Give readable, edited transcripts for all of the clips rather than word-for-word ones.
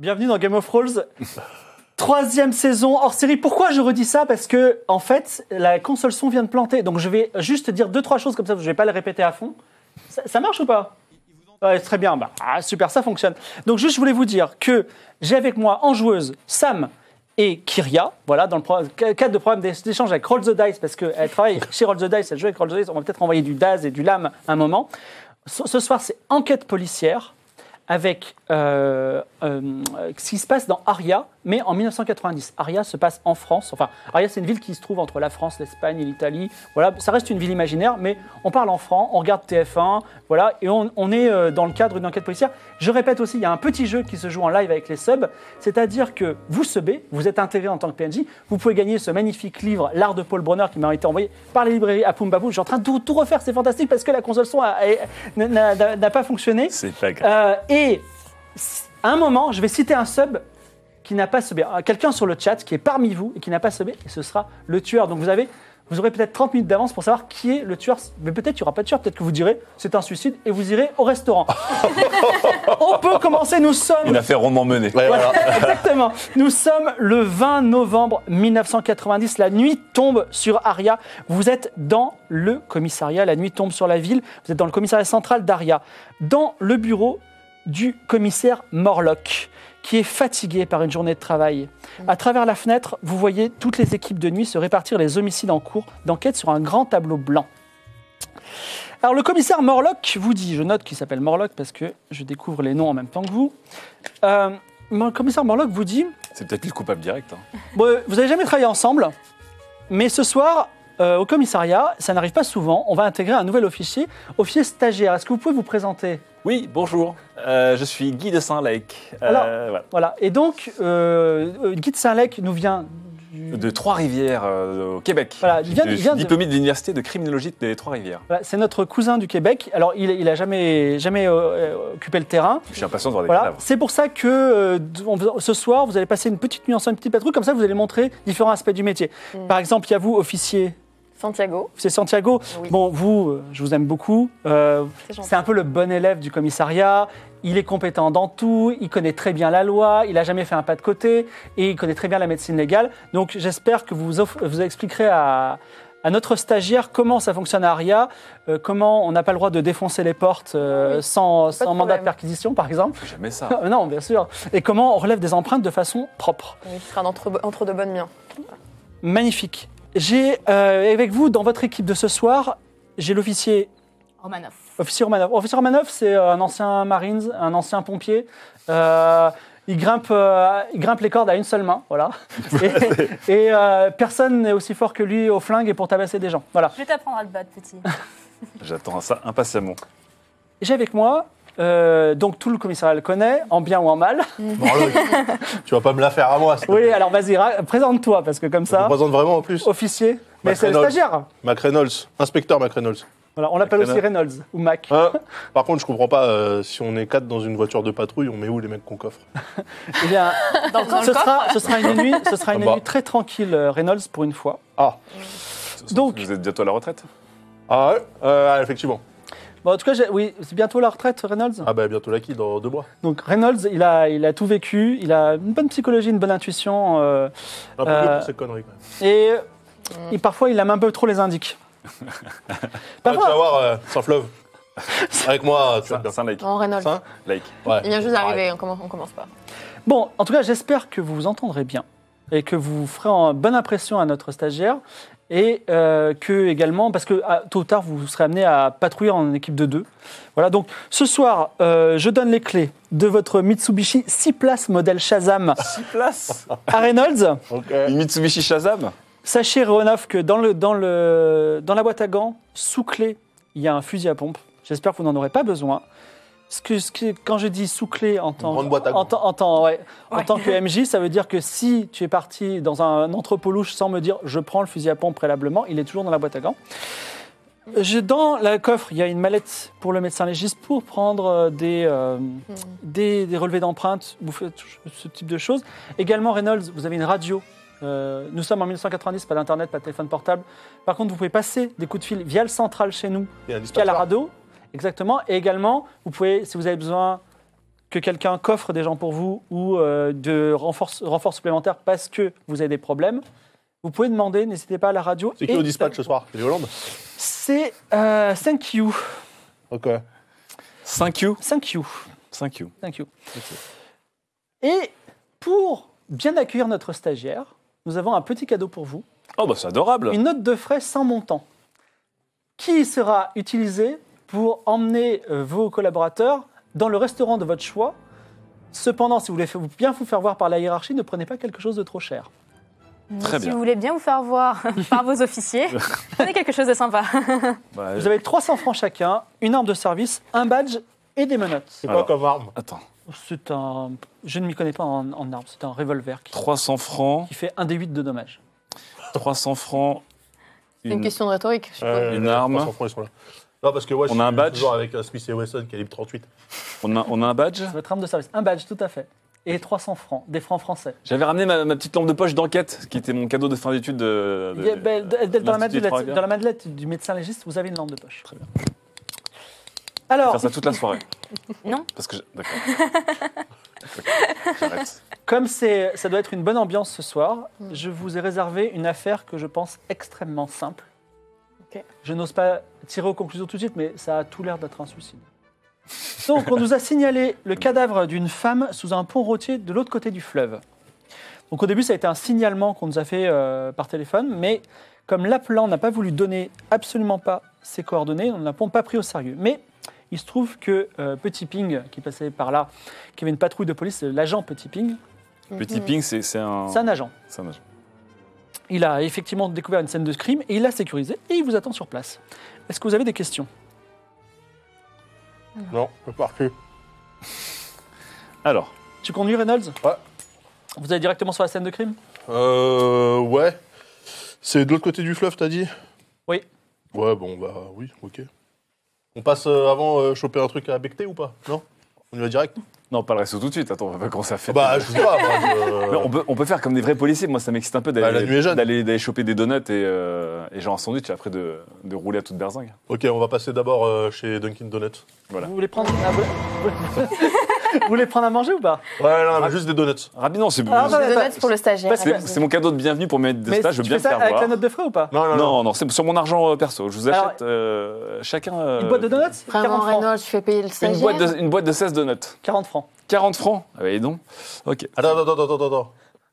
Bienvenue dans Game of Rolls. Troisième saison hors série. Pourquoi je redis ça? Parce que, en fait, la console son vient de planter. Donc, je vais juste dire deux, trois choses comme ça, je ne vais pas les répéter à fond. Ça marche ou pas? Ouais, très bien. Bah, super, ça fonctionne. Donc, juste, je voulais vous dire que j'ai avec moi en joueuse Sam et Kyria. Voilà, dans le cadre de programme d'échange avec Rolls the Dice, parce qu'elle travaille chez Rolls the Dice, elle joue avec Rolls the Dice. On va peut-être envoyer du Daz et du Lame à un moment. Ce soir, c'est enquête policière, avec ce qui se passe dans Aria, mais en 1990. Aria se passe en France. Enfin, Aria, c'est une ville qui se trouve entre la France, l'Espagne et l'Italie. Voilà, ça reste une ville imaginaire, mais on parle en franc, on regarde TF1, voilà, et on est dans le cadre d'une enquête policière. Je répète aussi, il y a un petit jeu qui se joue en live avec les subs, c'est-à-dire que vous subez, vous êtes intégré en tant que PNJ, vous pouvez gagner ce magnifique livre, L'Art de Paul Bronner, qui m'a été envoyé par les librairies à Pumbabou. Je suis en train de tout refaire, c'est fantastique, parce que la console son n'a pas fonctionné. C'est pas grave. Et à un moment, je vais citer un sub qui n'a pas subé, quelqu'un sur le chat qui est parmi vous et qui n'a pas subé, et ce sera le tueur. Donc vous aurez peut-être 30 minutes d'avance pour savoir qui est le tueur. Mais peut-être qu'il n'y aura pas de tueur, peut-être que vous direz c'est un suicide et vous irez au restaurant. On peut commencer, nous sommes... Une affaire rondement menée. Ouais, voilà. Exactement. Nous sommes le 20 novembre 1990, la nuit tombe sur Aria. Vous êtes dans le commissariat, la nuit tombe sur la ville, vous êtes dans le commissariat central d'Aria, dans le bureau du commissaire Morlock, qui est fatigué par une journée de travail. À travers la fenêtre, vous voyez toutes les équipes de nuit se répartir les homicides en cours d'enquête sur un grand tableau blanc. Alors le commissaire Morlock vous dit, je note qu'il s'appelle Morlock parce que je découvre les noms en même temps que vous. Le commissaire Morlock vous dit... C'est peut-être le coupable direct. Hein. Bon, vous n'avez jamais travaillé ensemble, mais ce soir... au commissariat, ça n'arrive pas souvent, on va intégrer un nouvel officier stagiaire. Est-ce que vous pouvez vous présenter? Oui, bonjour, je suis Guy de Saint-Lec. Voilà, et donc Guy de Saint-Lec nous vient du... de Trois-Rivières, au Québec. Voilà, je suis diplômé de l'université de criminologie des Trois-Rivières. Voilà, c'est notre cousin du Québec, alors il n'a jamais occupé le terrain. Je suis impatient de voir des cadavres. C'est pour ça que ce soir, vous allez passer une petite nuit ensemble, une petite patrouille, comme ça vous allez montrer différents aspects du métier. Par exemple, il y a vous, officier... Santiago. C'est Santiago. Oui. Bon, vous, je vous aime beaucoup. C'est un peu le bon élève du commissariat. Il est compétent dans tout, il connaît très bien la loi, il n'a jamais fait un pas de côté et il connaît très bien la médecine légale. Donc, j'espère que vous expliquerez à notre stagiaire comment ça fonctionne à Aria, comment on n'a pas le droit de défoncer les portes sans mandat de perquisition, par exemple. Jamais ça. Non, bien sûr. Et comment on relève des empreintes de façon propre. Il sera entre de bonnes mains. Magnifique. J'ai avec vous, dans votre équipe de ce soir, j'ai l'officier Romanoff. Officier Romanoff. Officier Romanoff, c'est un ancien Marines, un ancien pompier. Il grimpe les cordes à une seule main, voilà. Et personne n'est aussi fort que lui au flingue et pour tabasser des gens, voilà. Je t'apprendrai à le battre, petit. J'attends ça impatiemment. J'ai avec moi... donc tout le commissariat le connaît, en bien ou en mal. Tu vas pas me la faire à moi. Oui, alors vas-y, présente-toi, parce que comme ça... Je me présente vraiment en plus. Officier, mais c'est le stagiaire. Mac Reynolds, inspecteur Mac Reynolds. Voilà, on l'appelle aussi Reynolds ou Mac. Par contre, je comprends pas, si on est quatre dans une voiture de patrouille, on met où les mecs qu'on coffre? Eh bien, ce sera une nuit, très tranquille, Reynolds, pour une fois. Ah. Donc, vous êtes bientôt à la retraite? Ah ouais, effectivement. Bon, en tout cas, oui, c'est bientôt la retraite, Reynolds. Ah bah bientôt la qui, dans 2 mois. Donc Reynolds, il a tout vécu, il a une bonne psychologie, une bonne intuition. Un peu pour ces conneries, quand même. Et parfois, il aime un peu trop les indiques. Parfois... Tu vas voir, Saint-Fleuve. Avec moi, tu vas Saint-Lake. Non, Reynolds. Saint-Lake. Ouais. Il vient juste d'arriver, on commence pas. Bon, en tout cas, j'espère que vous vous entendrez bien et que vous ferez une bonne impression à notre stagiaire. Et que également, parce que tôt ou tard, vous serez amené à patrouiller en équipe de 2. Voilà, donc ce soir, je donne les clés de votre Mitsubishi 6 places modèle Shazam. 6 places à Reynolds. Okay. Mitsubishi Shazam. Sachez, Reynolds, que dans la boîte à gants, sous clé, il y a un fusil à pompe. J'espère que vous n'en aurez pas besoin. Quand je dis sous-clé en tant que MJ, ça veut dire que si tu es parti dans un entrepôt louche sans me dire « je prends le fusil à pompe préalablement », il est toujours dans la boîte à gants. Dans le coffre, il y a une mallette pour le médecin légiste pour prendre des relevés d'empreintes, ce type de choses. Également, Reynolds, vous avez une radio. Nous sommes en 1990, pas d'internet, pas de téléphone portable. Par contre, vous pouvez passer des coups de fil via le central chez nous, via la radio. Exactement. Et également, vous pouvez, si vous avez besoin que quelqu'un coffre des gens pour vous ou de renforts supplémentaires parce que vous avez des problèmes, vous pouvez demander, n'hésitez pas à la radio. C'est qui au dispatch ce soir? C'est Hollande. C'est 5Q. Ok. 5Q. 5Q. 5Q. 5Q. Et pour bien accueillir notre stagiaire, nous avons un petit cadeau pour vous. Oh bah c'est adorable. Une note de frais sans montant qui sera utilisée pour emmener vos collaborateurs dans le restaurant de votre choix. Cependant, si vous voulez bien vous faire voir par la hiérarchie, ne prenez pas quelque chose de trop cher. Très bien. Si vous voulez bien vous faire voir par vos officiers, prenez quelque chose de sympa. Bah, vous avez 300 francs chacun, une arme de service, un badge et des menottes. C'est quoi comme arme? Attends. C'est un... Je ne m'y connais pas en arme, c'est un revolver. 300 francs. Qui fait 1d8 de dommages. 300 francs. C'est une question de rhétorique. Une arme. 300 francs, ils sont là. Non, parce que ouais, on a un badge. Toujours avec Smith & Wesson calibre 38. On a un badge. Votre arme de service. Un badge, tout à fait. Et 300 francs, des francs français. J'avais ramené ma petite lampe de poche d'enquête, qui était mon cadeau de fin d'études. Dans la madelette du médecin légiste, vous avez une lampe de poche. Très bien. Alors. Je vais faire ça toute la soirée. Non. Parce que. D'accord. J'arrête. Comme ça doit être une bonne ambiance ce soir, je vous ai réservé une affaire que je pense extrêmement simple. Okay. Je n'ose pas tirer aux conclusions tout de suite, mais ça a tout l'air d'être un suicide. Donc, on nous a signalé le cadavre d'une femme sous un pont routier de l'autre côté du fleuve. Donc, au début, ça a été un signalement qu'on nous a fait par téléphone, mais comme l'appelant n'a pas voulu donner absolument pas ses coordonnées, on ne l'a pas pris au sérieux. Mais il se trouve que Petit Ping, qui passait par là, qui avait une patrouille de police, l'agent Petit Ping... Petit Ping, c'est un... C'est un agent. C'est un agent. Il a effectivement découvert une scène de crime et il l'a sécurisée et il vous attend sur place. Est-ce que vous avez des questions? Non, je ne pars plus. Alors. Tu conduis, Reynolds? Ouais. Vous allez directement sur la scène de crime? Ouais. C'est de l'autre côté du fleuve, t'as dit? Oui. Ouais, bon, bah oui, ok. On passe avant choper un truc à becter ou pas? Non? On y va direct? Non, pas le resto tout de suite. Attends, on va pas commencer à fêter. Bah, je sais pas. On peut faire comme des vrais policiers. Moi, ça m'excite un peu d'aller choper des donuts et genre un sandwich et après de rouler à toute berzingue. Ok, on va passer d'abord chez Dunkin' Donuts. Voilà. Vous voulez prendre vous voulez prendre à manger ou pas? Ouais, non, mais juste des donuts. Rapidement, c'est bon. Des donuts pour le stagiaire. C'est mon cadeau de bienvenue pour mes stages. Je veux bien le faire voir. Avec la note de frais ou pas? Non, c'est sur mon argent perso. Je vous achète chacun. Une boîte de donuts? Vraiment, Renaud, je fais payer le stagiaire. Une boîte de 16 donuts. 40 francs. 40 francs? Ah bah, et donc. Ok. Attends.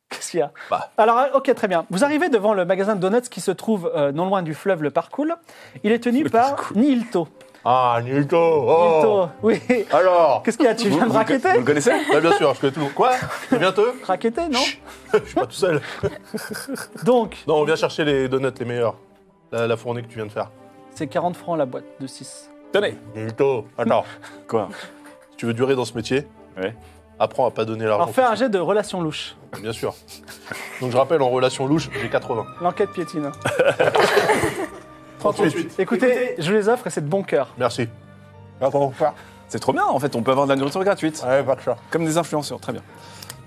Qu'est-ce qu'il y a? Alors, ok, très bien. Vous arrivez devant le magasin de donuts qui se trouve non loin du fleuve, le Parcoul. Il est tenu par Nilto. Ah, Nilto! Oh. Nilto, oui. Alors? Qu'est-ce qu'il y a? Tu viens de raqueter? Vous le connaissez? Bah, bien sûr, je connais tout. Quoi? C'est bientôt? Raqueter, non? Je suis pas tout seul. Donc. Non, on vient chercher les donuts les meilleurs. La fournée que tu viens de faire. C'est 40 francs la boîte de 6. Tenez! Nilto! Attends. Quoi? Si tu veux durer dans ce métier, ouais. Apprends à pas donner l'argent. Alors, fais un jet de relations louches. Bien sûr. Donc, je rappelle, en relations louches, j'ai 80. L'enquête piétine. 38. Écoutez, je vous les offre et c'est de bon cœur. Merci. C'est trop bien, en fait, on peut avoir de la nourriture gratuite. Ouais, pas de ça. Comme des influenceurs, très bien.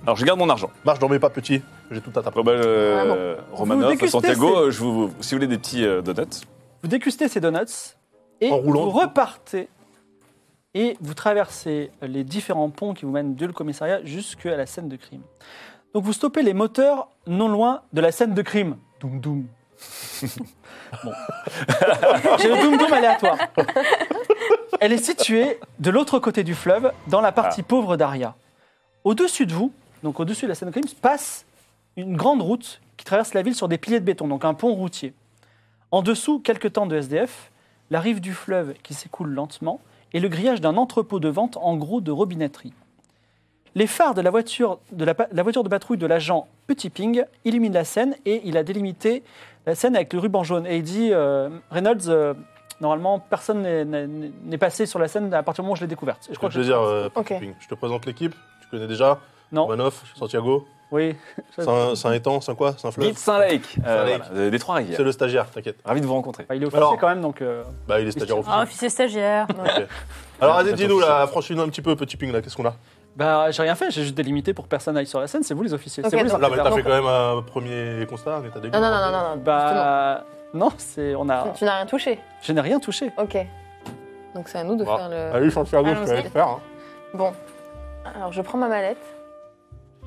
Alors, je garde mon argent. Marche, dormez pas, petit. J'ai tout à taper. Romanoff, Santiago, si vous voulez des petits donuts. Vous dégustez ces donuts et vous repartez et vous traversez les différents ponts qui vous mènent de le commissariat jusqu'à la scène de crime. Donc, vous stoppez les moteurs non loin de la scène de crime. Doum, doum. Bon. J'ai le doum doum aléatoire. Elle est située de l'autre côté du fleuve, dans la partie pauvre d'Aria. Au-dessus de vous, donc au-dessus de la scène de crime, passe une grande route qui traverse la ville sur des piliers de béton, donc un pont routier. En dessous, quelques tentes de SDF, la rive du fleuve qui s'écoule lentement et le grillage d'un entrepôt de vente en gros de robinetterie. Les phares de la voiture de patrouille de l'agent Petit Ping illuminent la scène et il a délimité la scène avec le ruban jaune. Et il dit, Reynolds, normalement, personne n'est passé sur la scène à partir du moment où je l'ai découverte. Et je crois que Petit Ping. Je te présente l'équipe, tu connais déjà? Non. Manoff, Santiago. Oui. C'est un étang, c'est quoi? C'est un fleuve? Guy de Saint-Lec. Voilà, des Trois-Rivières. C'est le stagiaire, t'inquiète. Ravi de vous rencontrer. Bah, il est officier quand même, donc... Bah, il est stagiaire officier. Ah, officier stagiaire. Okay. Alors, allez, dis-nous, franchis-nous un petit peu, Petit Ping, là, qu'est-ce qu'on a? Bah, j'ai rien fait, j'ai juste délimité pour que personne n'aille sur la scène, c'est vous les officiers. Okay, c'est vous les interprètes. T'as fait quand même un premier constat, mais t'as délimité. Non. Bah, non, c'est. Tu n'as rien touché. Je n'ai rien touché. Ok. Donc c'est à nous de faire le. Allez, Santiago, je te laisse faire. Hein. Bon. Alors, je prends ma mallette.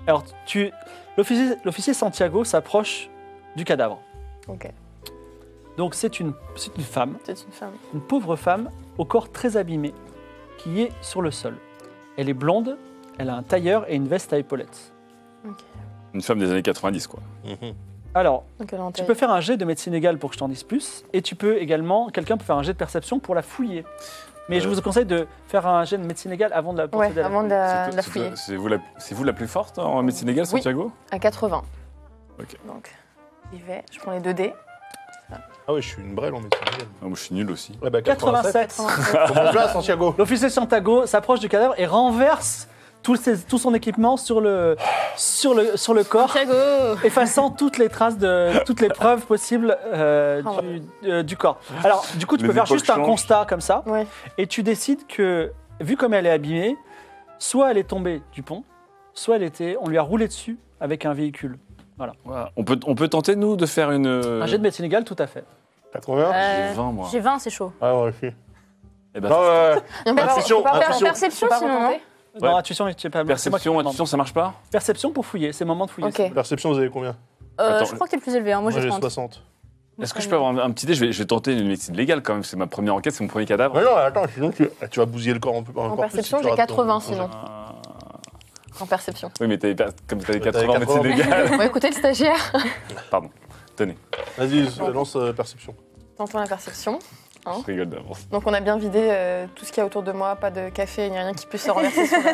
Alors, l'officier Santiago s'approche du cadavre. Ok. Donc, c'est une femme. C'est une femme. Une pauvre femme au corps très abîmé qui est sur le sol. Elle est blonde, elle a un tailleur et une veste à épaulettes. Okay. Une femme des années 90, quoi. Mmh. Alors, tu peux faire un jet de médecine légale pour que je t'en dise plus. Et tu peux également, quelqu'un peut faire un jet de perception pour la fouiller. Mais je vous conseille de faire un jet de médecine légale avant de la porter. Ouais, avant de la fouiller. C'est vous la plus forte en médecine légale, Santiago ? Oui, à 80. Ok. Donc, j'y vais, je prends les 2 dés. Ah oui, je suis une brêle en médecine légale. Ah, moi, je suis nul aussi. Ouais, bah, 87. Comment là, Santiago ? L'officier Santiago s'approche du cadavre et renverse tout son équipement sur le corps, effaçant toutes les preuves possibles du corps. Alors, du coup, tu peux faire juste un constat comme ça, ouais. Et tu décides que, vu comme elle est abîmée, soit elle est tombée du pont, soit on lui a roulé dessus avec un véhicule. Voilà. Wow. On peut tenter, nous, de faire un jet de médecine légale, tout à fait. 80 J'ai 20, moi. J'ai 20, c'est chaud. Ah, ouais, ok. Eh ben, on peut faire perception, sinon. Ouais. Non, intuition, ça marche pas. Perception pour fouiller, c'est le moment de fouiller. Okay. Perception, vous avez combien ? Je crois que t'es le plus élevé, hein. Moi j'ai 60. Est-ce que je peux avoir un petit dé ? Je vais tenter une médecine légale quand même, c'est ma première enquête, c'est mon premier cadavre. Mais non, attends, sinon tu vas bousiller le corps un peu. En perception, j'ai 80 sinon. En perception. Oui, mais comme t'avais 80 en médecine légale. On va écouter le stagiaire. Pardon, tenez. Vas-y, lance perception. Tentons la perception. Hein, je rigole d'avance. Donc on a bien vidé tout ce qu'il y a autour de moi, pas de café, il n'y a rien qui puisse se renverser sur la...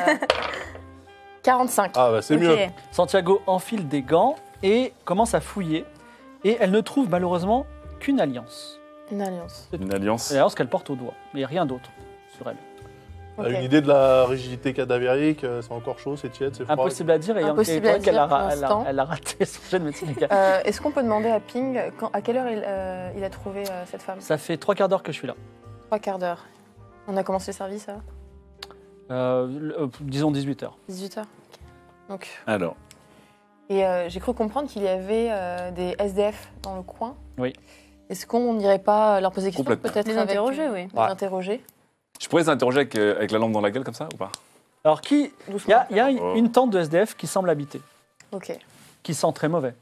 45. Ah bah c'est mieux. Santiago enfile des gants et commence à fouiller. Et elle ne trouve malheureusement qu'une alliance. Une alliance. Une alliance. Une alliance qu'elle porte au doigt, mais rien d'autre sur elle. Okay. Une idée de la rigidité cadavérique, c'est encore chaud, c'est tiède, c'est froid. Impossible à dire, et impossible à dire elle a raté son jeu de médecine légale. Est-ce qu'on peut demander à Ping à quelle heure il a trouvé cette femme ? Ça fait 3 quarts d'heure que je suis là. 3 quarts d'heure. On a commencé le service à disons 18h. 18h. Donc. Alors. Et j'ai cru comprendre qu'il y avait des SDF dans le coin. Oui. Est-ce qu'on n'irait pas leur poser des questions, peut-être les interroger, oui. Les interroger. Je pourrais les interroger avec la lampe dans la gueule comme ça ou pas ? Alors, il y a une tente de SDF qui semble habiter, qui sent très mauvais.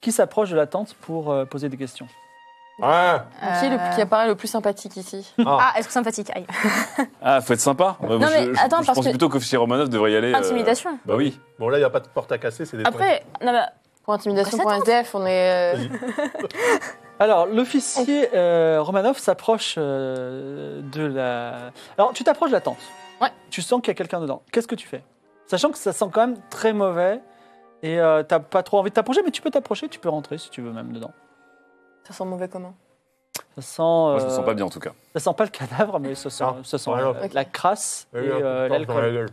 Qui s'approche de la tente pour poser des questions ? Qui apparaît le plus sympathique ici ? Est-ce que sympathique ? Aïe. Ah, faut être sympa. Non, moi, je pense plutôt qu'officier Romanoff devrait y aller. Intimidation. Bah oui. Bon, là, il n'y a pas de porte à casser, c'est des pour intimidation, pour SDF, on est... Alors, l'officier Romanoff s'approche de la... Alors, tu t'approches de la tente. Ouais. Tu sens qu'il y a quelqu'un dedans. Qu'est-ce que tu fais ? Sachant que ça sent quand même très mauvais et t'as pas trop envie de t'approcher, mais tu peux t'approcher, tu peux rentrer si tu veux même dedans. Ça sent mauvais comment ? Ça sent... Moi, je me sens pas bien en tout cas. Ça sent pas le cadavre, mais ça sent la crasse et l'alcool.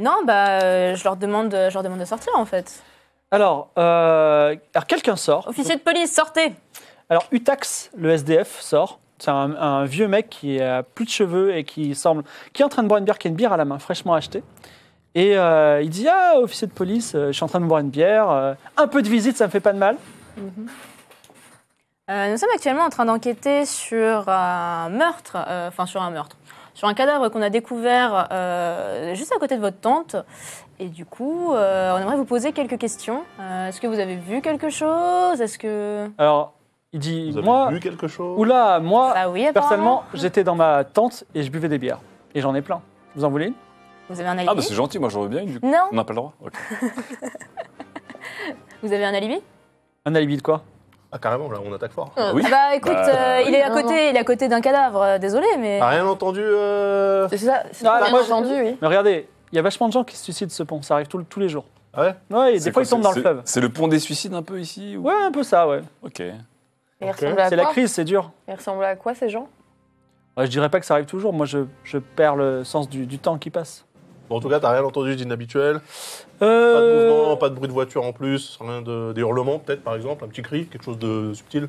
Non, bah, je leur demande de sortir en fait. Alors quelqu'un sort. Officier de police, sortez. Alors, Utax, le SDF, sort. C'est un vieux mec qui a plus de cheveux et qui est en train de boire une bière, qui a une bière à la main, fraîchement achetée. Et il dit, officier de police, je suis en train de boire une bière. Un peu de visite, ça me fait pas de mal. Mm-hmm. Nous sommes actuellement en train d'enquêter sur un meurtre. Sur un cadavre qu'on a découvert juste à côté de votre tente. Et du coup, on aimerait vous poser quelques questions. Est-ce que vous avez vu quelque chose ? Est-ce que... Alors, il dit... Vous avez vu quelque chose ? Oula, moi, bah oui, personnellement, j'étais dans ma tente et je buvais des bières. Et j'en ai plein. Vous en voulez une ? Vous avez un alibi ? Ah, bah c'est gentil, moi j'en veux bien une. Du coup. Non. On n'a pas le droit. Okay. Vous avez un alibi ? Un alibi de quoi ? Ah, carrément, là, on attaque fort. Oui. Bah, écoute, il est à côté d'un cadavre, désolé, mais... Rien entendu C'est ça, entendu, oui. Mais regardez, il y a vachement de gens qui se suicident ce pont, ça arrive tous les jours. Ah ouais ? Ouais, des fois, ils tombent dans le fleuve. C'est le pont des suicides, un peu, ici ou... Ouais, un peu ça, ouais. Ok. C'est la crise, c'est dur. Ils ressemblent à quoi, ces gens ? Ouais, je dirais pas que ça arrive toujours, moi, je perds le sens du temps qui passe. Bon, en tout cas, t'as rien entendu d'inhabituel. Pas de mouvement, pas de bruit de voiture en plus, rien des hurlements peut-être par exemple, un petit cri, quelque chose de subtil.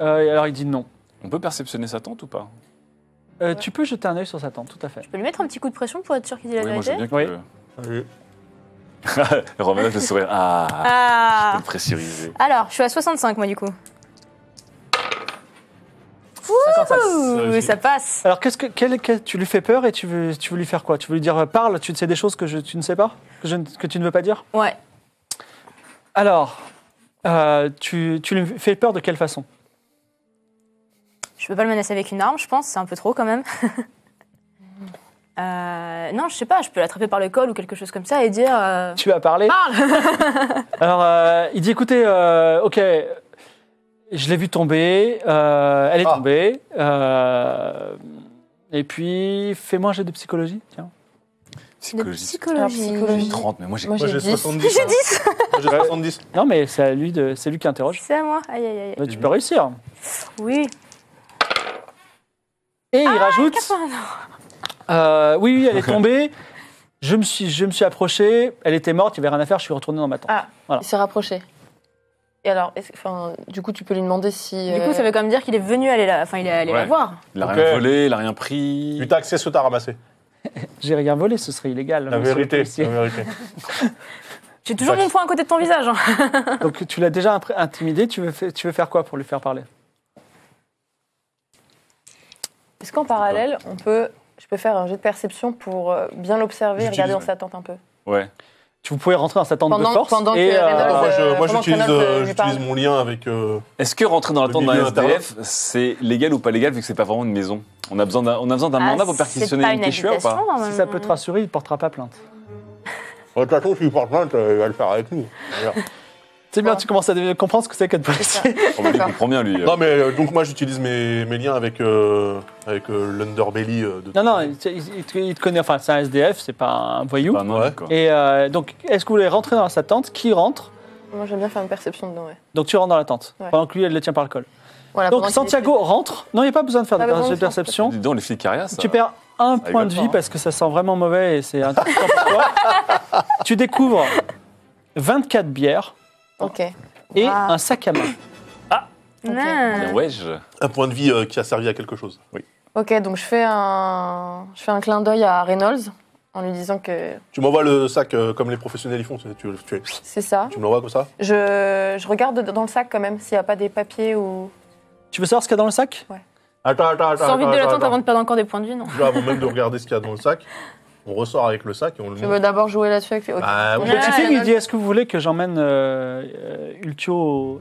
Alors il dit non. On peut perceptionner sa tente ou pas ? Ouais. Tu peux jeter un œil sur sa tente, tout à fait. Je peux lui mettre un petit coup de pression pour être sûr qu'il dit la vérité ? Oui. Salut. Romanoff le sourire. Je peux le pressuriser. Alors, je suis à 65 moi du coup. Ouh, ça passe. Alors, tu lui fais peur et tu veux lui faire quoi? Tu veux lui dire, parle, tu sais des choses que tu ne sais pas, que tu ne veux pas dire? Ouais. Alors, tu lui fais peur de quelle façon? Je peux pas le menacer avec une arme, je pense. C'est un peu trop, quand même. Non, je sais pas. Je peux l'attraper par le col ou quelque chose comme ça et dire... Tu vas parler. Parle. Alors, il dit, écoutez, OK... Je l'ai vue tomber, elle est tombée. Et puis, fais-moi un jet de psychologie, tiens. Psychologie. 30, mais moi j'ai 70. J'ai 10. Moi j'ai 70. Non, mais c'est lui qui interroge. C'est à moi, aïe, aïe, aïe. Bah, tu peux réussir. Oui. Et il rajoute... oui, elle est tombée. Je me suis approché, elle était morte, il n'y avait rien à faire, je suis retourné dans ma tente. Ah, voilà. Il s'est rapproché. Et alors, du coup, tu peux lui demander si... Du coup, ça veut quand même dire qu'il est venu aller la, la voir. Il n'a rien volé, il n'a rien pris. Tu t'as accès à ce que tu as ramassé. J'ai rien volé, ce serait illégal. La vérité, la vérité. J'ai toujours mon poing à côté de ton visage. Hein. Donc, tu l'as déjà intimidé, tu veux faire quoi pour lui faire parler? Est-ce qu'en parallèle, je peux faire un jet de perception pour bien l'observer et regarder dans sa tente un peu? Ouais. Vous pouvez rentrer dans sa tente de force. Moi, j'utilise mon lien avec. Est-ce que rentrer dans la tente d'un SDF, c'est légal ou pas légal, vu que c'est pas vraiment une maison? On a besoin d'un mandat pour perquisitionner une quichua ou pas? Si ça peut te rassurer, il ne portera pas plainte. De toute façon, s'il porte plainte, il va le faire avec nous. C'est bien, tu commences à comprendre ce que c'est qu'être policier. Il comprend bien, lui. Non, mais donc, moi, j'utilise mes liens avec l'underbelly. Non, il te connaît. Enfin, c'est un SDF, c'est pas un voyou. Pas mal, quoi. Et donc, est-ce que vous voulez rentrer dans sa tente? Qui rentre? Moi, j'aime bien faire une perception dedans, ouais. Donc, tu rentres dans la tente, pendant que lui, elle le tient par le col. Voilà, donc, Santiago rentre. Non, il n'y a pas besoin de faire de perception. Dis donc, les flics Aria, ça... Tu perds un point de vie parce que ça sent vraiment mauvais et c'est intéressant pour toi. Tu découvres 24 bières. Ok. Et un sac à main. Ah. Okay. Un point de vie qui a servi à quelque chose. Oui. Ok, donc je fais un clin d'œil à Reynolds en lui disant que. Tu m'envoies le sac comme les professionnels ils font. C'est ça. Tu me l'envoies comme ça. Je regarde dans le sac quand même s'il n'y a pas des papiers ou. Tu veux savoir ce qu'il y a dans le sac? Ouais. Attends. Sans envie de l'attendre avant de perdre encore des points de vie, non? Avant même de regarder ce qu'il y a dans le sac. On ressort avec le sac et on le met. Je veux d'abord jouer là-dessus avec lui. Okay. Bah, oui. Petit Ping, il dit, est-ce que vous voulez que j'emmène Ultio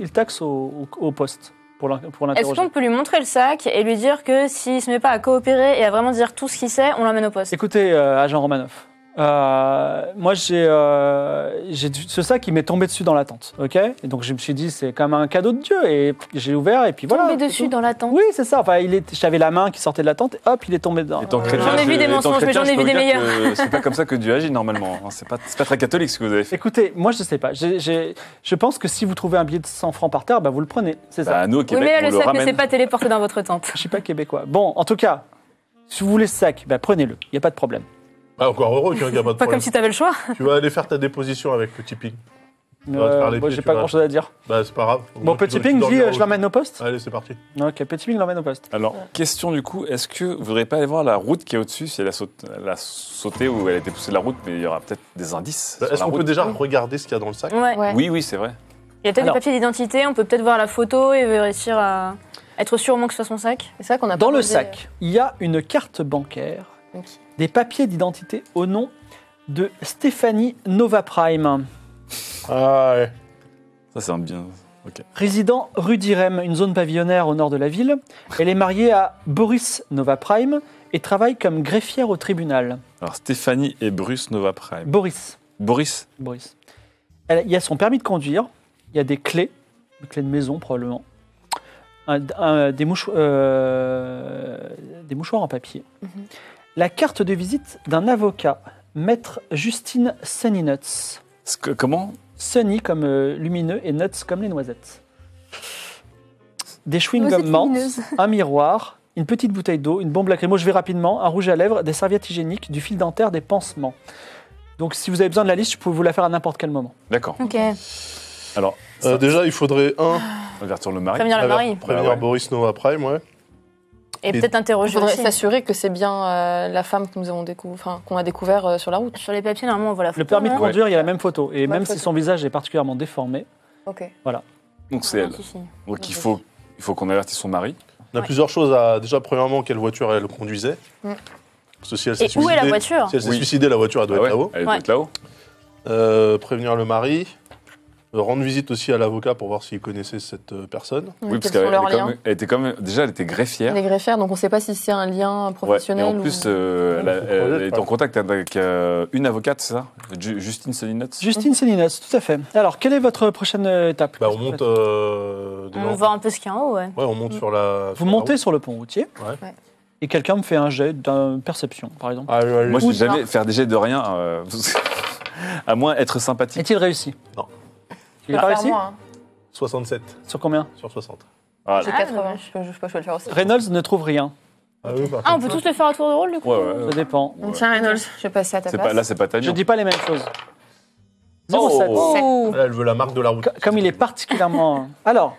Iltax au poste pour l'interroger? Est-ce qu'on peut lui montrer le sac et lui dire que s'il ne se met pas à coopérer et à vraiment dire tout ce qu'il sait, on l'emmène au poste? Écoutez, agent Romanoff, moi j'ai ce sac qui m'est tombé dessus dans la tente. Okay, et donc je me suis dit, c'est comme un cadeau de Dieu. Et j'ai ouvert et puis tombé voilà. Tombé dessus dans la tente? Oui, c'est ça. Enfin, j'avais la main qui sortait de la tente et hop, il est tombé dedans. J'en ai vu des mensonges, mais j'en ai vu des meilleurs. C'est pas comme ça que Dieu agit normalement. C'est pas très catholique ce que vous avez fait. Écoutez, moi je sais pas. Je pense que si vous trouvez un billet de 100 francs par terre, bah, vous le prenez. C'est ça. Nous, au Québec, oui, mais là, le sac ne s'est pas téléporté dans votre tente. Je suis pas québécois. Bon, en tout cas, si vous voulez ce sac, bah, prenez-le. Il n'y a pas de problème. Ah, encore heureux qu'il n'y a pas de problème. Pas comme si t'avais le choix. Tu vas aller faire ta déposition avec Petit Ping. Moi, j'ai pas grand-chose à dire. Bah, c'est pas grave. Bon, Petit Ping dit je l'emmène au poste. Allez, c'est parti. Ok, Petit Ping l'emmène au poste. Alors, question du coup, est-ce que vous ne voudriez pas aller voir la route qui est au-dessus, si elle a sauté ou elle a été poussée de la route, mais il y aura peut-être des indices? Est-ce qu'on peut déjà regarder ce qu'il y a dans le sac? Oui, c'est vrai. Il y a peut-être des papiers d'identité, on peut peut-être voir la photo et réussir à être sûr au moins que ce soit son sac. C'est ça qu'on a. Dans le sac, il y a une carte bancaire. Des papiers d'identité au nom de Stéphanie Nova Prime. Ah ouais. Ça, c'est un bien. Okay. Résident rue d'Irem, une zone pavillonnaire au nord de la ville. Elle est mariée à Boris Nova Prime et travaille comme greffière au tribunal. Alors, Stéphanie et Bruce Nova Prime. Boris. Il y a son permis de conduire, il y a des clés de maison probablement, des mouchoirs en papier. La carte de visite d'un avocat, maître Justine Sunny Nuts. Comment? Sunny comme lumineux et nuts comme les noisettes. Des chewing-gums morts, un miroir, une petite bouteille d'eau, une bombe lacrymo, je vais rapidement, un rouge à lèvres, des serviettes hygiéniques, du fil dentaire, des pansements. Donc si vous avez besoin de la liste, je peux vous la faire à n'importe quel moment. D'accord. Ok. Alors, déjà, il faudrait avertir le mari. Prévenir le mari. Prévenir Boris Nova Prime, ouais. Et peut-être interroger. S'assurer que c'est bien la femme que nous avons qu'on a découvert sur la route. Sur les papiers, normalement, on voit la photo. Le permis de conduire, il y a la même photo. Et même si son visage est particulièrement déformé. Ok. Voilà. Donc c'est elle. Donc il faut Il faut qu'on avertisse son mari. On a plusieurs choses à... Déjà, premièrement, quelle voiture elle conduisait. Parce que si elle s'est suicidée, est la voiture? Si elle s'est suicidée, la voiture, elle doit être là-haut. Elle doit être là-haut. Prévenir le mari. Rendre visite aussi à l'avocat pour voir s'il connaissait cette personne. Oui, parce qu'elle était quand même... Déjà, elle était greffière. Elle est greffière, donc on ne sait pas si c'est un lien professionnel. Et en plus, elle est en contact avec une avocate, c'est ça? Justine Sunny Nuts. Justine Sunny Nuts, tout à fait. Alors, quelle est votre prochaine étape? On monte... on voit un peu ce qu'il y a en haut, ouais. Ouais, on monte sur la... Vous montez sur le pont routier. Ouais. Et quelqu'un me fait un jet d'une perception, par exemple. Moi, je ne vais jamais faire des jets de rien, à moins être sympathique. Est-il réussi? Non. Il est pas réussi, hein. 67. Sur combien? Sur 60. Voilà. J'ai 80, je peux le faire aussi. Reynolds ne trouve rien. On peut tous le faire à tour de rôle, du coup? Ça dépend. Donc, tiens, Reynolds, je vais passer à ta place. Là, c'est pas ta Je dis pas les mêmes choses. 07. Là, elle veut la marque de la route. Comme il est particulièrement... Alors,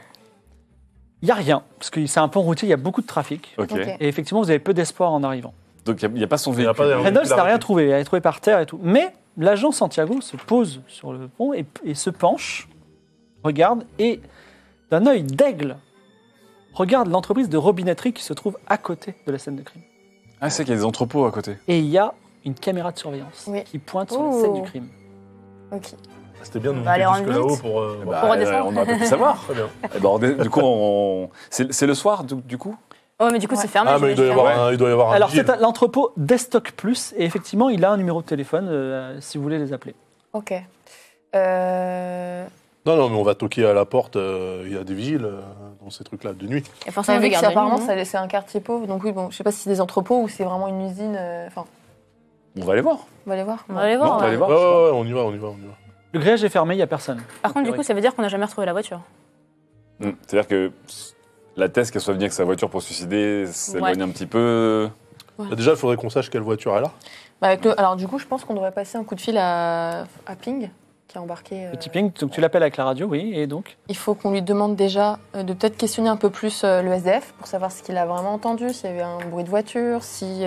il n'y a rien, parce que c'est un pont routier, il y a beaucoup de trafic. Et effectivement, vous avez peu d'espoir en arrivant. Donc, il n'y a pas son véhicule. Reynolds n'a rien trouvé, il a trouvé par terre et tout. Mais l'agent Santiago se pose sur le pont et se penche. Regarde et d'un œil d'aigle regarde l'entreprise de robinetterie qui se trouve à côté de la scène de crime. Ah, c'est qu'il y a des entrepôts à côté. Et il y a une caméra de surveillance qui pointe sur la scène du crime. Ok. C'était bien de monter jusque là-haut pour redescendre. On aurait pu savoir. Du coup, c'est le soir, du coup. Ouais, mais du coup, c'est fermé. Ah, mais il doit y avoir un. Alors, c'est l'entrepôt Destock Plus et effectivement, il a un numéro de téléphone si vous voulez les appeler. Ok. Non, mais on va toquer à la porte, il y a des vigiles dans ces trucs-là, de nuit. Et forcément, vu que apparemment, c'est un quartier pauvre, donc je sais pas si c'est des entrepôts ou c'est vraiment une usine... On va aller voir. On va aller voir. On y va. Le grillage est fermé, il n'y a personne. Par contre, du coup, ça veut dire qu'on n'a jamais retrouvé la voiture. C'est-à-dire que la thèse qu'elle soit venue avec sa voiture pour se suicider, s'éloigne un petit peu... Ouais. Déjà, il faudrait qu'on sache quelle voiture elle a. Alors du coup, je pense qu'on devrait passer un coup de fil à Ping. Qui a embarqué... Petit Ping, donc tu l'appelles avec la radio, oui, et donc? Il faut qu'on lui demande déjà de peut-être questionner un peu plus le SDF pour savoir ce qu'il a vraiment entendu, s'il y avait un bruit de voiture, si...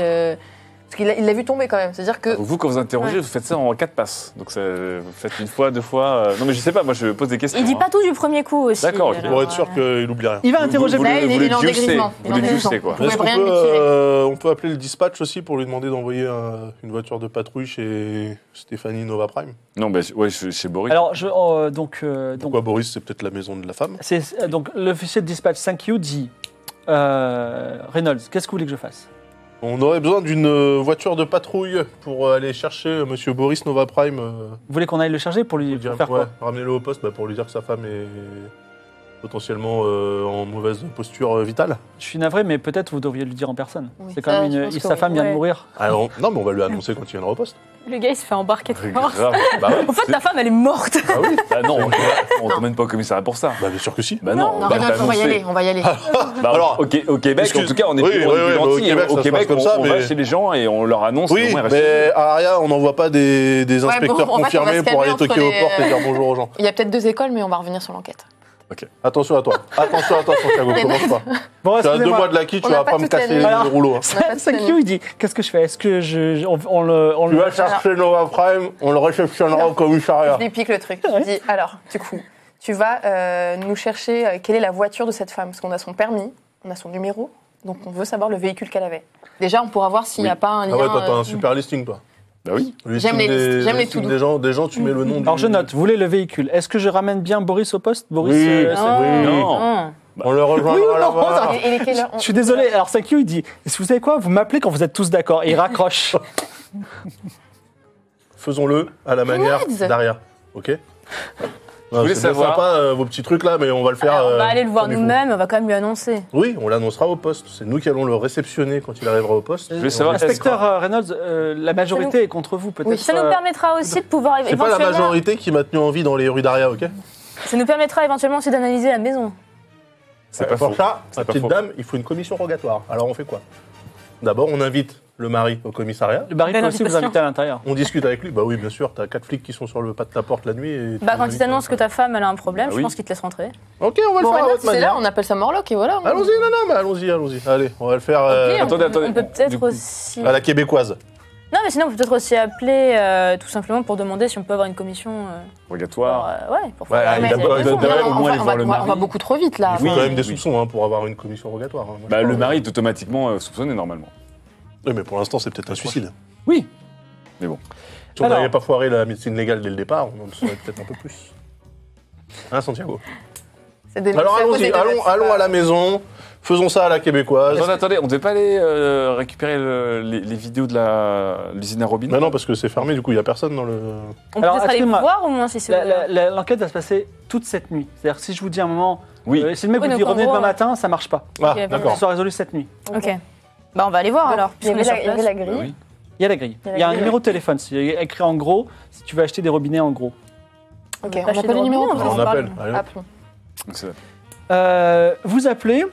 Parce qu'il l'a vu tomber quand même, c'est-à-dire que... Vous, quand vous interrogez, vous faites ça en 4 passes. Donc vous faites une fois, 2 fois... Non mais je sais pas, moi je pose des questions. Il dit pas tout du premier coup aussi. D'accord, pour être sûr qu'il oublie rien. Il va interroger... Il est en dégrisement. Vous le jussez, quoi. On peut appeler le dispatch aussi pour lui demander d'envoyer une voiture de patrouille chez Stéphanie Nova Prime. Non, mais chez Boris. Alors, pourquoi Boris, c'est peut-être la maison de la femme. Donc l'officier de dispatch 5Q dit... Reynolds, qu'est-ce que vous voulez que je fasse? On aurait besoin d'une voiture de patrouille pour aller chercher monsieur Boris Nova Prime. Vous voulez qu'on aille le chercher pour lui dire, pour faire quoi? Ramener-le au poste pour lui dire que sa femme est potentiellement en mauvaise posture vitale. Je suis navré, mais peut-être vous devriez lui dire en personne. Oui, c'est quand même une... Sa femme vient de mourir. Alors, non, mais on va lui annoncer quand il viendra au poste. Le gars, il se fait embarquer de force. En fait, ta femme, elle est morte. Ah oui. Non, on ne t'emmène pas au commissariat pour ça. Bien sûr que si. On va y aller. Alors, au Québec, en tout cas, on est plus gentil. Au Québec, on va chez les gens et on leur annonce. Oui, mais à Aria, on n'envoie pas des inspecteurs confirmés pour aller toquer aux portes et dire bonjour aux gens. Il y a peut-être 2 écoles, mais on va revenir sur l'enquête. Okay. Attention à toi, Santiago, commence pas. Bon, tu as 2 mois de l'acquis, tu vas pas me casser les rouleaux. Santiago, il dit, qu'est-ce que je fais? Est-ce que tu vas chercher Nova Prime, on le réceptionnera au commissariat. Je lui pique le truc. Je lui dis, alors, du coup, tu vas nous chercher quelle est la voiture de cette femme, parce qu'on a son permis, on a son numéro, donc on veut savoir le véhicule qu'elle avait. Déjà, on pourra voir s'il n'y a pas un lien... Ah ouais, toi, t'as un super listing, toi. Bah oui. J'aime les listes, j'aime les tout doux. Des gens, tu mets le nom. Alors je note, vous voulez le véhicule. Est-ce que je ramène bien Boris au poste? Boris, oui, non. On le rejoint. Je suis désolé. Alors Sakiu, il dit, vous savez quoi? Vous m'appelez quand vous êtes tous d'accord. Et il raccroche. Faisons-le à la manière d'Aria. Ok. C'est sympa vos petits trucs là, mais on va le faire. On va aller le voir nous-mêmes, on va quand même lui annoncer. Oui, on l'annoncera au poste. C'est nous qui allons le réceptionner quand il arrivera au poste. Inspecteur Reynolds, la majorité est contre vous peut-être. Oui, ça nous permettra aussi de pouvoir éventuellement... C'est pas la majorité qui m'a tenu en vie dans les rues d'Aria, ok? Ça nous permettra éventuellement aussi d'analyser la maison. C'est pas pour ça, la petite dame, il faut une commission rogatoire. Alors on fait quoi? D'abord, on invite le mari au commissariat. Le mari peut aussi vous inviter à l'intérieur. On discute avec lui. Bah oui, bien sûr, t'as 4 flics qui sont sur le pas de ta porte la nuit. Et quand ils t'annoncent que ta femme elle a un problème, je pense qu'ils te laisseront entrer. Ok, on va le faire à votre manière. Là, on appelle ça Morlock et voilà. Allons-y, allons-y. Allez, on va le faire... Attendez, on peut peut-être aussi... À la québécoise. Non, mais sinon, on peut peut-être aussi appeler tout simplement pour demander si on peut avoir une commission. Obligatoire. Ouais, pour faire une commission. On va beaucoup trop vite là. Il faut quand même des soupçons pour avoir une commission rogatoire. Le mari est automatiquement soupçonné normalement. Oui, mais pour l'instant, c'est peut-être un suicide. Oui. Mais bon. Si on n'avait pas foiré la médecine légale dès le départ, on en saurait peut-être un peu plus. Hein, Santiago? Alors allons-y, allons à la maison, faisons ça à la québécoise. Non, attendez, on devait pas aller récupérer les vidéos de l'usine à robinet? Non, parce que c'est fermé, du coup il n'y a personne dans le... On peut peut-être aller voir au moins si c'est... L'enquête va se passer toute cette nuit. C'est-à-dire si je vous dis à un moment... Oui. Si le mec vous dit revenez demain matin, ça marche pas. Ah, d'accord. Ça sera résolu cette nuit. Ok. Bah on va aller voir alors. Il y avait la grille. Il y a la grille. Il y a un numéro de téléphone, c'est écrit en gros, si tu veux acheter des robinets en gros. Ok, on appelle le numéro. On appelle, vous appelez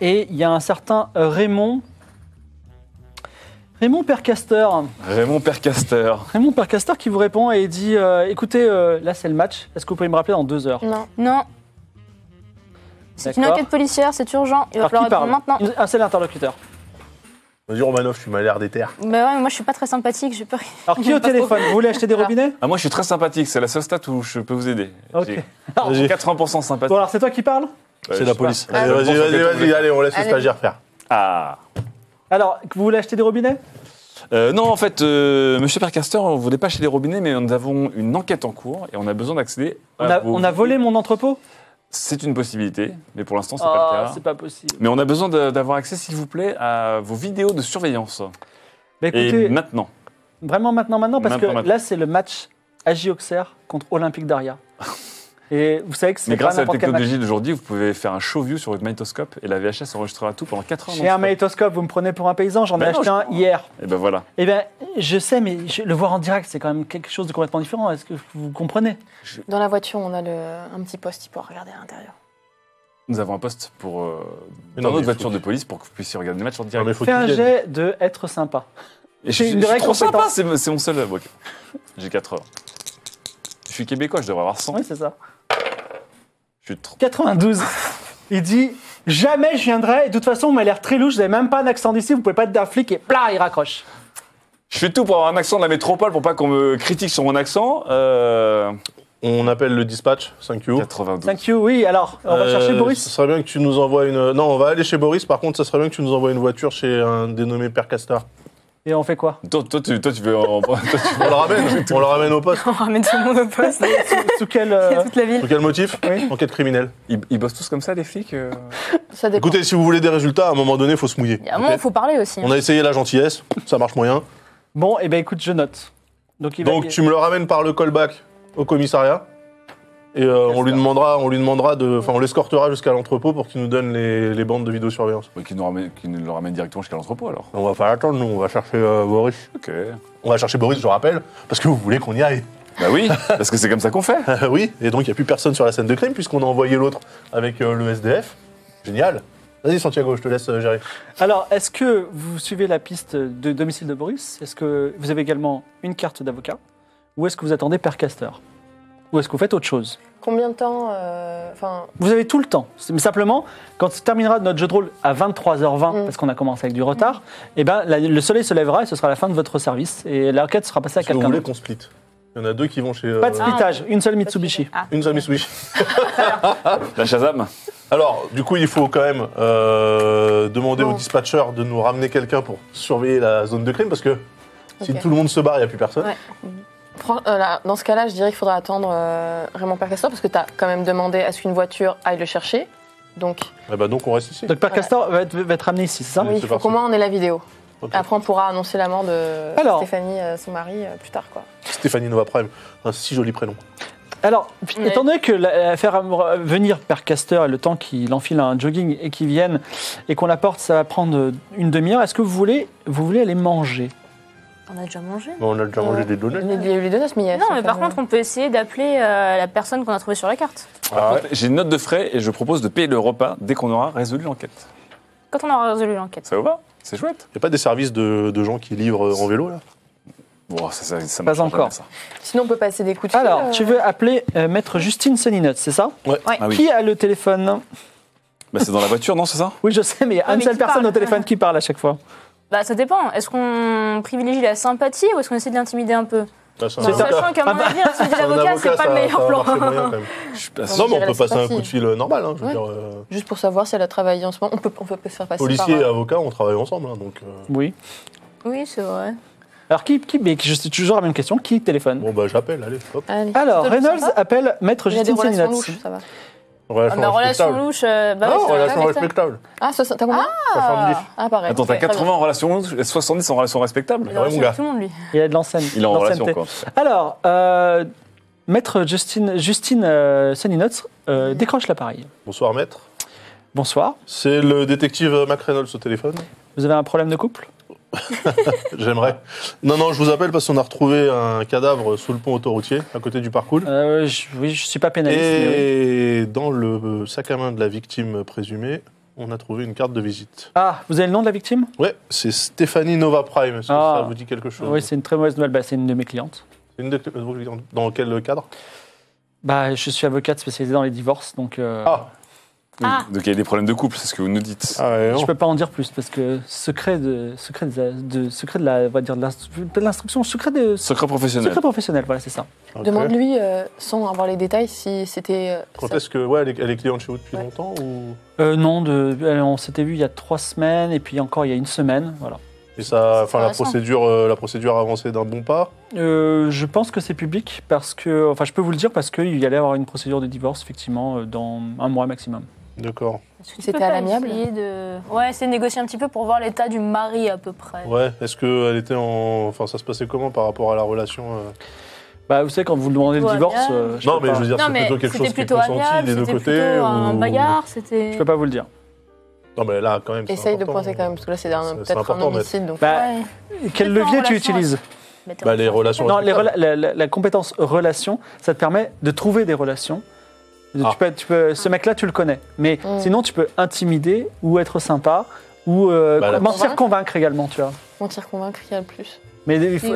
et il y a un certain Raymond Percastor qui vous répond et dit écoutez, là c'est le match, est-ce que vous pouvez me rappeler dans 2 heures? Non. C'est une enquête policière, c'est urgent, il va falloir répondre maintenant. C'est l'interlocuteur. Vas-y Romanoff, tu m'as l'air déter. Bah ouais, mais moi je suis pas très sympathique, j'ai peur. Alors qui au téléphone? Vous voulez acheter des robinets? Ah, moi je suis très sympathique, c'est la seule stat où je peux vous aider. Ok. J'ai 80% sympathique. Bon alors c'est toi qui parles? C'est la police. Vas-y, allez, on laisse le stagiaire faire. Ah. Alors, vous voulez acheter des robinets? Non, en fait, monsieur Percastor, on ne voulait pas acheter des robinets, mais nous avons une enquête en cours et on a besoin d'accéder à... On a volé mon entrepôt? C'est une possibilité, mais pour l'instant, c'est pas le cas. C'est pas possible. Mais on a besoin d'avoir accès, s'il vous plaît, à vos vidéos de surveillance. Bah écoutez, et maintenant. Vraiment maintenant, parce que là, c'est le match AJ Auxerre contre Olympique d'Aria. Et vous savez que c'est... Mais grâce à la technologie d'aujourd'hui, vous pouvez faire un show view sur votre magnétoscope et la VHS enregistrera tout pendant 4 ans. J'ai un magnétoscope, vous me prenez pour un paysan, j'en ai acheté un hier. Et ben voilà. Et ben je sais, mais le voir en direct, c'est quand même quelque chose de complètement différent. Est-ce que vous comprenez? Dans la voiture, on a un petit poste, il pourra regarder à l'intérieur. Nous avons un poste pour dans notre voiture de police pour que vous puissiez regarder le match en direct. Fais un jet de être sympa. Je suis trop sympa, c'est mon seul. J'ai 4 heures. Je suis québécois, je devrais avoir 100. Oui, c'est ça. 92. Il dit « Jamais je viendrai, de toute façon, vous m'avez l'air très louche, vous n'avez même pas un accent d'ici, vous pouvez pas être d'un flic » et plâ, il raccroche. Je fais tout pour avoir un accent de la métropole, pour pas qu'on me critique sur mon accent. On appelle le dispatch, 5Q. 92. 5Q, oui, alors, on va chercher Boris. Ce serait bien que tu nous envoies une... Non, on va aller chez Boris, par contre, ça serait bien que tu nous envoies une voiture chez un dénommé Percastor. Et on fait quoi? Toi, tu veux... on le ramène au poste. On ramène tout le monde au poste. Sous quel motif? Oui. Enquête criminelle. Ils bossent tous comme ça, les flics? Ça dépend. Écoutez, si vous voulez des résultats, à un moment donné, il faut se mouiller. À un moment, il faut parler aussi. On a essayé la gentillesse, ça marche moyen. Bon, et ben écoute, je note. Donc tu me le ramènes par le callback au commissariat et on lui demandera de... Enfin, on l'escortera jusqu'à l'entrepôt pour qu'il nous donne les bandes de vidéosurveillance. Oui, qu'il nous le ramène directement jusqu'à l'entrepôt, alors. On va pas attendre, nous, on va chercher Boris. Ok. On va chercher Boris, je rappelle, parce que vous voulez qu'on y aille. Bah oui, parce que c'est comme ça qu'on fait. Oui, et donc il n'y a plus personne sur la scène de crime, puisqu'on a envoyé l'autre avec le SDF. Génial. Vas-y, Santiago, je te laisse gérer. Alors, est-ce que vous suivez la piste de domicile de Boris? Est-ce que vous avez également une carte d'avocat? Ou est-ce que vous attendez Percastor? Ou est-ce que vous faites autre chose? Combien de temps Vous avez tout le temps. Mais simplement, quand se terminera notre jeu de rôle à 23h20, parce qu'on a commencé avec du retard, et ben, le soleil se lèvera et ce sera la fin de votre service. Et l'enquête sera passée à quelqu'un d'autre. Vous voulez qu'on split? Il y en a 2 qui vont chez... Pas de splitage, une seule Mitsubishi. Une seule Mitsubishi. La Shazam. Alors, du coup, il faut quand même demander au dispatcher de nous ramener quelqu'un pour surveiller la zone de crime, parce que si tout le monde se barre, il n'y a plus personne. Ouais. Dans ce cas-là, je dirais qu'il faudra attendre Raymond Percastor, parce que tu as quand même demandé à ce qu'une voiture aille le chercher. Donc, donc on reste ici. Donc Percastor va être ramené ici, c'est ça? Oui, il faut qu'au moins on ait la vidéo. Okay. Après, on pourra annoncer la mort de Stéphanie, son mari, plus tard. Stéphanie Nova Prime, un si joli prénom. Alors, étant donné que faire venir Percastor et le temps qu'il enfile un jogging et qu'il vienne et qu'on l'apporte, ça va prendre une demi-heure, est-ce que vous voulez aller manger? On a déjà mangé. On a déjà mangé des donuts. Il y a eu les donuts, mais il y a... Non, mais par contre, on peut essayer d'appeler la personne qu'on a trouvée sur la carte. J'ai une note de frais et je propose de payer le repas dès qu'on aura résolu l'enquête. Quand on aura résolu l'enquête. Ça vous va? C'est chouette. Il n'y a pas des services de gens qui livrent en vélo, là? Bon, ça pas encore. Ça. Sinon, on peut passer des coups de fil. Alors, tu veux appeler maître Justine Sunny Nuts, c'est ça? Ouais. Ah, oui. Qui a le téléphone? C'est dans la voiture, non? C'est ça? Oui, je sais, mais il y a une seule personne au téléphone qui parle à chaque fois. Bah, ça dépend. Est-ce qu'on privilégie la sympathie ou est-ce qu'on essaie de l'intimider un peu? Bah, c'est un sachant qu'à mon avis, un suivi d'avocat, c'est pas le meilleur plan. Non, mais on peut passer un coup de fil normal. Hein, je veux dire, juste pour savoir si elle a travaillé en ce moment. On peut faire passer. Policier et avocat, on travaille ensemble. Hein, donc, oui. Oui, c'est vrai. Alors, c'est toujours la même question. Qui téléphone? Bon, bah, j'appelle, allez, hop. Allez. Alors, Reynolds appelle Maître Justine Sunny Nuts. Ça va. Relation louche, bah non, relation respectable. Ah, t'as combien? Ah, pareil. Attends, t'as 80 en relation louche, 70 en relation respectable. Il a tout le monde, lui. Il a de l'enseigne. Il est en relation, quoi. Alors, Maître Justine Sunny Nuts décroche l'appareil. Bonsoir, Maître. Bonsoir. C'est le détective Mac Reynolds au téléphone. Vous avez un problème de couple? J'aimerais. Non, non, je vous appelle parce qu'on a retrouvé un cadavre sous le pont autoroutier, à côté du parcours. Oui, je ne suis pas pénaliste. Et oui, dans le sac à main de la victime présumée, on a trouvé une carte de visite. Ah, vous avez le nom de la victime? Oui, c'est Stéphanie Nova Prime. Est-ce que ça vous dit quelque chose? Oui, c'est une très mauvaise nouvelle. Bah, c'est une de mes clientes. Une de vos clientes? Dans quel cadre? Bah, je suis avocate spécialisée dans les divorces, donc... Donc il y a des problèmes de couple, c'est ce que vous nous dites. Je ne peux pas en dire plus parce que secret professionnel. Secret professionnel, voilà, c'est ça. Okay. Demande-lui sans avoir les détails si c'était. Quand est-ce que elle est cliente chez vous depuis longtemps ou... Non, on s'était vu il y a 3 semaines et puis encore il y a 1 semaine, voilà. Et ça, enfin la procédure avancée d'un bon pas. Je pense que c'est public parce que, enfin je peux vous le dire parce qu'il y allait avoir une procédure de divorce effectivement dans 1 mois maximum. D'accord. C'était à l'amiable. Ouais, c'est négocier un petit peu pour voir l'état du mari à peu près. Ouais. Est-ce que elle était en, enfin ça se passait comment par rapport à la relation? Bah vous savez quand vous demandez le divorce. Non mais je veux dire c'est plutôt quelque chose qui est consenti des deux côtés. Un bagarre, c'était. Je peux pas vous le dire. Non, mais là, quand même. Essaye de pointer quand même, parce que là, c'est peut-être un homicide. Donc... Bah, quel levier tu utilises? Bah, les relations. Non, la compétence relation, ça te permet de trouver des relations. Ce mec-là, tu le connais. Mais sinon, tu peux intimider ou être sympa ou mentir, convaincre également, tu vois. Mentir, convaincre, il y a le plus. Mais il faut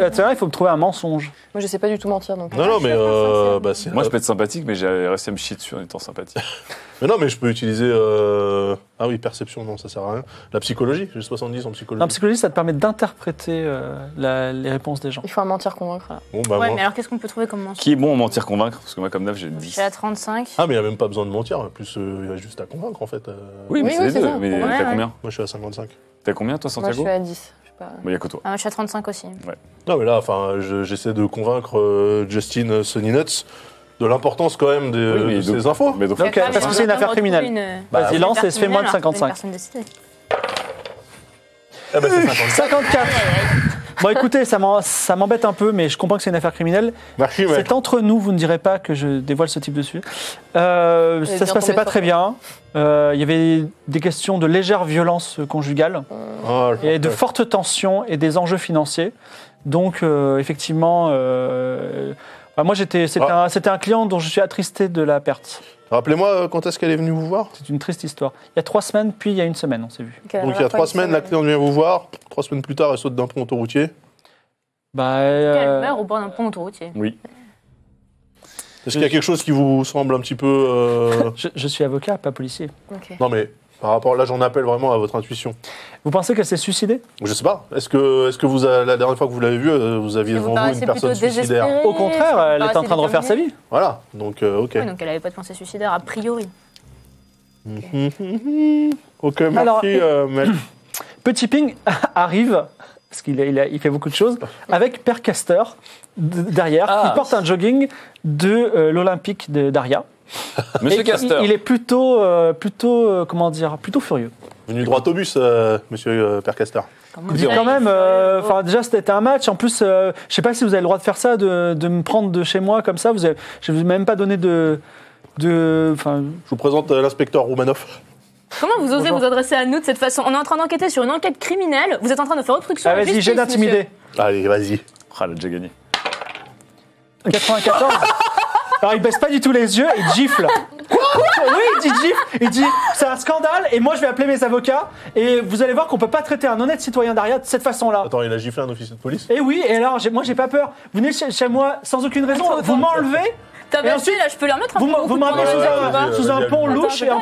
me trouver un mensonge. Moi, je sais pas du tout mentir. Donc... Non, mais moi, je peux être sympathique, mais j'ai réussi à me chier dessus en étant sympathique. Mais non, mais je peux utiliser... Ah oui, perception, non, ça sert à rien. La psychologie, j'ai 70 en psychologie. En psychologie, ça te permet d'interpréter les réponses des gens. Il faut un mentir-convaincre. Bon, bah, mais alors, qu'est-ce qu'on peut trouver comme mensonge? Qui est bon en mentir-convaincre? Parce que moi, comme d'hab, j'ai 10. J'ai à 35. Ah, mais il n'y a même pas besoin de mentir. Plus, il y a juste à convaincre, en fait. Oui, mais c'est les deux. Mais t'as combien? Moi, je suis à 55. T'as combien, toi, Santiago? Moi, je suis à 10. Il n'y a que toi. Ah, je suis à 35 aussi. Ouais. Non, mais là, j'essaie de convaincre Justine Sunny Nuts de l'importance quand même de ces infos. Mais donc, parce que c'est une affaire criminelle. Vas-y, lance et se fait moins de 55. Ah bah, c'est 54. Bon, écoutez, ça m'embête un peu, mais je comprends que c'est une affaire criminelle. Merci, ouais. C'est entre nous, vous ne direz pas que je dévoile ce type dessus. Ça se passait pas très bien. Il y avait des questions de légère violence conjugale et de fortes tensions et des enjeux financiers. Donc, effectivement, moi, c'était un client dont je suis attristé de la perte. Rappelez-moi, quand est-ce qu'elle est venue vous voir? C'est une triste histoire. Il y a 3 semaines, puis il y a 1 semaine, on s'est vu. Okay, donc il y a 3 semaines, la cliente vient vous voir. 3 semaines plus tard, elle saute d'un pont autoroutier. Bah, elle meurt au bord d'un pont autoroutier. Oui. Est-ce qu'il y a quelque chose qui vous semble un petit peu... Je suis avocat, pas policier. Okay. Non mais, par rapport... Là, j'en appelle vraiment à votre intuition. Vous pensez qu'elle s'est suicidée? Je sais pas. Est-ce que vous, la dernière fois que vous l'avez vue, vous aviez devant vous une personne suicidaire? Au contraire, elle est en train de refaire sa vie. Voilà, donc ok. Oui, donc elle n'avait pas de pensée suicidaire, a priori. Ok, merci. Alors, Petit Ping arrive, parce qu'il fait beaucoup de choses, avec Percastor derrière, qui porte un jogging de l'Olympique d'Aria. Monsieur Castor. Il est plutôt furieux. Venu droit au bus, monsieur Percastor. Quand même, déjà c'était un match. En plus, je sais pas si vous avez le droit de faire ça, de me prendre de chez moi comme ça. Je vous ai même pas donné de. Je vous présente l'inspecteur Romanoff. Comment vous osez vous adresser à nous de cette façon? On est en train d'enquêter sur une enquête criminelle. Vous êtes en train de faire obstruction à la justice. J'ai d'intimidé. Allez, vas-y. Ah, elle a déjà gagné. 94. Alors, il baisse pas du tout les yeux, il gifle. Quoi? Oui, il dit gifle, il dit c'est un scandale et moi je vais appeler mes avocats et vous allez voir qu'on peut pas traiter un honnête citoyen d'Aria de cette façon-là. Attends, il a giflé un officier de police? Eh oui, et alors moi j'ai pas peur. Vous venez chez moi sans aucune raison, vous m'enlevez Et ensuite, là, je peux leur mettre un peu. Vous m'avez sous un pont louche et en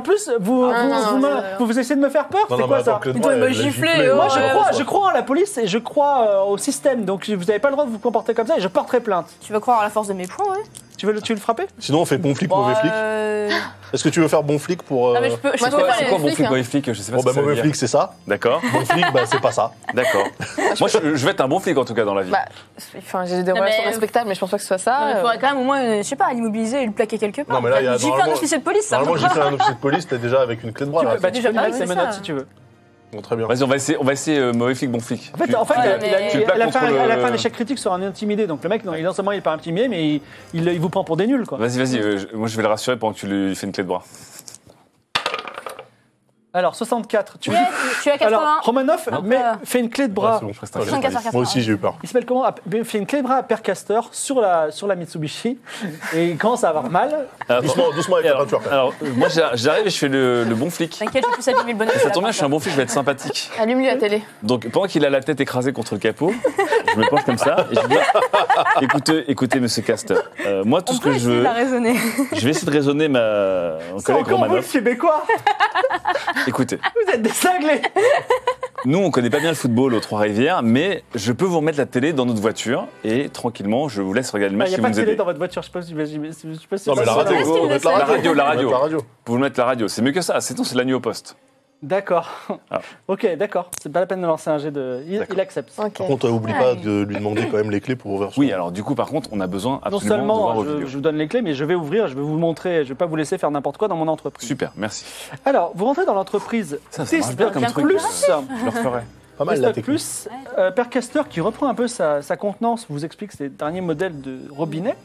plus, vous essayez de me faire peur. C'est quoi ça? Moi, je crois à la police et je crois au système. Donc, vous n'avez pas le droit de vous comporter comme ça et je porterai plainte. Tu vas croire à la force de mes points, ouais. Tu veux le frapper? Sinon, on fait bon flic, mauvais flic. Est-ce que tu veux faire bon flic pour... Non, mais je peux pas. C'est quoi bon flic, mauvais flic? Je sais pas. Bon, bah, mauvais flic, c'est ça. D'accord. Bon flic, bah, c'est pas ça. D'accord. Moi, je vais être un bon flic, en tout cas, dans la vie. Enfin, j'ai des relations respectables, mais je pense pas que ce soit ça. On pourrait quand même, au moins, je sais pas, l'immobiliser et le plaquer quelque part. Non, mais là, il y a... J'ai fait un officier de police, ça. Normalement, j'ai fait un officier de police, t'es déjà avec une clé de bras. Bah, déjà, c'est menottes si tu veux. Bon, très bien. Vas-y, on va essayer mauvais flic, bon flic. En fait, à la fin, l'échec critique sera un intimidé. Donc le mec, non seulement il est pas intimidé, mais il vous prend pour des nuls, quoi. Vas-y. Moi, je vais le rassurer pendant que tu lui fais une clé de bras. Alors, 64. Tu as 80. Alors, Romanoff fait une clé de bras. Ouais, c'est bon, 84. Moi aussi, j'ai eu peur. Il s'appelle comment? Il fait une clé de bras à Percastor sur la Mitsubishi. Et il commence à avoir mal. Doucement avec la peinture. Alors, moi, j'arrive et je fais le bon flic. T'inquiète, je pousse à le bonheur. Ça tombe bien, je suis un bon flic, je vais être sympathique. Allume-lui la télé. Donc, pendant qu'il a la tête écrasée contre le capot, je me penche comme ça et je dis écoutez, monsieur Castor, moi, tout ce que je veux. Je vais essayer de raisonner mon collègue Romanoff. C'est québécois. Écoutez. Vous êtes des cinglés. Nous, on connaît pas bien le football aux Trois-Rivières, mais je peux vous remettre la télé dans notre voiture et tranquillement, je vous laisse regarder le match. Il n'y a pas de télé dans votre voiture, je pense. Non, mais la radio. Vous pouvez mettre la radio, c'est mieux que ça. C'est la nuit au poste. D'accord. Ah. Ok, d'accord. C'est pas la peine de lancer un jet de... Il accepte. Okay. Par contre, oublie pas de lui demander quand même les clés pour ouvrir. Oui, alors du coup, par contre, on a besoin absolument de voir vos vidéos. Je vous donne les clés, mais je vais ouvrir, je vais vous montrer, je vais pas vous laisser faire n'importe quoi dans mon entreprise. Super, merci. Alors, vous rentrez dans l'entreprise. Plus, Percastor qui reprend un peu sa contenance, vous explique ses derniers modèles de robinet.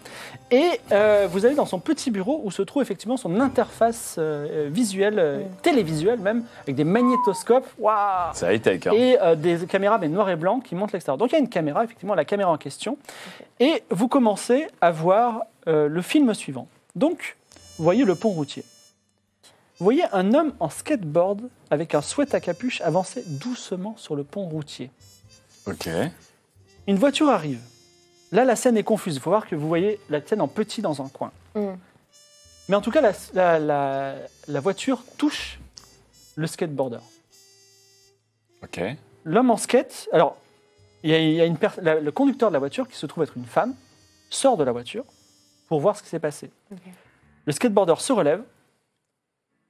Et vous allez dans son petit bureau où se trouve effectivement son interface visuelle, télévisuelle même, avec des magnétoscopes. Waouh! C'est high-tech, hein. Et des caméras mais noires et blancs qui montrent l'extérieur. Donc il y a une caméra, effectivement, la caméra en question. Et vous commencez à voir le film suivant. Donc, vous voyez le pont routier. Vous voyez un homme en skateboard avec un sweat à capuche avancer doucement sur le pont routier. Ok. Une voiture arrive. Là, la scène est confuse. Il faut voir que vous voyez la scène en petit dans un coin. Mais en tout cas, la voiture touche le skateboarder. Ok. L'homme en skate... Alors, le conducteur de la voiture, qui se trouve être une femme, sort de la voiture pour voir ce qui s'est passé. Okay. Le skateboarder se relève.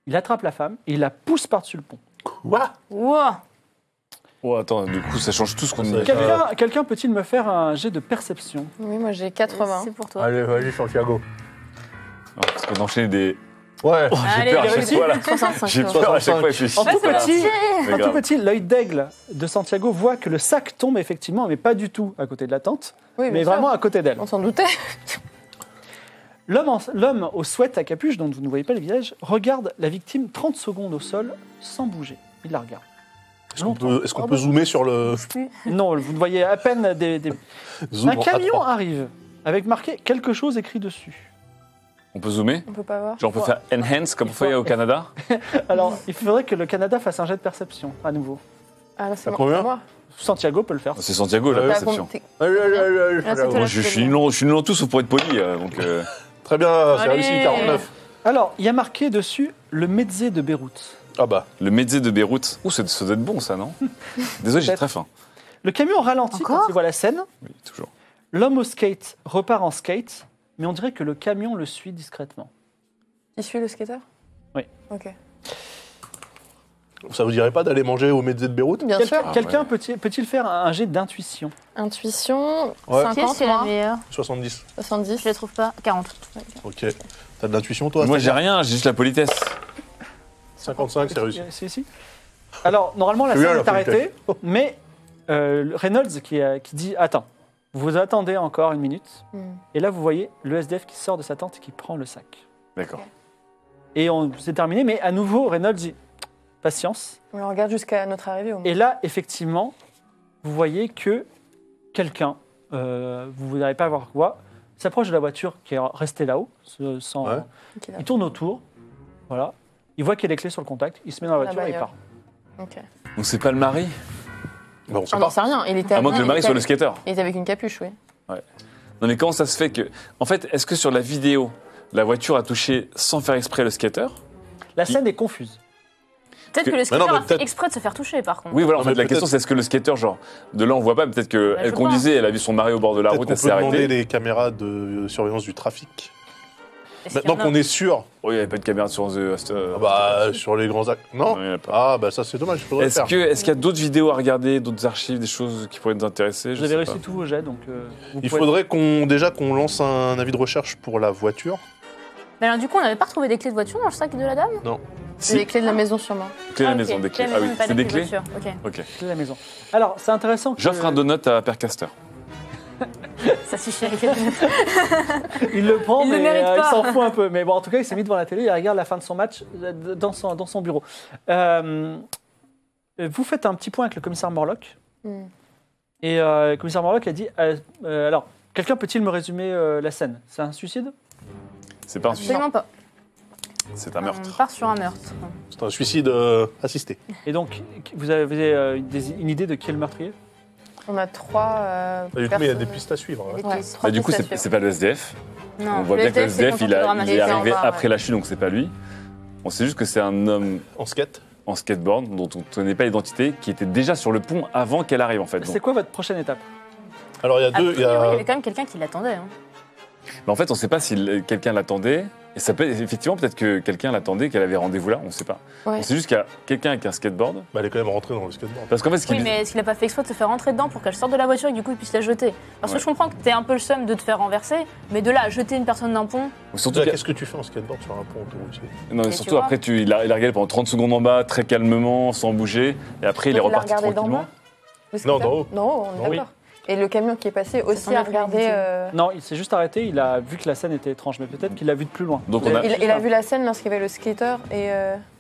Il attrape la femme et il la pousse par-dessus le pont. Quoi? Oh, attends, du coup, ça change tout ce qu'on a. Quelqu'un peut-il me faire un jet de perception? Oui, moi j'ai 80. C'est pour toi. Allez, Santiago. Parce qu'on enchaîne des... Ouais, oh, j'ai peur à chaque fois, là. J'ai peur à chaque fois. En tout petit, l'œil d'aigle de Santiago voit que le sac tombe, effectivement, mais pas du tout à côté de la tente, mais vraiment à côté d'elle. On s'en doutait. L'homme au sweat à capuche, dont vous ne voyez pas le visage, regarde la victime 30 secondes au sol sans bouger. Il la regarde. Est-ce qu'on peut zoomer sur le... Non, vous ne voyez à peine des... Un camion arrive avec marqué quelque chose écrit dessus. On peut zoomer? On peut pas voir. Genre on peut faire enhance comme on fait au Canada? Alors, il faudrait que le Canada fasse un jet de perception à nouveau. Ah là, c'est moi. Santiago peut le faire. C'est Santiago la perception. Je suis nul en tout sauf pour être poli, donc... Très bien, c'est réussi, 49. Alors, il y a marqué dessus le Mezze de Beyrouth. Ah bah, le Mezze de Beyrouth. Ouh, ça doit être bon, ça, non? Désolé, j'ai très faim. Le camion ralentit quand il voit la scène. Oui, toujours. L'homme au skate repart en skate, mais on dirait que le camion le suit discrètement. Il suit le skateur? Oui. Ok. Ça vous dirait pas d'aller manger au Mezze de Beyrouth? Bien sûr. Quelqu'un peut-il faire un jet d'intuition? Intuition, 50, c'est la meilleure. 70. 70, je les trouve pas. 40. Ok. T'as de l'intuition, toi? Moi, j'ai rien, j'ai juste la politesse. 55, c'est réussi. Si. Alors, normalement, la scène est arrêtée, mais Reynolds qui dit « Attends, vous attendez encore une minute. » Et là, vous voyez le SDF qui sort de sa tente et qui prend le sac. D'accord. Et c'est terminé, mais à nouveau, Reynolds dit... Patience. On le regarde jusqu'à notre arrivée. Au moins. Et là, effectivement, vous voyez que quelqu'un, vous n'allez pas voir quoi, s'approche de la voiture qui est restée là-haut. Il tourne autour. Voilà. Il voit qu'il y a les clés sur le contact. Il se met dans la voiture et il part. Okay. Donc c'est pas le mari? On ne sait rien. À moins que le mari soit le skateur. Il était avec une capuche, oui. Ouais. Non mais comment ça se fait que... En fait, est-ce que sur la vidéo, la voiture a touché sans faire exprès le skater? La scène est confuse. Peut-être que le skater a fait exprès de se faire toucher, par contre. Oui, voilà, en fait, la question, c'est est-ce que le skater, genre, de là, on voit pas, peut-être qu'elle conduisait, elle a vu son mari au bord de la route, elle s'est arrêtée. On peut demander des caméras de surveillance du trafic. Maintenant qu'on est sûr... Oh, il n'y avait pas de caméra sur sur les grands actes. Non, non, ah, bah ça c'est dommage, je pourrais faire. Est-ce qu'il y a d'autres vidéos à regarder, d'autres archives, des choses qui pourraient nous intéresser? Vous avez réussi tous vos jets, donc... il faudrait qu'on lance un avis de recherche pour la voiture. Mais alors du coup, on n'avait pas retrouvé des clés de voiture dans le sac de la dame? Non. C'est des clés de la maison sûrement. Clés de la maison, des clés. Ah oui, c'est des clés. Ok. Clés de la maison. Alors, c'est intéressant que... J'offre un donut à Percastor. Ça suffit. Il le prend, il s'en fout un peu. Mais bon, en tout cas, il s'est mis devant la télé, il regarde la fin de son match dans son bureau. Vous faites un petit point avec le commissaire Morlock. Mm. Et le commissaire Morlock a dit alors, quelqu'un peut-il me résumer la scène? C'est un suicide? C'est pas un suicide. Absolument pas. C'est un meurtre. On part sur un meurtre. C'est un suicide assisté. Et donc, vous avez une idée de qui est le meurtrier? On a trois personnes. Mais il y a des pistes à suivre. Ouais. Bah, du coup, c'est pas le SDF. Non, on voit bien que le SDF, il est arrivé après la chute, donc c'est pas lui. On sait juste que c'est un homme en skate, en skateboard, dont on ne connaît pas l'identité, qui était déjà sur le pont avant qu'elle arrive en fait. C'est quoi votre prochaine étape? Alors il y a deux. Il y avait quand même quelqu'un qui l'attendait. Hein. Mais en fait, on ne sait pas si quelqu'un l'attendait. Et ça peut, effectivement, peut-être que quelqu'un l'attendait, qu'elle avait rendez-vous là, on ne sait pas. Ouais. On sait juste qu'il y a quelqu'un avec un skateboard. Bah, elle est quand même rentrée dans le skateboard. Parce qu'en fait, oui, mais est-ce qu'il n'a pas fait exprès de se faire rentrer dedans pour qu'elle sorte de la voiture et que, du coup, il puisse la jeter? Parce que je comprends que tu es un peu le seum de te faire renverser, mais de là, jeter une personne d'un pont. Surtout, qu'est-ce que tu fais en skateboard sur un pont autoroutier? Non, mais surtout, tu après, il a regardé pendant 30 secondes en bas, très calmement, sans bouger, et après, il est reparti tranquillement. Non, d'en haut. Non, on est d'accord. Et le camion qui est passé aussi a regardé... Non, il s'est juste arrêté, il a vu que la scène était étrange, mais peut-être qu'il l'a vu de plus loin. Donc il a vu la scène lorsqu'il y avait le skater et...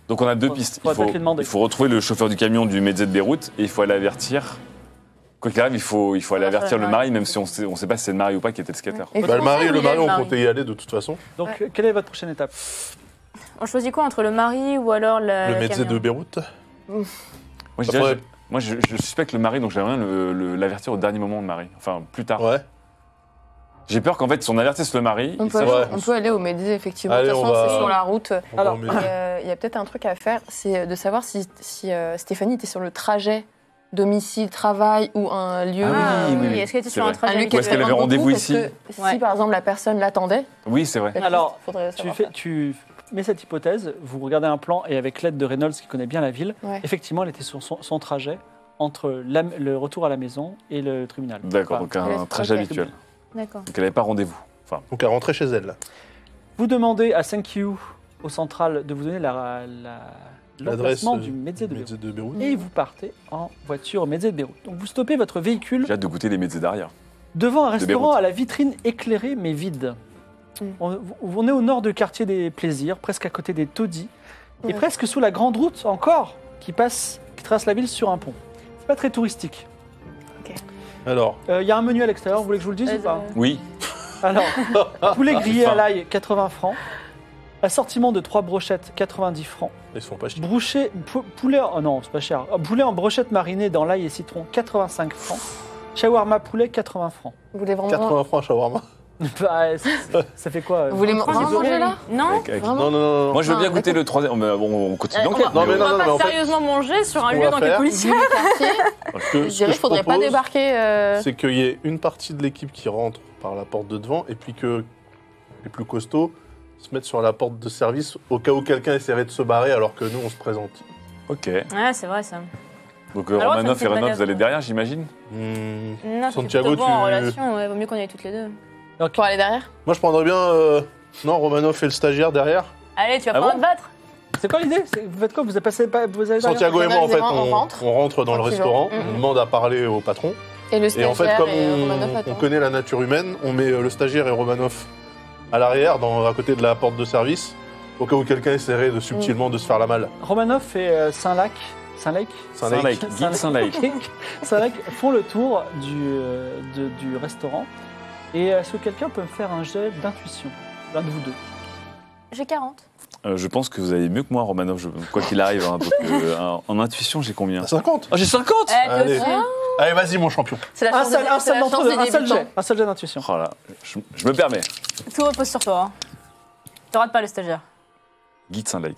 Donc on a deux pistes. Il faut retrouver le chauffeur du camion du Mezze de Beyrouth et il faut aller avertir... Quoi qu'il arrive, il faut aller avertir le mari, même si on ne sait pas si c'est le mari ou pas qui était le skater. Ouais. Bah, le mari, on comptait y aller de toute façon. Donc quelle est votre prochaine étape? On choisit quoi, entre le mari ou alors le Mezze de Beyrouth? Moi, je suspecte le mari, donc j'aimerais bien l'avertir au dernier moment de mari. Enfin, plus tard. Ouais. J'ai peur qu'en fait, si on avertisse le mari... On peut aller au Mezze, effectivement. Allez, de toute façon, c'est sur la route. Alors, il y a peut-être un truc à faire, c'est de savoir si Stéphanie était sur le trajet domicile, travail ou un lieu... Ah oui, oui. Est-ce qu'elle était sur un trajet? Ou est-ce qu'elle avait rendez-vous ici? Si, par exemple, la personne l'attendait... Oui, c'est vrai. Alors, mais cette hypothèse, vous regardez un plan et avec l'aide de Reynolds qui connaît bien la ville, effectivement, elle était sur son trajet entre le retour à la maison et le tribunal. D'accord, donc un trajet habituel. D'accord. Donc elle n'avait pas rendez-vous. Enfin, donc elle rentrait chez elle. Vous demandez à 5Q, au central, de vous donner l'emplacement du Mezze de Beyrouth. Et vous partez en voiture au Mezze de Beyrouth. Donc vous stoppez votre véhicule. J'ai hâte de goûter les Mezze d'Aria. Devant un restaurant à la vitrine éclairée mais vide. On est au nord du quartier des plaisirs, presque à côté des taudis, et presque sous la grande route encore qui trace la ville sur un pont. C'est pas très touristique. Okay. Alors, y a un menu à l'extérieur. Vous voulez que je vous le dise ou pas? Oui. Alors, poulet grillé à l'ail, 80 francs. Assortiment de 3 brochettes, 90 francs. Ils sont pas chers. Poulet, oh non, c'est pas cher. Poulet en brochette marinée dans l'ail et citron, 85 francs. Shawarma poulet, 80 francs. Vous voulez vraiment 80 francs shawarma? Bah, ça fait quoi? Vous voulez manger là? Non. Moi, je veux bien goûter le troisième. On continue l'enquête. On va pas sérieusement manger sur un lieu dans les policiers. Je dirais qu'il faudrait pas débarquer. C'est qu'il y ait une partie de l'équipe qui rentre par la porte de devant et puis que les plus costauds se mettent sur la porte de service au cas où quelqu'un essaierait de se barrer alors que nous, on se présente. Ok. Ouais, c'est vrai ça. Donc Romanoff et Reynolds, vous allez derrière, j'imagine? Non, Santiago, tu... en relation, vaut mieux qu'on y aille toutes les deux. Okay. Pour aller derrière? Moi je prendrais bien. Non, Romanoff et le stagiaire derrière. Allez, tu vas pas te battre? C'est quoi l'idée? Vous faites quoi? Vous avez passé pas. Santiago et moi en fait, on rentre dans le restaurant, on demande à parler au patron. Et le stagiaire. Et en fait, comme on connaît la nature humaine, on met le stagiaire et Romanoff à l'arrière, à côté de la porte de service, au cas où quelqu'un essaierait subtilement de se faire la malle. Romanoff et Saint-Lec font le tour du restaurant. Et est-ce que quelqu'un peut me faire un jet d'intuition? L'un de vous deux. J'ai 40. Je pense que vous avez mieux que moi, Romanoff, quoi qu'il arrive. Hein, donc, en intuition, j'ai combien? 50. J'ai 50. Allez, vas-y, mon champion. C'est la chance des débutants. Un seul jet d'intuition. Oh là, je me permets. Tout repose sur toi. Hein. Tu rates pas le stagiaire. Guy de Saint-Lec.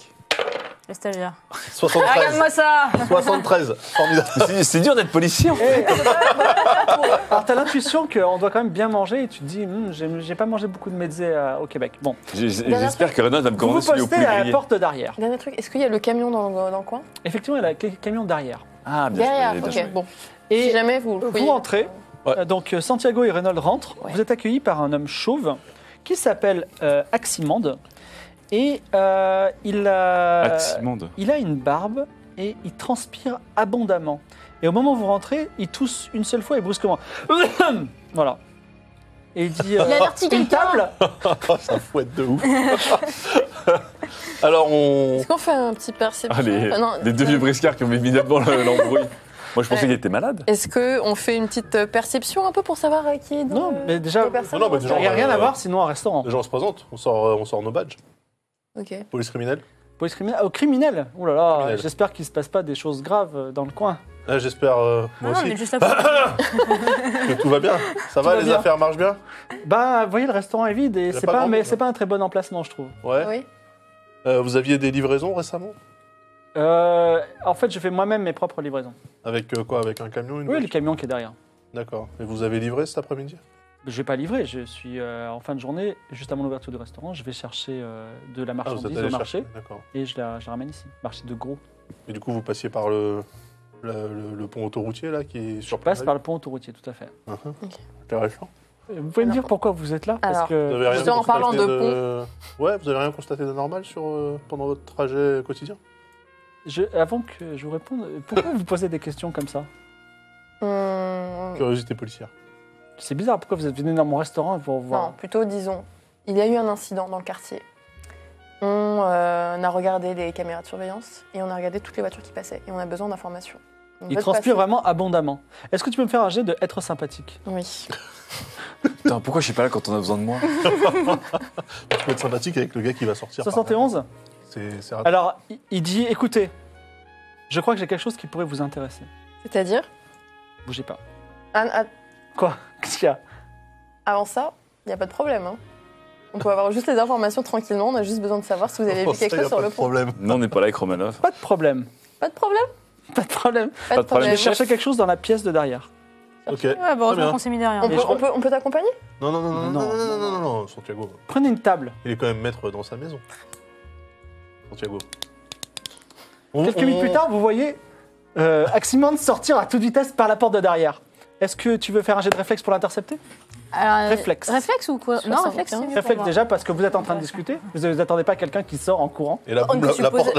Le stagiaire. 73. Ah, regarde-moi ça. 73. C'est dur d'être policier, en fait. Alors, t'as l'intuition qu'on doit quand même bien manger et tu te dis, j'ai pas mangé beaucoup de mezze au Québec. Bon. J'espère que Renat va me commander celui au plus grillé. Vous postez à la porte d'arrière. Dernier truc, est-ce qu'il y a le camion dans le coin? Effectivement, il y a le camion d'arrière. Ah, bien derrière, joué, bien ok, joué. Bon. Et si jamais vous entrez, donc Santiago et Reynolds rentrent. Ouais. Vous êtes accueillis par un homme chauve qui s'appelle Aximand. Et il a une barbe et il transpire abondamment. Et au moment où vous rentrez, il tousse une seule fois et brusquement. Voilà. Et il dit une table. C'est un fouette de ouf. Alors on. Est-ce qu'on fait un petit perception? Les deux vieux briscards qui ont mis évidemment l'embrouille. Moi, je pensais qu'il était malade. Est-ce qu'on fait une petite perception un peu pour savoir qui est dans non, mais déjà, il n'y a rien à voir sinon un restaurant. Déjà, on se présente, on sort nos badges. Okay. Police criminelle. Oh, criminel. Oh là là, j'espère qu'il ne se passe pas des choses graves dans le coin. Ah, j'espère, moi non, aussi. Mais juste que tout va bien. Ça va, les affaires marchent bien. Bah, vous voyez, le restaurant est vide et c'est pas un très bon emplacement, je trouve. Ouais. Oui. Vous aviez des livraisons récemment? En fait, je fais moi-même mes propres livraisons. Avec quoi? Avec un camion? Oui, le camion qui est derrière. D'accord. Et vous avez livré cet après-midi? Je vais pas livrer, je suis en fin de journée, juste à mon ouverture du restaurant, je vais chercher de la marchandise au marché et je la ramène ici, marché de gros. Et du coup, vous passiez par le pont autoroutier là qui est sur place? Je passe par le pont autoroutier, tout à fait. Uh-huh. Okay. Intéressant. Vous pouvez me dire pourquoi vous êtes là? Alors, parce que justement, en parlant de pont. Ouais, vous avez rien constaté d'anormal pendant votre trajet quotidien? Avant que je vous réponde, pourquoi vous posez des questions comme ça? Curiosité policière. C'est bizarre, pourquoi vous êtes venu dans mon restaurant pour voir? Non, plutôt disons, il y a eu un incident dans le quartier. On a regardé les caméras de surveillance et on a regardé toutes les voitures qui passaient et on a besoin d'informations. Il transpire vraiment abondamment. Est-ce que tu peux me faire un jet de être sympathique? Oui. Putain, pourquoi je suis pas là quand on a besoin de moi? Tu peux être sympathique avec le gars qui va sortir. 71? C'est raté. Alors, il dit, écoutez, je crois que j'ai quelque chose qui pourrait vous intéresser. C'est-à-dire? Bougez pas. Quoi? Qu'est-ce qu'il y a? Avant ça, il n'y a pas de problème. Hein. On peut avoir juste les informations tranquillement, on a juste besoin de savoir si vous avez vu quelque chose sur le pont. Non, on n'est pas là avec Romanoff. Pas de problème. Pas de problème? Pas de problème. Pas de problème. J'ai cherché quelque chose dans la pièce de derrière. Ok. Ah, bon, on s'est mis derrière. On peut t'accompagner? Non, Santiago. Prenez une table. Il est quand même maître dans sa maison. Santiago. Quelques minutes plus tard, vous voyez Aximand sortir à toute vitesse par la porte de derrière. Est-ce que tu veux faire un jet de réflexe pour l'intercepter? Réflexe. Réflexe ou quoi? Non, réflexe, c'est mieux. Réflexe déjà parce que vous êtes en train de discuter. Vous n'attendez pas quelqu'un qui sort en courant. Et la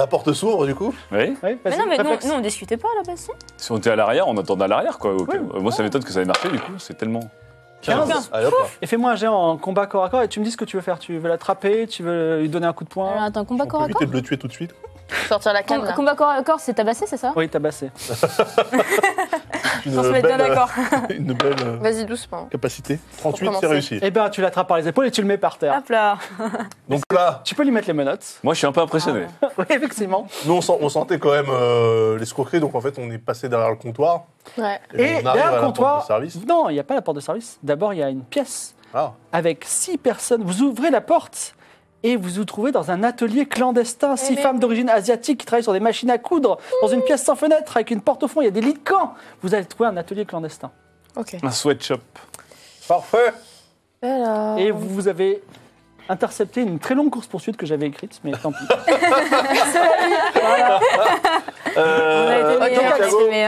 porte s'ouvre du coup? Oui. Mais non, mais nous on discutait pas à la base. Si on était à l'arrière, on attendait à l'arrière quoi. Okay. Oui. Moi ça m'étonne que ça ait marché du coup, c'est tellement... 15. Allez, et fais-moi un jet en combat corps à corps et tu me dis ce que tu veux faire. Tu veux l'attraper? Tu veux lui donner un coup de poing? Alors attends, combat corps à corps? Tu peux éviter de le tuer tout de suite? Sortir la canne. Combat corps à corps, c'est tabassé, c'est ça? Oui, tabassé. On se met bien d'accord. Une belle vas-y, doucement. Capacité. 38, c'est réussi. Eh bien, tu l'attrapes par les épaules et tu le mets par terre. Hop là. Donc là. Tu peux lui mettre les menottes. Moi, je suis un peu impressionné. Ah ouais. Oui, effectivement. Nous, on sentait quand même l'escroquerie, donc en fait, on est passé derrière le comptoir. Ouais. Et derrière le comptoir. Non, il n'y a pas la porte de service. D'abord, il y a une pièce avec 6 personnes. Vous ouvrez la porte. Et vous vous trouvez dans un atelier clandestin, 6 femmes d'origine asiatique qui travaillent sur des machines à coudre, dans une pièce sans fenêtre, avec une porte au fond, il y a des lits de camp. Vous allez trouver un atelier clandestin. Okay. Un sweatshop. Parfait. Alors... Et vous avez intercepté une très longue course-poursuite que j'avais écrite, mais tant pis. Voilà.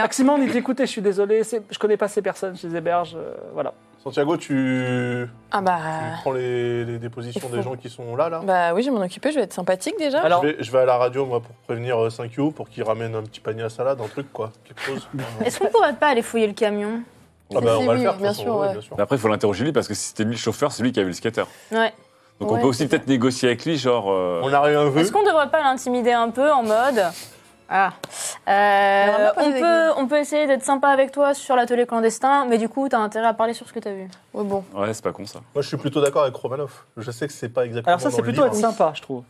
Aximand, il dit, écoutez, je suis désolé, je connais pas ces personnes, je les héberge, voilà. Santiago, tu prends les dépositions des gens qui sont là. Bah oui, je vais m'en occuper, je vais être sympathique déjà. Alors, je vais à la radio, moi, pour prévenir 5Q, pour qu'ils ramènent un petit panier à salade, un truc, quoi, quelque chose. Est-ce qu'on pourrait pas aller fouiller le camion? Ah bah, on va le faire, bien sûr. Ouais. Bien sûr. Mais après, il faut l'interroger lui, parce que si c'était lui le chauffeur, c'est lui qui avait le skater. Ouais. Donc on peut aussi peut-être négocier avec lui, genre... On a rien vu. Est-ce qu'on devrait pas l'intimider un peu, en mode... on peut essayer d'être sympa avec toi sur l'atelier clandestin, mais du coup, t'as intérêt à parler sur ce que t'as vu. Ouais, bon. Ouais, c'est pas con ça. Moi, je suis plutôt d'accord avec Romanoff. Je sais que c'est pas exactement. Alors, ça, c'est plutôt être sympa, je trouve.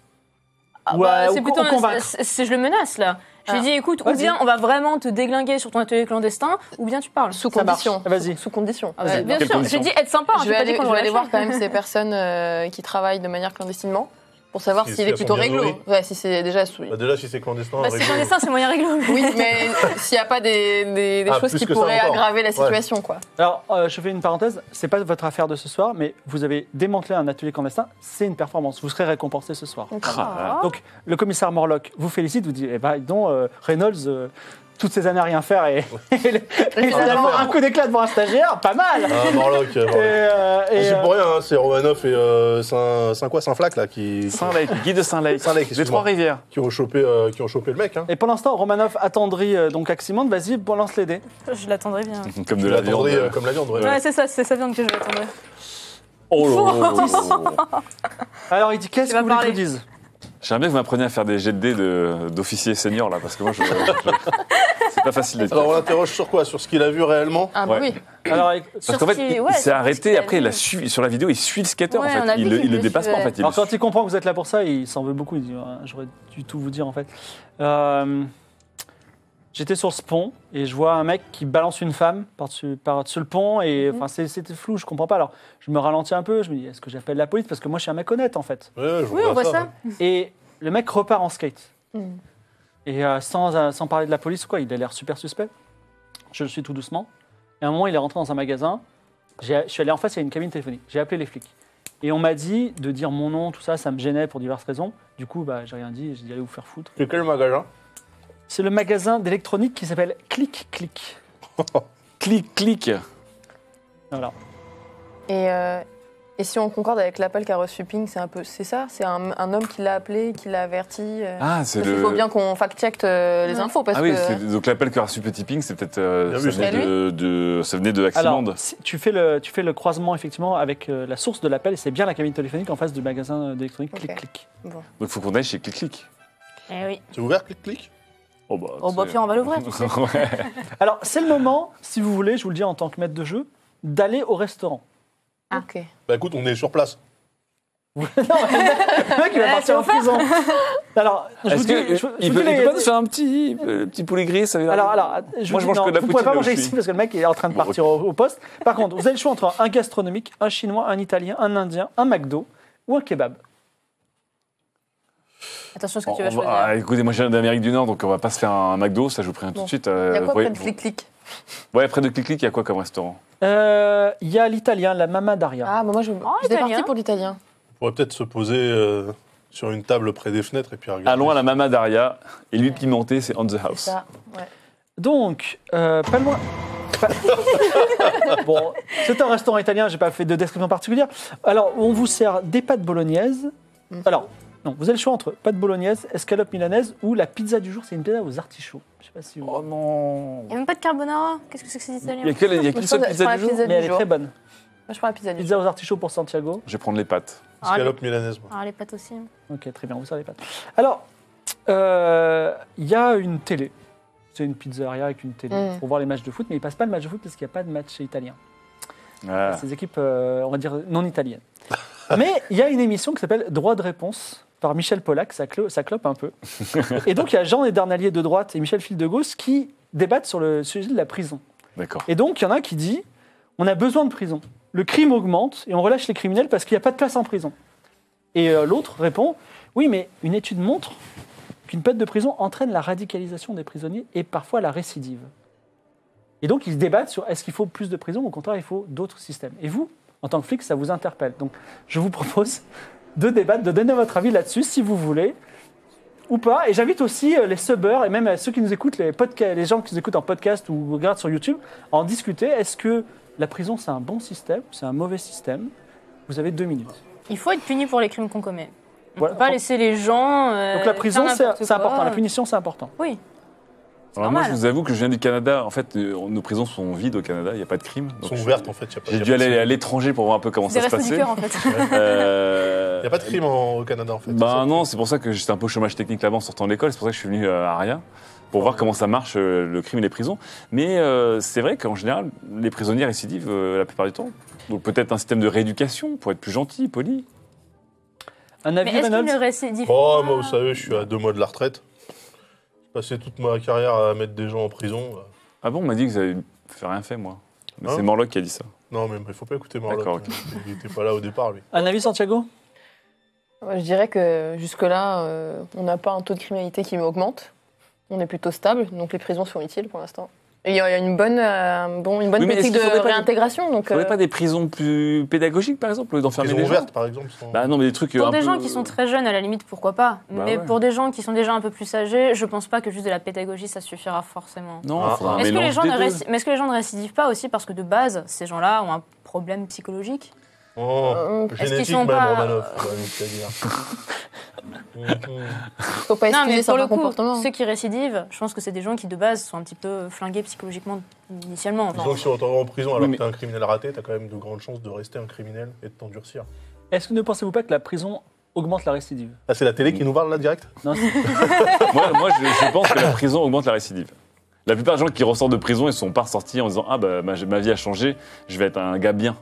Ah, ouais, bah, c'est plutôt. Je le menace là. Je lui ai dit, écoute, ou bien on va vraiment te déglinguer sur ton atelier clandestin, ou bien tu parles. Sous condition. Vas-y. Sous condition. Bien sûr. J'ai dit, être sympa. Je vais aller voir quand même ces personnes qui travaillent de manière clandestinement. Pour savoir s'il est plutôt réglo. Ouais, si c'est déjà souillé. Bah déjà, si c'est clandestin, bah, si c'est clandestin, c'est moyen réglo. Oui, mais s'il n'y a pas des choses qui pourraient aggraver la situation, quoi. Alors, je fais une parenthèse. C'est pas votre affaire de ce soir, mais vous avez démantelé un atelier clandestin. C'est une performance. Vous serez récompensé ce soir. Donc, le commissaire Morlock vous félicite. Vous dit, eh ben, donc, Reynolds. Toutes ces années à rien faire et finalement un coup d'éclat devant un stagiaire, pas mal. Ah, Morlock. C'est pour rien, hein, c'est Romanoff et Saint-Flac là qui. Saint-Lec, Guy de Saint-Lec, les Trois-Rivières. Qui ont chopé le mec. Hein. Et pendant l'instant, Romanoff attendrit donc Aximand, vas-y, lance les dés. Je l'attendrai bien. Comme de la viande. Comme la viande, ouais, c'est sa viande que je l'attendrai. Alors il dit, qu'est-ce que vous voulez que je dise? J'aimerais bien que vous m'appreniez à faire des jets de dés d'officier senior, là, parce que moi, c'est pas facile d'être. Alors, on l'interroge sur quoi? Sur ce qu'il a vu réellement? Ah, bah oui. Alors, parce qu'en fait, il s'est arrêté, après, sur la vidéo, il suit le skater, en fait. Il le dépasse pas, en fait. Alors, quand il comprend que vous êtes là pour ça, il s'en veut beaucoup. Il dit, j'aurais dû tout vous dire, en fait. J'étais sur ce pont, et je vois un mec qui balance une femme par-dessus le pont, et c'était flou, je comprends pas. Alors, je me ralentis un peu, je me dis, est-ce que j'appelle la police? Parce que moi, je suis un mec honnête, en fait. Oui, on voit ça. Et le mec repart en skate. Et sans parler de la police, quoi, il a l'air super suspect. Je le suis tout doucement. Et à un moment, il est rentré dans un magasin. Je suis allé en face, il y a une cabine téléphonique. J'ai appelé les flics. Et on m'a dit de dire mon nom, tout ça, ça me gênait pour diverses raisons. Du coup, bah, j'ai rien dit, j'ai dit, allez vous faire foutre. C'est quel magasin? C'est le magasin d'électronique qui s'appelle Click Click. Click Click. Voilà. Et si on concorde avec l'appel qu'a reçu Ping, c'est un peu, c'est ça, c'est un homme qui l'a appelé, qui l'a averti. Il faut bien qu'on fact-check les infos parce que. Donc l'appel qu'a reçu Petit Ping, c'est peut-être ça venait de Aximand. Alors, si tu fais le croisement effectivement avec la source de l'appel et c'est bien la cabine téléphonique en face du magasin d'électronique Click Click. Bon. Donc il faut qu'on aille chez Click Click. Eh oui. C'est ouvert Click Click? Oh bah puis on va l'ouvrir. Alors c'est le moment, si vous voulez, je vous le dis en tant que maître de jeu, d'aller au restaurant. Ah. Ok. Bah écoute, on est sur place. Non, le mec il va partir en prison. Alors, je vous dis, il peut pas nous faire un petit poulet gris, ça veut dire. Alors, moi je mange que de la poutine. Vous pouvez pas manger ici parce que le mec il est en train de partir au poste. Par contre, vous avez le choix entre un gastronomique, un chinois, un italien, un indien, un McDo ou un kebab. Attention à ce que tu vas choisir. Écoutez, moi je viens d'Amérique du Nord, donc on va pas se faire un McDo, ça je vous préviens tout de suite. Il y a quoi près de Click Click? Ouais, près de Click Click, il y a quoi comme restaurant? Il y a l'italien, la Mama d'Aria. Ah, bah moi j'étais parti pour l'italien. On pourrait peut-être se poser sur une table près des fenêtres et puis regarder. Allons à la Mama d'Aria, et lui pimenter, c'est on the house. C'est ça, ouais. Donc, pas loin. Bon, c'est un restaurant italien, j'ai pas fait de description particulière. Alors, on vous sert des pâtes bolognaises. Alors. Non, vous avez le choix entre pâte bolognaise, escalope milanaise ou la pizza du jour, c'est une pizza aux artichauts. Je sais pas si vous... Oh non. Il n'y a même pas de carbonara. Qu'est-ce que c'est que ces Italiens? Il y a qu'une seule pizza du jour, mais elle est très bonne. Moi, je prends la pizza du jour. Pizza aux artichauts pour Santiago. Je vais prendre les pâtes. Escalope milanaise. Ah, les pâtes aussi. Ok, très bien, on vous sert les pâtes. Alors, il y a une télé. C'est une pizzeria avec une télé pour voir les matchs de foot, mais ils ne passent pas le match de foot parce qu'il n'y a pas de match italien. Ah. Ces équipes, on va dire, non italiennes. Mais il y a une émission qui s'appelle Droit de réponse par Michel Pollack, ça clope un peu. Et donc il y a Jean Edernalier de droite et Michel Fil de gauche qui débattent sur le sujet de la prison. D'accord. Et donc il y en a un qui dit on a besoin de prison. Le crime augmente et on relâche les criminels parce qu'il n'y a pas de place en prison. Et l'autre répond oui, mais une étude montre qu'une peine de prison entraîne la radicalisation des prisonniers et parfois la récidive. Et donc ils se débattent sur est-ce qu'il faut plus de prison ou au contraire il faut d'autres systèmes. Et vous, en tant que flic, ça vous interpelle. Donc je vous propose de débattre, de donner votre avis là-dessus, si vous voulez, ou pas. Et j'invite aussi les subbers et même ceux qui nous écoutent, les gens qui nous écoutent en podcast ou regardent sur YouTube, à en discuter. Est-ce que la prison, c'est un bon système, c'est un mauvais système? Vous avez 2 minutes. Il faut être puni pour les crimes qu'on commet. On ne peut pas laisser les gens... Donc la prison, c'est important. La punition, c'est important. Oui. Alors moi, je vous avoue que je viens du Canada. En fait, nos prisons sont vides au Canada. Il n'y a pas de crime. Elles sont ouvertes, en fait. J'ai dû aller à l'étranger pour voir un peu comment ça se passait. C'est en fait. Il n'y a pas de crime au Canada, en fait. Ben non, c'est pour ça que j'étais un peu au chômage technique là-bas en sortant de l'école. C'est pour ça que je suis venu à Aria pour voir comment ça marche, le crime et les prisons. Mais c'est vrai qu'en général, les prisonniers récidivent la plupart du temps. Donc peut-être un système de rééducation pour être plus gentil, poli. Un avis, Reynolds? Est-ce qu'il ne récidive pas? Moi, vous savez, je suis à 2 mois de la retraite. Passer toute ma carrière à mettre des gens en prison. Ah bon, on m'a dit que vous avez rien fait, moi. Hein? C'est Morlock qui a dit ça. Non, mais il faut pas écouter Morlock. D'accord, okay. Il n'était pas là au départ, lui. Un avis, Santiago? Je dirais que jusque-là, on n'a pas un taux de criminalité qui augmente. On est plutôt stable, donc les prisons sont utiles pour l'instant. Et il y a une bonne politique de réintégration. Il faudrait pas des prisons plus pédagogiques, par exemple, d'enfermer des gens ouvertes, par exemple. Sans... Bah non, mais des trucs pour des gens qui sont très jeunes, à la limite, pourquoi pas. Bah mais ouais. Pour des gens qui sont déjà un peu plus âgés, je pense pas que juste de la pédagogie, ça suffira forcément. Non. Ah, est-ce que les gens ne récidivent pas aussi parce que de base, ces gens-là ont un problème psychologique? Oh, génétique même, Romanoff, faut pas excuser ça par comportement. Ceux qui récidivent, je pense que c'est des gens qui, de base, sont un petit peu flingués psychologiquement initialement. Enfin. Donc si on t'envoie en prison alors que t'es un criminel raté, t'as quand même de grandes chances de rester un criminel et de t'endurcir. Est-ce que ne pensez-vous pas que la prison augmente la récidive? Ah, c'est la télé qui nous parle, là, direct? Non. moi, je pense que la prison augmente la récidive. La plupart des gens qui ressortent de prison, ils ne sont pas ressortis en disant « Ah, bah, ma vie a changé, je vais être un gars bien ».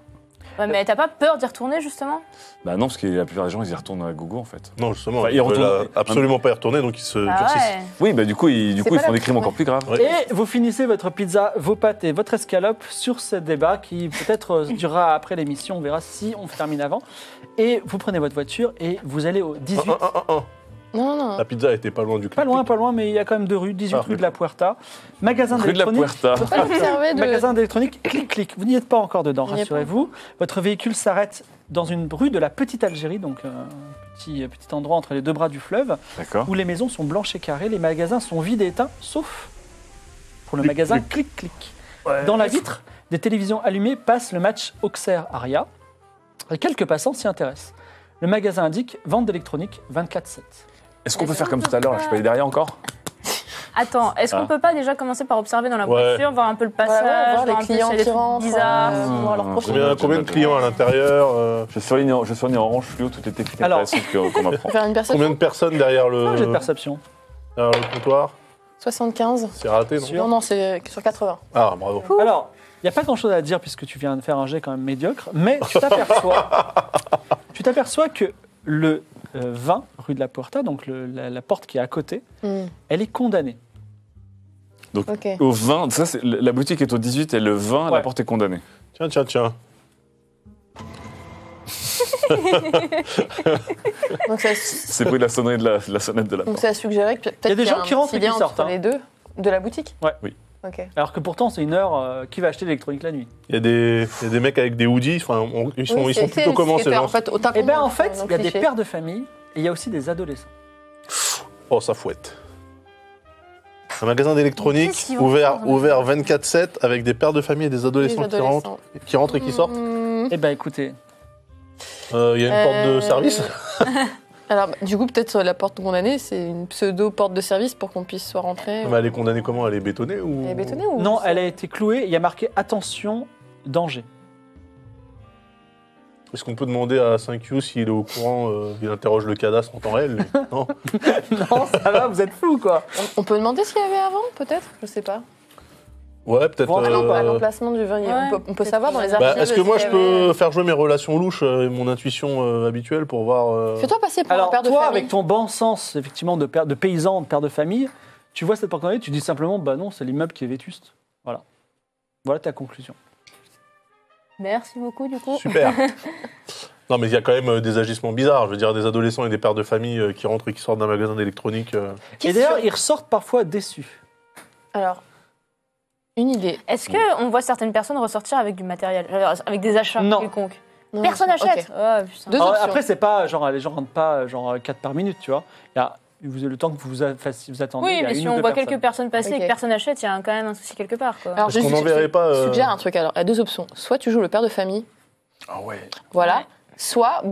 Ouais, mais t'as pas peur d'y retourner, justement? Bah non, parce que la plupart des gens, ils y retournent à gogo, en fait. Non, justement, enfin, ils veulent absolument pas y retourner, donc ils se durcissent. Ouais. Oui, bah du coup ils font des crimes encore plus graves. Ouais. Et vous finissez votre pizza, vos pâtes et votre escalope sur ce débat qui peut-être durera après l'émission, on verra si on termine avant. Et vous prenez votre voiture et vous allez au 18... Non. La pizza était pas loin du club. Pas loin, mais il y a quand même 2 rues, 18 rue de la Puerta. Magasin d'électronique. Magasin d'électronique, Click Click. Vous n'y êtes pas encore dedans, rassurez-vous. Votre véhicule s'arrête dans une rue de la Petite Algérie, donc un petit endroit entre les 2 bras du fleuve, où les maisons sont blanches et carrées, les magasins sont vides et éteints, sauf pour le magasin Click Click. Dans la vitre, des télévisions allumées passent le match Auxerre-Aria. Quelques passants s'y intéressent. Le magasin indique vente d'électronique 24/7. Est-ce qu'on peut faire comme tout à l'heure? Je peux aller derrière encore? Attends, est-ce qu'on peut pas déjà commencer par observer dans la voiture, voir un peu le passage, voir les clients qui rentrent, bizarre, combien de clients à l'intérieur? Je surligne en orange fluo toutes les techniques intéressantes qu'on m'apprend. Combien de personnes derrière le... J'ai de perception. Le comptoir 75. C'est raté, non? Non, c'est sur 80. Ah, bravo. Alors, il n'y a pas grand-chose à dire puisque tu viens de faire un jet quand même médiocre, mais tu t'aperçois que le 20 rue de la Puerta, donc la porte qui est à côté, elle est condamnée. Donc au 20, ça, la boutique est au 18 et le 20, la porte est condamnée. Tiens. C'est bruit de la sonnerie de la sonnette de la porte. Donc ça a suggéré que peut-être qu'il y a des gens qui rentrent et qui sortent. Entre les deux de la boutique. Oui. Okay. Alors que pourtant, c'est une heure qui va acheter de l'électronique la nuit. Il y a des mecs avec des hoodies, ils sont plutôt comment ces gens? En fait, il y a des pères de famille et il y a aussi des adolescents. Oh, ça fouette. Un magasin d'électronique ouvert 24/7 avec des pères de famille et des adolescents, qui rentrent et qui sortent. Écoutez. Il y a une porte de service. Alors, du coup, peut-être la porte condamnée, c'est une pseudo-porte de service pour qu'on puisse soit rentré. Mais elle est condamnée comment? Elle est bétonnée ou... Non, elle a été clouée. Il y a marqué « Attention, danger ». Est-ce qu'on peut demander à 5Q s'il est au courant, il interroge le cadastre en temps réel? Non. Non, ça va, vous êtes fous, quoi. On peut demander ce qu'il y avait avant, peut-être? Je sais pas. Ouais, peut-être. À l'emplacement du vin, on peut savoir dans les archives. Est-ce que moi, je peux faire jouer mes relations louches et mon intuition habituelle pour voir... Fais-toi passer pour un père de famille. Alors, toi, avec ton bon sens, effectivement, de paysan, de père de famille, tu vois cette porte condamnée, tu dis simplement, bah non, c'est l'immeuble qui est vétuste. Voilà. Voilà ta conclusion. Merci beaucoup, du coup. Super. Non, mais il y a quand même des agissements bizarres. Je veux dire, des adolescents et des pères de famille qui rentrent et qui sortent d'un magasin d'électronique. Et d'ailleurs, ils ressortent parfois déçus. Alors... Une idée. Est-ce qu'on voit certaines personnes ressortir avec du matériel, avec des achats quelconques? Personne n'achète. Après, c'est pas genre les gens rentrent pas genre 4 par minute, tu vois. Il y a le temps que vous attendez. Oui, mais si on voit quelques personnes passer et que personne n'achète, il y a quand même un souci quelque part, quoi. Alors, je suggère un truc. Alors, il y a 2 options. Soit tu joues le père de famille. Ah ouais. Voilà. Soit,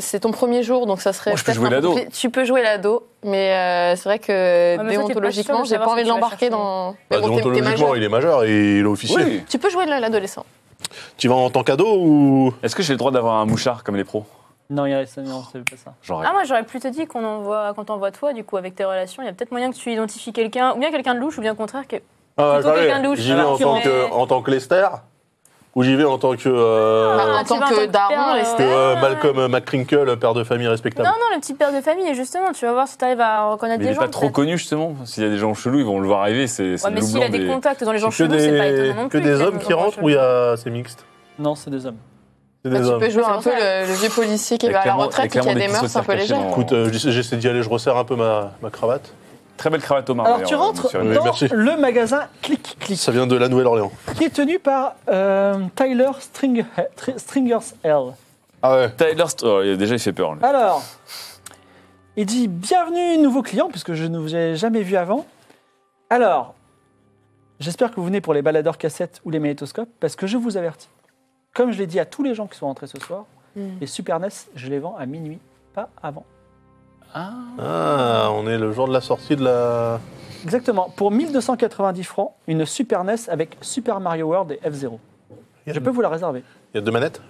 c'est ton premier jour, donc ça serait... Moi, je peux jouer l'ado. Tu peux jouer l'ado, mais c'est vrai que déontologiquement, j'ai pas envie de l'embarquer dans... déontologiquement, il est majeur et il est officier. Oui. Tu peux jouer l'adolescent. Tu vas en tant qu'ado ou... Est-ce que j'ai le droit d'avoir un mouchard comme les pros? Non, c'est pas ça. Moi, j'aurais plutôt dit qu'on t'envoie toi, du coup, avec tes relations. Il y a peut-être moyen que tu identifies quelqu'un, ou bien quelqu'un de louche, ou bien au contraire, plutôt quelqu'un de louche. J'y vais en tant que Lester. Ou j'y vais en tant que... en tant que daron, Malcolm McCrinkle, père de famille respectable. Non, non, le petit père de famille, justement, tu vas voir si tu arrives à reconnaître des gens. Il n'est pas trop connu, justement. S'il y a des gens chelous, ils vont le voir arriver. C'est ouais, mais s'il a des contacts dans les gens chelous, c'est pas étonnant non plus. Que des hommes qui rentrent ou c'est mixte? Non, c'est des hommes. Bah, tu peux jouer un peu le vieux policier qui va à la retraite et qui a des mœurs un peu légères. Écoute, j'essaie d'y aller, je resserre un peu ma cravate. Très belle cravate au marbre. Alors tu rentres dans le magasin Click Click. Ça vient de la Nouvelle-Orléans. Qui est tenu par Tyler Stringers L. Ah ouais. Tyler, déjà il fait peur. Lui. Alors, il dit bienvenue nouveau client, puisque je ne vous ai jamais vu avant. Alors, j'espère que vous venez pour les baladeurs cassettes ou les magnétoscopes, parce que je vous avertis. Comme je l'ai dit à tous les gens qui sont rentrés ce soir, les Super NES, je les vends à minuit, pas avant. Ah, on est le jour de la sortie de la... Exactement. Pour 1290 francs, une Super NES avec Super Mario World et F-Zero. Je peux vous la réserver. Il y a deux manettes?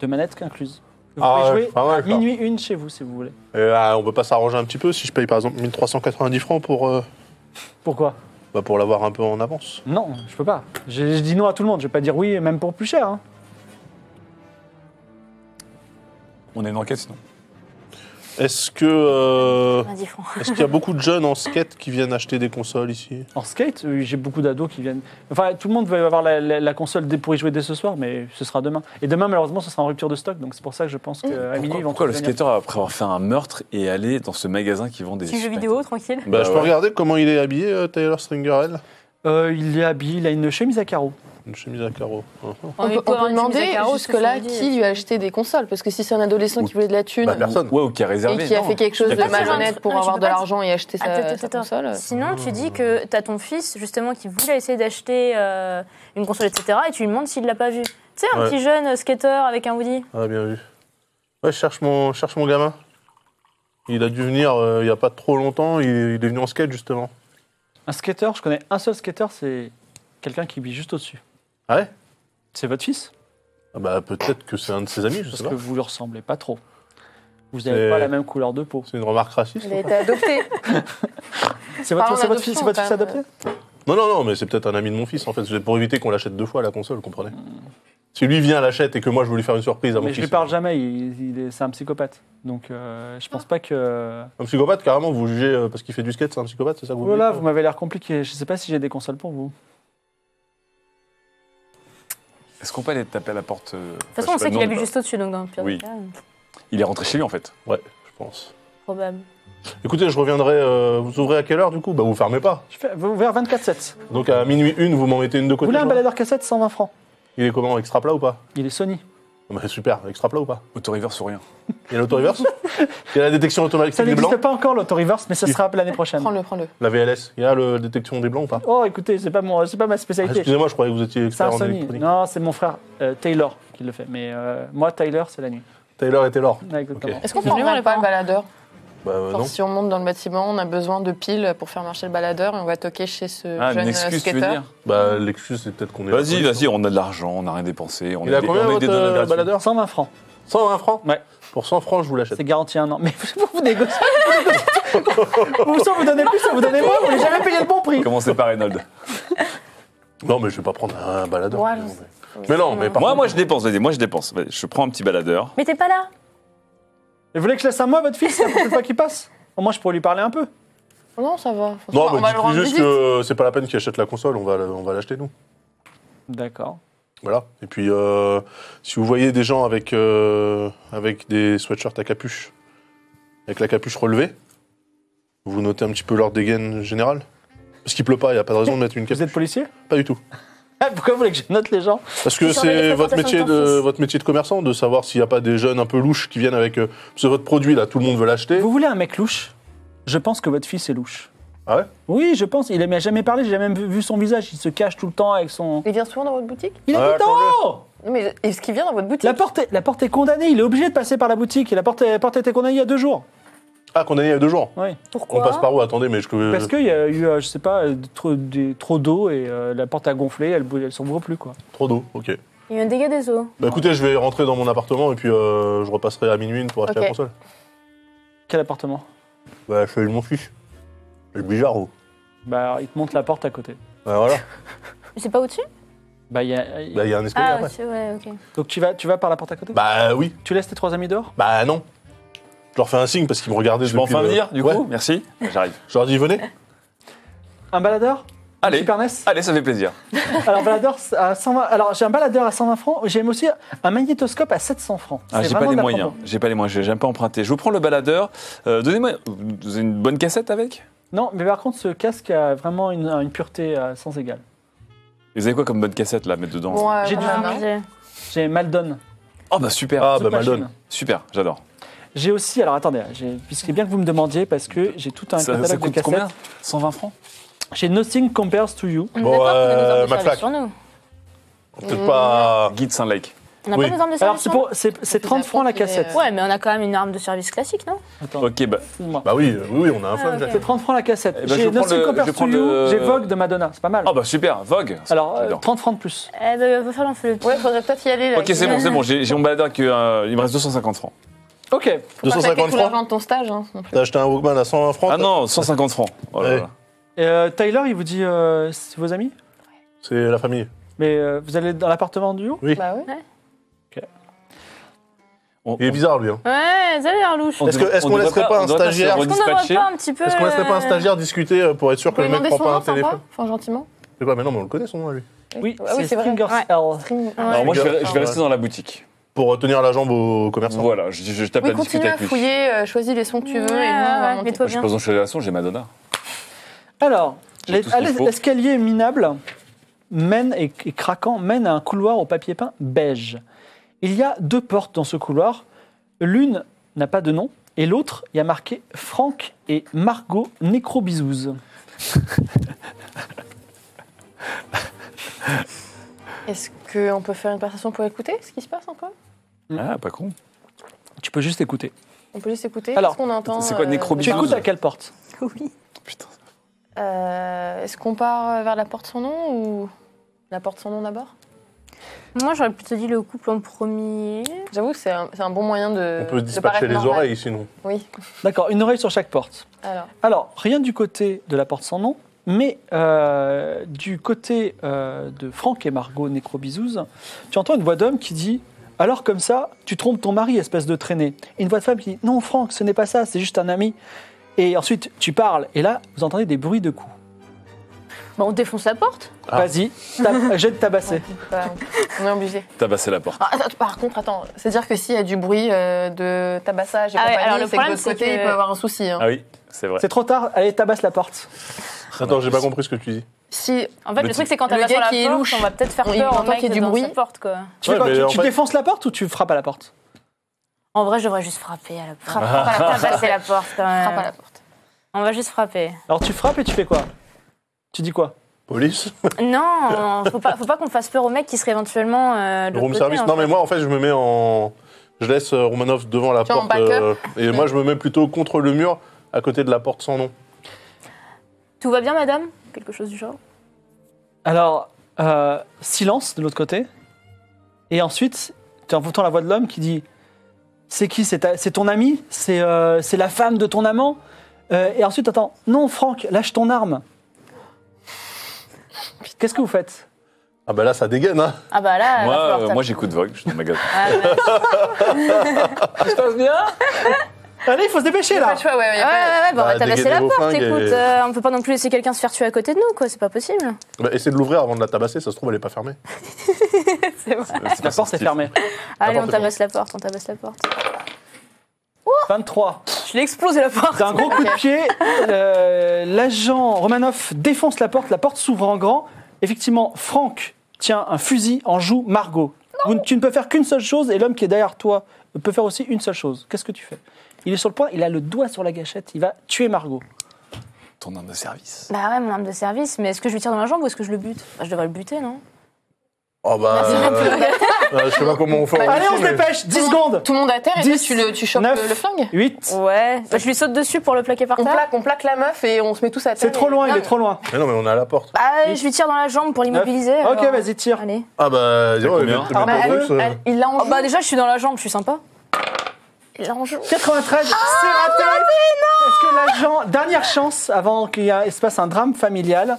Deux manettes incluses. Vous pouvez jouer à minuit une chez vous, si vous voulez. On peut pas s'arranger un petit peu si je paye, par exemple, 1390 francs pour... Pourquoi? Bah pour l'avoir un peu en avance. Non, je peux pas. Je dis non à tout le monde. Je vais pas dire oui, même pour plus cher. Hein. On est une enquête, sinon. Est-ce qu'il y a beaucoup de jeunes en skate qui viennent acheter des consoles ici? En skate, oui, j'ai beaucoup d'ados qui viennent... Enfin, tout le monde veut avoir la console pour y jouer dès ce soir, mais ce sera demain. Et demain, malheureusement, ce sera en rupture de stock, donc c'est pour ça que je pense qu'à minuit, ils vont... Pourquoi le skater, après avoir fait un meurtre, est allé dans ce magasin qui vend des... Petits jeux vidéo, tranquille. Bah, je peux regarder comment il est habillé, Tyler Stringerell. Il est habillé, il a une chemise à carreaux. Une chemise à carreaux. On peut demander jusque-là qui lui a acheté des consoles, parce que si c'est un adolescent qui voulait de la thune, personne. Ou qui a réservé, et qui a fait quelque chose de malhonnête pour avoir de l'argent et acheter sa console. Sinon, tu dis que tu as ton fils, justement, qui voulait essayer d'acheter une console, etc., et tu lui demandes s'il ne l'a pas vu. Tu sais, un petit jeune skater avec un Woody. Ah, bien vu. Ouais, je cherche mon gamin. Il a dû venir il n'y a pas trop longtemps, il est venu en skate, justement. Un skater, je connais un seul skater, c'est quelqu'un qui vit juste au-dessus. Ah ouais? C'est votre fils? Ah bah peut-être que c'est un de ses amis, je sais pas. Parce que vous lui ressemblez pas trop. Vous n'avez pas la même couleur de peau. C'est une remarque raciste. Il a été adopté. C'est votre fils adopté? Non, non, non, mais c'est peut-être un ami de mon fils en fait. C'est pour éviter qu'on l'achète deux fois la console, vous comprenez? Si lui vient, l'achète et que moi je veux lui faire une surprise à mon fils. Mais je lui parle jamais, c'est un psychopathe. Donc je pense pas que... Un psychopathe carrément, vous jugez parce qu'il fait du skate, c'est un psychopathe, c'est ça que vous voulez? Voilà, vous m'avez l'air compliqué. Je sais pas si j'ai des consoles pour vous. Est-ce qu'on peut aller taper à la porte? De toute façon, on sait qu'il habite juste au-dessus, donc dans le pire cas. Il est rentré chez lui, en fait. Ouais, je pense. Probable. Écoutez, je reviendrai... vous ouvrez à quelle heure, du coup? Bah, vous fermez pas. Vous ouvrez 24/7. Donc, à minuit une, vous m'en mettez une de côté. Vous voulez un baladeur cassette, 120 francs. Il est comment? Extra plat ou pas? Il est Sony. Bah, super, extra plat ou pas? Auto-reverse ou rien. Il y a l'auto-reverse? Il y a la détection automatique des blancs? Ça n'existe pas encore, l'auto-reverse, mais ça sera l'année prochaine. Prends-le. La VLS, il y a la détection des blancs ou pas? Oh, écoutez, c'est pas ma spécialité. Excusez-moi, je croyais que vous étiez expert en électronique. Non, c'est mon frère Taylor qui le fait, mais moi, Tyler, c'est la nuit. Taylor et Taylor. Ouais, okay. Est-ce qu'on peut vraiment pas le baladeur? Non. Si on monte dans le bâtiment, on a besoin de piles pour faire marcher le baladeur et on va toquer chez ce jeune skater. Bah, l'excuse, c'est peut-être qu'on est... Vas-y, on a de l'argent, on n'a rien dépensé. Il a combien votre baladeur? 120 francs. 120 francs? Ouais. Pour 100 francs, je vous l'achète. C'est garanti un an. Mais vous négociez. Soit vous donnez plus, soit vous donnez moins, vous n'avez jamais payé le bon prix. Commencez par Reynolds. Non, mais je ne vais pas prendre un baladeur. Ouais, mais non, mais par moi, je dépense. Vas-y, moi, je dépense. Je prends un petit baladeur. Mais t'es pas là. Et vous voulez que je laisse un mois votre fils, pour ne pas qu'il passe? Au moins, je pourrais lui parler un peu. Non, ça va. Non, mais dites-lui juste que c'est pas la peine qu'il achète la console, on va l'acheter, nous. D'accord. Voilà. Et puis, si vous voyez des gens avec des sweatshirts à capuche, avec la capuche relevée, vous notez un petit peu leur dégaine générale. Parce qu'il pleut pas, il n'y a pas de raison de mettre une capuche. Vous êtes policier? Pas du tout. Pourquoi vous voulez que je note les gens? Parce que c'est votre métier de commerçant, de savoir s'il n'y a pas des jeunes un peu louches qui viennent avec... Parce que votre produit, là, tout le monde veut l'acheter. Vous voulez un mec louche? Je pense que votre fils est louche. Ah ouais? Oui, je pense. Il n'a jamais parlé, j'ai même vu son visage. Il se cache tout le temps avec son... Il vient souvent dans votre boutique? Il est tout le temps. Non, mais est-ce qu'il vient dans votre boutique? La porte est condamnée, il est obligé de passer par la boutique. Et la porte était condamnée il y a 2 jours. Ah, condamné il y a 2 jours. Oui. Pourquoi? On passe par où? Attendez, mais je... Parce qu'il y a eu, je sais pas, trop d'eau et la porte a gonflé, elle ne s'ouvre plus, quoi. Trop d'eau, ok. Il y a un dégât des eaux. Bah écoutez, je vais rentrer dans mon appartement et puis je repasserai à minuit pour acheter la console. Quel appartement? Bah, celui de mon fils. Le Bijarro. Bah, alors, il te montre la porte à côté. Bah, voilà. C'est pas au-dessus? Bah, il y a un escalier après. Aussi, ouais, okay. Donc tu vas par la porte à côté? Bah oui. Tu laisses tes trois amis dehors? Bah non. Je leur fais un signe parce qu'ils me regardaient. Je peux enfin venir, du coup? Merci. J'arrive. Je leur dis, venez. Un baladeur? Allez, Super NES. Allez, ça fait plaisir. Alors, baladeur à 120, alors j'ai un baladeur à 120 francs, j'ai aussi un magnétoscope à 700 francs. Ah, j'ai pas les moyens, j'ai pas emprunté. Je vous prends le baladeur, donnez-moi une bonne cassette avec? Non, mais par contre, ce casque a vraiment une pureté sans égale. Vous avez quoi comme bonne cassette là à mettre dedans? Bon, j'ai Maldon. Oh bah super, ah, bah, Maldon. Super, j'adore. J'ai aussi, alors attendez, puisque bien que vous me demandiez, parce que j'ai tout un catalogue de cassettes. Ça coûte combien? 120 francs? J'ai Nothing Compares to You. Bon, McFlack. Peut-être pas Guy de Saint-Lec. On n'a pas nos armes de service. Alors, c'est 30 francs la cassette. Ouais, mais on a quand même une arme de service classique, non? Attends. Ok, bah oui, on a un flingue. C'est 30 francs la cassette. J'ai Nothing Compares to You, j'ai Vogue de Madonna, c'est pas mal. Ah bah super, Vogue. Alors, 30 francs de plus. Eh ben, va falloir faire le petit. Ouais, faudrait peut-être y aller. Ok, c'est bon, j'ai mon baladeur qu'il me reste 250 francs. Ok, 250 francs. L'argent de ton stage. T'as acheté un Walkman à 120 francs? Ah non, 150 francs. Tyler, il vous dit, c'est vos amis? C'est la famille. Mais vous allez dans l'appartement du haut? Oui. Bah ouais. Okay. Il est bizarre, lui. Hein. Ouais, ça a l'air louche. Est-ce qu'on laisserait pas un stagiaire? Est-ce qu'on laisserait pas un stagiaire discuter pour être sûr que le mec prend pas un téléphone? Enfin, gentiment. Mais non, mais on le connaît son nom à lui. Oui, c'est Stringers L. Alors moi, je vais rester dans la boutique. Pour tenir la jambe aux commerçants. Voilà, je tape la discute avec lui. Continue à fouiller, choisis les sons que tu veux. Je pense que je fais la son, j'ai Madonna. Alors, l'escalier minable mène et craquant mène à un couloir au papier peint beige. Il y a deux portes dans ce couloir. L'une n'a pas de nom et l'autre, il y a marqué Franck et Margot Nécrobisouze. Est-ce qu'on peut faire une passation pour écouter ce qui se passe un peu? Ah, pas con. Tu peux juste écouter. On peut juste écouter. Alors, qu'est-ce qu'on entend? C'est quoi Nécrobisouze? Tu écoutes à quelle porte? Oui. Putain. Est-ce qu'on part vers la porte sans nom ou la porte sans nom d'abord? Moi, j'aurais plutôt dit le couple en premier. J'avoue que c'est un bon moyen de. On peut dispatcher les oreilles sinon. Oui. D'accord, une oreille sur chaque porte. Alors, rien du côté de la porte sans nom, mais du côté de Franck et Margot Nécrobisouze, tu entends une voix d'homme qui dit: alors comme ça, tu trompes ton mari, espèce de traînée. Et une voix de femme qui dit: non, Franck, ce n'est pas ça, c'est juste un ami. Et ensuite, tu parles, et là, vous entendez des bruits de coups. Bah, on défonce la porte. Ah. Vas-y, jette tabasser. On est obligé. Tabasser la porte. Ah, attends, par contre, attends, c'est-à-dire que s'il y a du bruit de tabassage et compagnie, alors le problème, c'est que il peut avoir un souci. Hein. Ah oui, c'est vrai. C'est trop tard, allez, tabasse la porte. Attends, j'ai pas compris ce que tu dis. Si, en fait, le truc, c'est quand tabasse la porte, louche, on va peut-être faire peur en tant qu'il y a du bruit. Tu défonces la porte ou tu frappes à la porte? En vrai, je devrais juste frapper à la porte. Tabasser la porte, quand même. Frappe à la porte. On va juste frapper. Alors, tu frappes et tu fais quoi? Tu dis quoi? Police? Non, faut pas qu'on fasse peur au mec qui serait éventuellement. De room service. Non, mais moi, en fait, je me mets en. Je laisse Romanoff devant la porte. Et moi, je me mets plutôt contre le mur, à côté de la porte sans nom. Tout va bien, madame? Quelque chose du genre. Alors, silence de l'autre côté. Et ensuite, tu entends la voix de l'homme qui dit. C'est qui? C'est ton ami? C'est la femme de ton amant? Et ensuite, attends, non, Franck, lâche ton arme. Qu'est-ce que vous faites? Ah bah là, ça dégaine, hein. Ah bah là, moi j'écoute Vogue, je suis dans ma gueule. Ça se passe bien? Allez, il faut se dépêcher, là. Ouais, bon, on va tabasser la porte, écoute. On peut pas non plus laisser quelqu'un se faire tuer à côté de nous, quoi, c'est pas possible. Bah, essaye de l'ouvrir avant de la tabasser, ça se trouve, elle est pas fermée. C'est vrai. La porte est fermée. Allez, on tabasse la porte. Ouh, 23. Je l'ai explosé la porte. D'un gros coup de pied, l'agent Romanoff défonce la porte s'ouvre en grand. Effectivement, Franck tient un fusil en joue Margot. Tu ne peux faire qu'une seule chose et l'homme qui est derrière toi peut faire aussi une seule chose. Qu'est-ce que tu fais? Il est sur le point, il a le doigt sur la gâchette, il va tuer Margot. Ton arme de service? Bah ouais, mon arme de service, mais est-ce que je lui tire dans la jambe ou est-ce que je le bute? Bah, je devrais le buter, non? Oh bah. Je sais pas comment on fait. Allez, on se dépêche, 10 secondes. Tout le monde à terre et 10, tu chopes 9, le flingue. 8. Ouais. Bah, je lui saute dessus pour le plaquer par terre. On plaque la meuf et on se met tous à terre. C'est trop loin, il est trop loin. Mais non, mais on est à la porte. Ah, je lui tire dans la jambe pour l'immobiliser. Ok, vas-y, tire. Allez. Ah bah, il l'a en joue. Bah, déjà, je suis dans la jambe, je suis sympa. Il l'a en joue. 93, c'est raté. Est-ce que l'agent, dernière chance avant qu'il se passe un drame familial.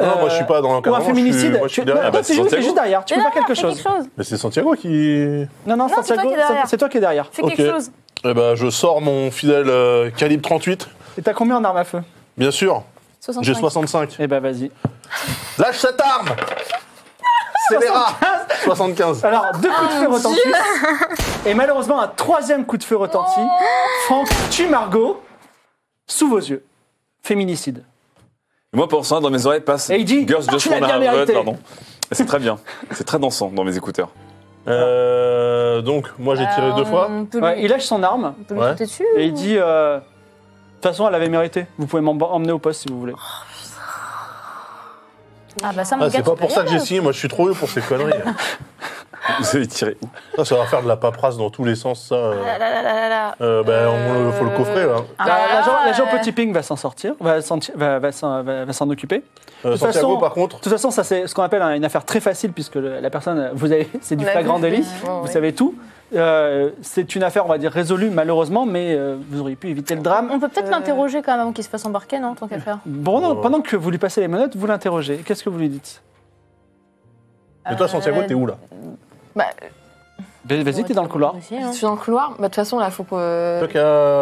Non, moi je suis pas dans l'encadrement. Ou un féminicide. C'est juste derrière. Tu peux faire quelque chose. Mais c'est Santiago qui. Non, non, Santiago, c'est toi qui es derrière. C'est quelque chose. Eh ben, je sors mon fidèle calibre 38. Et t'as combien en arme à feu? Bien sûr. J'ai 65. Eh ben, vas-y. Lâche cette arme. Scélérat. 75. Alors, deux coups de feu retentissent. Et malheureusement, un troisième coup de feu retentit. Franck tue Margot sous vos yeux. Féminicide. Moi, pour ça, dans mes oreilles passe Girls Just Wanna Have Fun, pardon. C'est très bien. C'est très dansant dans mes écouteurs. Donc, moi, j'ai tiré deux fois. Ouais, il lâche son arme. On peut lui sauter dessus, et il dit... De toute façon, elle avait mérité. Vous pouvez m'emmener au poste si vous voulez. Ah bah ça me c'est pas pour ça que j'ai signé. Moi, je suis trop vieux pour ces conneries. Vous avez tiré. Ça va faire de la paperasse dans tous les sens, ça. Faut le coffrer, là. L'agent Petit Ping va s'en sortir, va s'en occuper. Santiago, par contre. De toute façon, ça c'est ce qu'on appelle une affaire très facile, puisque la personne, c'est du flagrant délit, vous savez tout. C'est une affaire, on va dire, résolue, malheureusement, mais vous auriez pu éviter le drame. On peut peut-être l'interroger quand même avant qu'il se fasse embarquer, non, tant qu'à faire. Bon, non, pendant que vous lui passez les menottes, vous l'interrogez. Qu'est-ce que vous lui dites? Et toi, Santiago, t'es où, là? Vas-y, t'es dans le couloir. Je suis dans le couloir. De toute façon, là, faut que...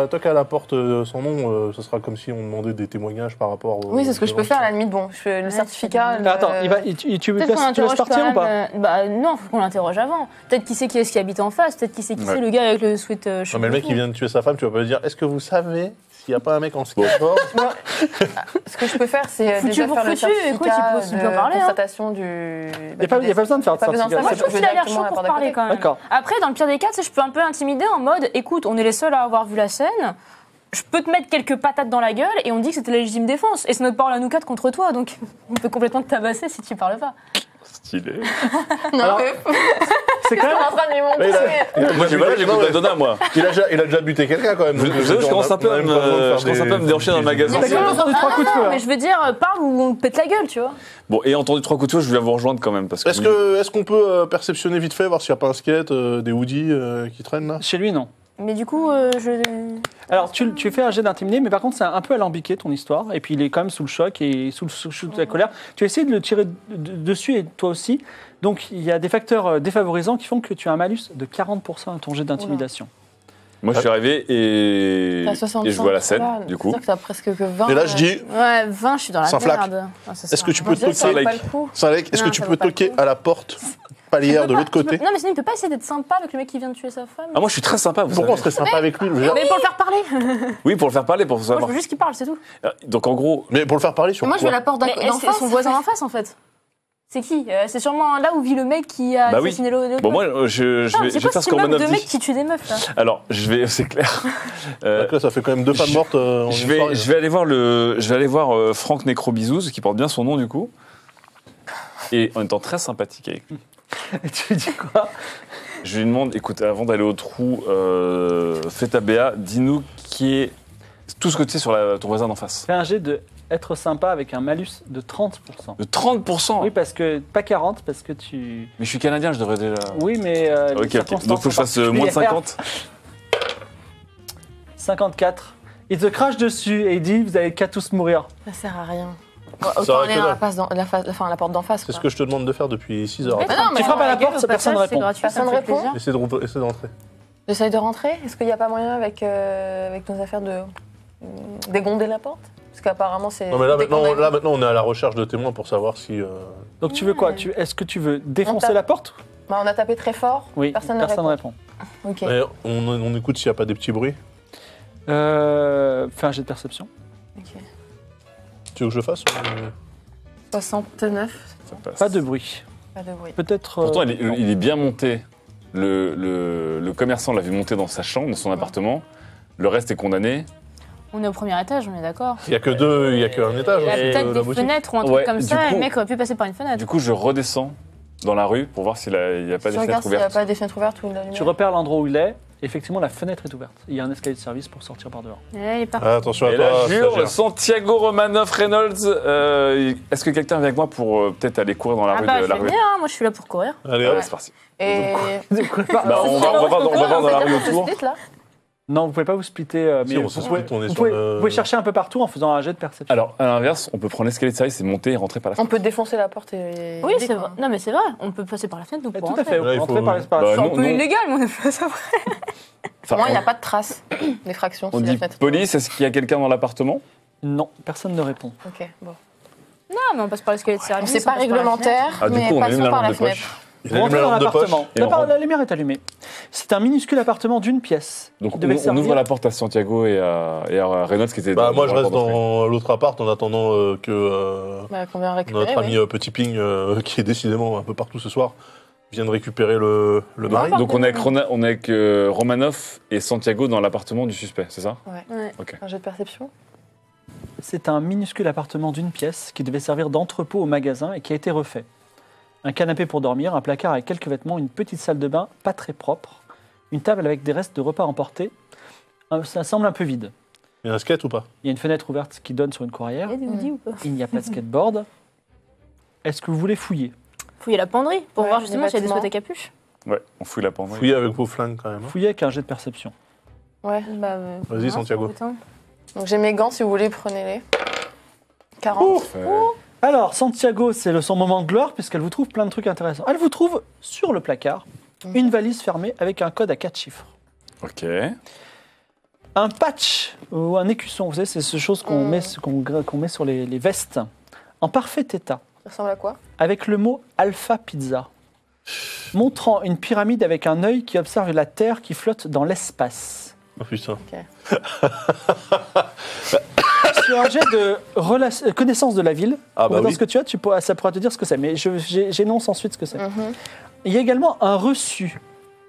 Toi qui as la porte son nom, ce sera comme si on demandait des témoignages par rapport... Oui, c'est ce que je peux faire, à la limite. Bon, je fais le certificat... Attends, tu veux partir ou pas? Bah non, faut qu'on l'interroge avant. Peut-être qui c'est qui est-ce qui habite en face, peut-être qui c'est qui c'est le gars avec le sweat... Non, mais le mec qui vient de tuer sa femme, tu vas pas lui dire, est-ce que vous savez... Il n'y a pas un mec en skateboard. Ce que je peux faire, c'est déjà faire le certificat de constatation du... Il n'y a pas besoin de faire de certificat. Moi, je trouve qu'il a l'air chaud pour parler quand même. Après, dans le pire des cas, je peux un peu intimider en mode, écoute, on est les seuls à avoir vu la scène, je peux te mettre quelques patates dans la gueule et on dit que c'était la légitime défense. Et c'est notre parole à nous quatre contre toi, donc on peut complètement te tabasser si tu ne parles pas. Stylé. Non, c'est quand même en train de lui montrer. Moi, j'ai pas j'ai goûté à Donna, moi. Il a déjà buté quelqu'un quand même. Je commence un peu à me déhancher dans le magasin. T'as quand même entendu trois coups de feu. Mais je veux dire, parle ou on te pète la gueule, tu vois. Bon, et entendu trois coups de feu, je vais vous rejoindre quand même. Est-ce qu'on peut perceptionner vite fait, voir s'il n'y a pas un skate, des hoodies qui traînent là? Chez lui, non. Mais du coup, Alors, tu fais un jet d'intimider, mais par contre, c'est un peu alambiqué ton histoire. Et puis, il est quand même sous le choc et sous la colère. Tu essaies de le tirer dessus et toi aussi. Donc, il y a des facteurs défavorisants qui font que tu as un malus de 40% à ton jet d'intimidation. Moi, je suis arrivé et je vois la scène, du coup. C'est sûr que t'as presque que 20. Et là, je dis... Ouais, 20, je suis dans la merde. Est-ce que tu peux toquer à la porte palière de l'autre côté? Non, mais sinon, il ne peut pas essayer d'être sympa avec le mec qui vient de tuer sa femme. Ah, moi, je suis très sympa. Pourquoi on serait sympa avec lui? Mais pour le faire parler. Oui, pour le faire parler, pour savoir. Moi, je veux juste qu'il parle, c'est tout. Donc, en gros... Mais pour le faire parler, sur quoi? Moi, je vais la porte d'en face, son voisin en face, en fait. C'est qui? C'est sûrement là où vit le mec qui a assassiné l'autre. Bon, moi, je vais faire ce qu'on m'a dit. C'est quoi ce mec qui tue des meufs, là? Alors, c'est clair. Là, ça fait quand même deux femmes mortes. Je vais aller voir Franck Necrobisous, qui porte bien son nom, du coup. Et en étant très sympathique avec lui. Et tu dis quoi? Je lui demande, écoute, avant d'aller au trou, fais ta BA, dis-nous qui est tout ce que tu sais sur ton voisin d'en face. Fais un jet de... Être sympa avec un malus de 30%. De 30%? Oui, parce que... Pas 40, parce que tu... Mais je suis canadien, je devrais déjà... Oui, mais... ok, donc faut que je fasse moins de 50. 54. Il te crache dessus et il dit, vous avez qu'à tous mourir. Ça sert à rien. Autant aller à la porte d'en face. C'est ce que je te demande de faire depuis 6 heures. Tu frappes à la porte, personne ne répond. Personne ne répond. Essaie de rentrer. J'essaie de rentrer? Est-ce qu'il n'y a pas moyen avec nos affaires de... dégonder la porte? Parce qu'apparemment, c'est... Non, mais là, maintenant, on est à la recherche de témoins pour savoir si... Donc, tu veux quoi? Est-ce que tu veux défoncer la porte? Bah, on a tapé très fort. Oui, personne ne répond. Okay. Mais on écoute s'il n'y a pas des petits bruits. Fais un jet de perception. Ok. Tu veux que je le fasse? 69. Ça passe. Pas de bruit. Peut-être... Pourtant, il est bien monté. Le commerçant l'a vu monter dans sa chambre, dans son appartement. Le reste est condamné. On est au premier étage, on est d'accord. Il n'y a que deux, il n'y a qu'un étage. Il y a peut-être des fenêtres ou un truc comme ça, le mec aurait pu passer par une fenêtre. Du coup, je redescends dans la rue pour voir s'il n'y a pas des fenêtres ouvertes. Il n'y a pas des fenêtres ouvertes ou de la lumière. Tu repères l'endroit où il est, effectivement, la fenêtre est ouverte. Il y a un escalier de service pour sortir par dehors. Et il est parti. Attention à toi. Et là, jure, Santiago Romanoff Reynolds, est-ce que quelqu'un vient avec moi pour peut-être aller courir dans la rue de la rue? Moi, je suis là pour courir. Allez, c'est parti. On va voir dans la rue autour. Non, vous pouvez pas vous splitter. Mais si, vous pouvez chercher un peu partout en faisant un jet de perception. Alors, à l'inverse, on peut prendre l'escalier de service et monter et rentrer par la fenêtre. On peut défoncer la porte et... Oui, c'est vrai. Non, mais c'est vrai. On peut passer par la fenêtre. Tout à fait. On peut rentrer par la fenêtre. C'est un peu illégal, mais on ne fait ça après. Enfin, moi, il n'y a pas de traces d'effraction. On dit police, est-ce qu'il y a quelqu'un dans l'appartement? Non, personne ne répond. Ok, bon. Non, mais on passe par l'escalier de service. C'est pas réglementaire, mais passons par la fenêtre. Vous rentrez dans l'appartement. La lumière est allumée. C'est un minuscule appartement d'une pièce. Donc on ouvre la porte à Santiago et à Reynolds qui était... Bah, moi, je reste dans l'autre appart en attendant que notre ami Petit Ping, qui est décidément un peu partout ce soir, viennent récupérer le mari. Donc on est avec Romanoff et Santiago dans l'appartement du suspect, c'est ça? Ouais. Okay. Un jeu de perception. C'est un minuscule appartement d'une pièce qui devait servir d'entrepôt au magasin et qui a été refait. Un canapé pour dormir, un placard avec quelques vêtements, une petite salle de bain pas très propre, une table avec des restes de repas emportés. Ça semble un peu vide. Il y a un skate ou pas? Il y a une fenêtre ouverte qui donne sur une courrière. Il n'y a pas de skateboard. Est-ce que vous voulez fouiller? Fouiller la penderie pour voir justement s'il y a des boîtes à capuche. Ouais, on fouille la penderie. Fouiller avec vos flingues quand même. Fouiller avec un jet de perception. Ouais, bah... Vas-y Santiago. Donc j'ai mes gants si vous voulez, prenez-les. 40. Alors Santiago, c'est son moment de gloire puisqu'elle vous trouve plein de trucs intéressants. Elle vous trouve sur le placard une valise fermée avec un code à 4 chiffres. Ok. Un patch ou un écusson, vous savez, c'est ce chose qu'on met sur les vestes. En parfait état. Ça ressemble à quoi? Avec le mot Alpha Pizza, montrant une pyramide avec un œil qui observe la Terre qui flotte dans l'espace. Oh putain. Okay. Sur un jet de connaissance de la ville, ce que tu as, ça pourra te dire ce que c'est. Mais j'énonce ensuite ce que c'est. Il y a également un reçu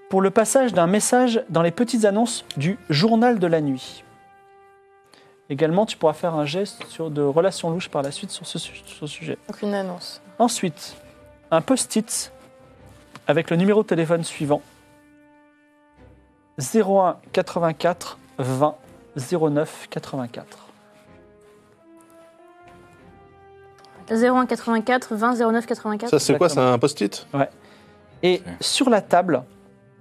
pour le passage d'un message dans les petites annonces du journal de la nuit. Également, tu pourras faire un geste de relations louches par la suite sur ce sujet. Aucune annonce. Ensuite, un post-it avec le numéro de téléphone suivant. 01 84 20 09 84. 01 84 20 09 84. Ça, c'est quoi? C'est un post-it? Ouais. Et sur la table,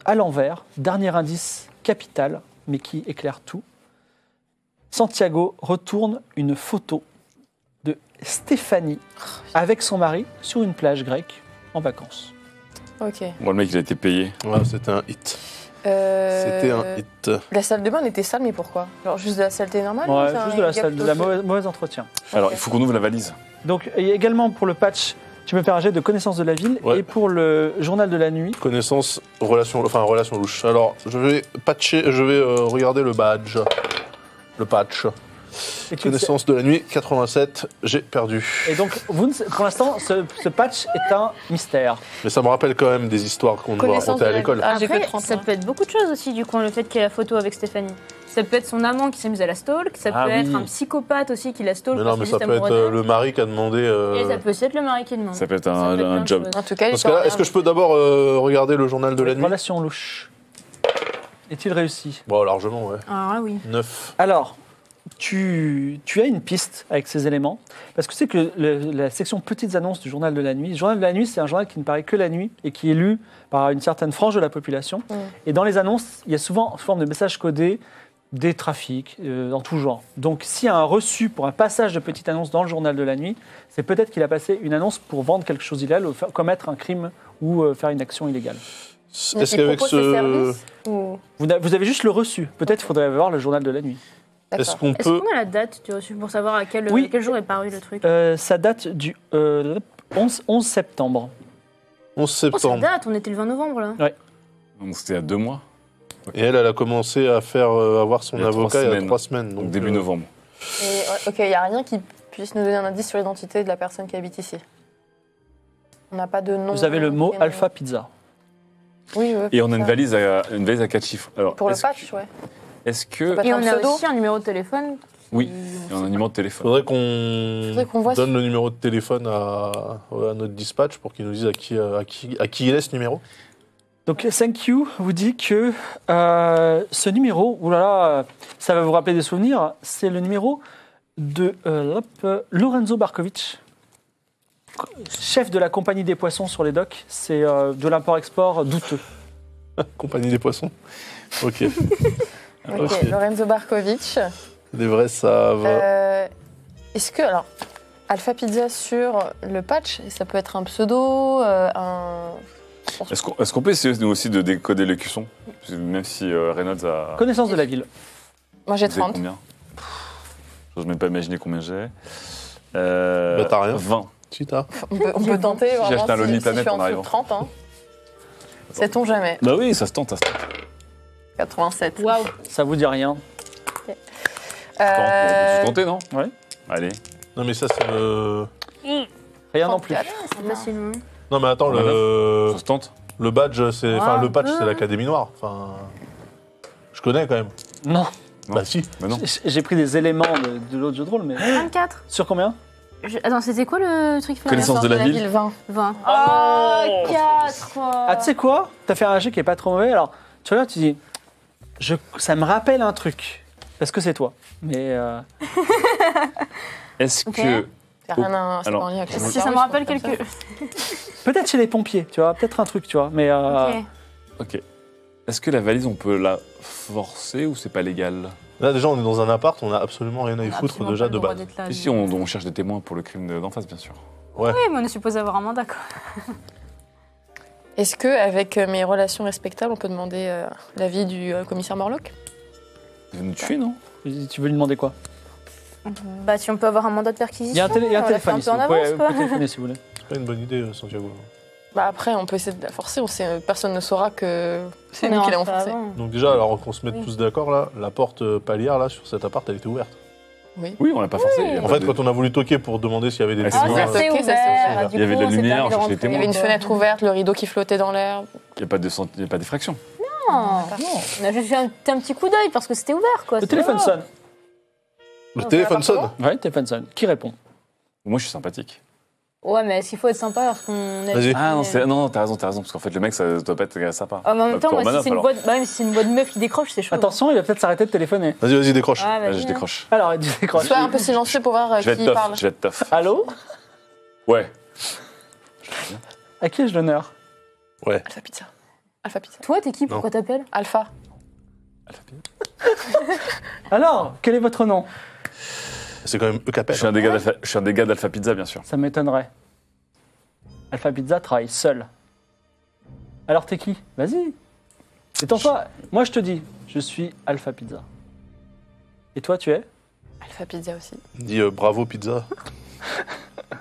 à l'envers, dernier indice capital, mais qui éclaire tout. Santiago retourne une photo de Stéphanie avec son mari sur une plage grecque en vacances. Ok. Bon, le mec, il a été payé. Ouais, c'était un hit. C'était un hit. La salle de bain, on était sale, mais pourquoi? Alors, juste de la saleté normale? Ouais, juste de la salle, de la mauvaise entretien. Okay. Alors, il faut qu'on ouvre la valise. Donc, et également pour le patch, tu peux faire un jet de connaissance de la ville et pour le journal de la nuit. Connaissance, relation louche. Alors, je vais patcher, je vais regarder le badge. Le patch. Connaissance de la nuit, 87, j'ai perdu. Et donc, pour l'instant, ce patch est un mystère. Mais ça me rappelle quand même des histoires qu'on doit raconter à l'école. Après, ça peut être beaucoup de choses aussi, du coup, le fait qu'il y ait la photo avec Stéphanie. Ça peut être son amant qui s'est mis à la stalk, ça peut être un psychopathe aussi qui la stalk. Mais non, mais ça peut être le mari qui a demandé... Et ça peut aussi être le mari qui demande. Ça peut être un job. En tout cas, est-ce que je peux d'abord regarder le journal de la nuit? Relation louche. Est-il réussi? Bon, largement, ouais. Ah oui. 9. Alors, tu as une piste avec ces éléments, parce que c'est que la section petites annonces du journal de la nuit. Le journal de la nuit, c'est un journal qui ne paraît que la nuit et qui est lu par une certaine frange de la population. Et dans les annonces, il y a souvent en forme de messages codés des trafics dans tout genre. Donc, s'il y a un reçu pour un passage de petites annonces dans le journal de la nuit, c'est peut-être qu'il a passé une annonce pour vendre quelque chose illégal, ou commettre un crime ou faire une action illégale. Est-ce qu'avec vous avez juste le reçu. Peut-être qu'il faudrait voir le journal de la nuit. Est-ce qu'on a la date du reçu pour savoir à quel jour est paru le truc? Ça date du 11 septembre. 11 septembre. Oh, ça date, on était le 20 novembre là. Ouais. Donc c'était à 2 mois. Okay. Et elle a commencé à avoir son avocat il y a 3 semaines. Donc début novembre. Ok, il n'y a rien qui puisse nous donner un indice sur l'identité de la personne qui habite ici. On n'a pas de nom. Vous avez le mot Alpha Pizza. Oui, et on a une valise à 4 chiffres. Alors, pour le patch, ouais. Est-ce que... Et on a aussi un numéro de téléphone. Oui, et on a un numéro de téléphone. Faudrait qu'on donne le numéro de téléphone à notre dispatch pour qu'il nous dise à qui il est ce numéro. Donc 5Q vous dit que ce numéro, oulala, ça va vous rappeler des souvenirs, c'est le numéro de Lorenzo Barkovic, chef de la Compagnie des poissons sur les docks. C'est de l'import-export douteux. Compagnie des poissons. Ok. Ok, okay. Lorenzo Barkovic. Des vrais savent. Est-ce que, alors, Alpha Pizza sur le patch, ça peut être un pseudo, un... Est-ce qu'on peut essayer nous aussi de décoder le cuisson? Même si Reynolds a... Connaissance de la ville. Moi j'ai 30. Combien? Je n'ose même pas imaginer combien j'ai. Bah t'as rien. 20. Si t'as. On peut tenter si vraiment, si je suis en dessous de 30. Hein. Sait-on jamais? Bah oui, ça se tente, ça se tente. 87. Waouh. Ça vous dit rien? Okay. On peut tenter, non? Ouais. Allez. Non mais ça c'est le... Rien non plus. Non mais attends, le... Ça se tente. Le badge, c'est... Enfin, le patch, c'est l'Académie Noire. Enfin... Je connais quand même. Non. Non. Bah si. Bah, j'ai pris des éléments de l'autre jeu de rôle, mais... 24. Sur combien? Attends, c'était quoi le truc? Connaissance de la ville. 20. Oh, 4. Ah, tu sais quoi? T'as fait un jeu qui est pas trop mauvais. Alors, tu vois, tu dis... Ça me rappelle un truc. Parce que c'est toi. Mais... Est-ce que... Oh. Alors, si ça me rappelle quelque... Peut-être chez les pompiers, tu vois, peut-être un truc, tu vois, mais... Ok. Est-ce que la valise, on peut la forcer ou c'est pas légal? Là, déjà, on est dans un appart, on a absolument rien à y foutre déjà de base. Ici, on cherche des témoins pour le crime d'en face, bien sûr. Ouais. Oui, mais on est supposé avoir un mandat, quoi. Est-ce que, avec mes relations respectables, on peut demander l'avis du commissaire Morlock? Il veut nous tuer, non? Tu veux lui demander quoi? Bah, si on peut avoir un mandat de perquisition. Il y a un téléphone ici. Vous pouvez téléphoner si vous voulez. C'est pas une bonne idée, Santiago. Bah, après, on peut essayer de la forcer. On sait, personne ne saura que c'est nous qui l'avons forcée. Donc, déjà, alors qu'on se mette tous d'accord, là, la porte palière là, sur cet appart, elle était ouverte. Oui, oui, on l'a pas forcée. Oui. En fait, quand on a voulu toquer pour demander s'il y avait des témoins, il y avait de la lumière, les témoins. Il y avait une fenêtre ouverte, le rideau qui flottait dans l'air. Il n'y a pas d'effraction. Non, on a juste fait un petit coup d'œil parce que c'était ouvert, quoi. Le téléphone sonne. Le téléphone sonne. Ouais, le téléphone sonne. Qui répond? Moi, je suis sympathique. Ouais, mais est-ce qu'il faut être sympa alors qu'on... Ah non, t'as raison, parce qu'en fait, le mec, ça doit pas être sympa. En même temps, moi, si c'est une bonne meuf qui décroche, c'est chaud. Attention, il va peut-être s'arrêter de téléphoner. Vas-y, décroche. Je décroche. Alors, tu décroches. Sois un peu silencieux pour voir qui parle. Je vais être tough. Allô? Ouais. À qui ai-je l'honneur? Ouais. Alpha Pizza. Alpha Pizza. Toi, t'es qui? Pourquoi t'appelles Alpha? Alpha Pizza. Alors, quel est votre nom? C'est quand même eux qui appellent. Je suis un des gars d'Alpha Pizza, bien sûr. Ça m'étonnerait. Alpha Pizza travaille seul. Alors t'es qui? Vas-y. Détends-toi. Moi je te dis, je suis Alpha Pizza. Et toi tu es? Alpha Pizza aussi. Dis bravo Pizza.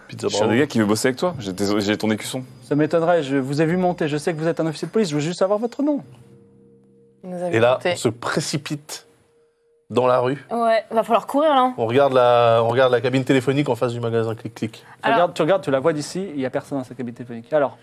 Pizza bravo. Je suis un des gars qui veut bosser avec toi. J'ai ton écusson. Ça m'étonnerait. Je vous ai vu monter. Je sais que vous êtes un officier de police. Je veux juste savoir votre nom. Et là, on se précipite. Dans la rue. Ouais, va falloir courir là. On regarde la cabine téléphonique en face du magasin Click Click. Alors... Tu la vois d'ici, il n'y a personne dans cette cabine téléphonique. Alors,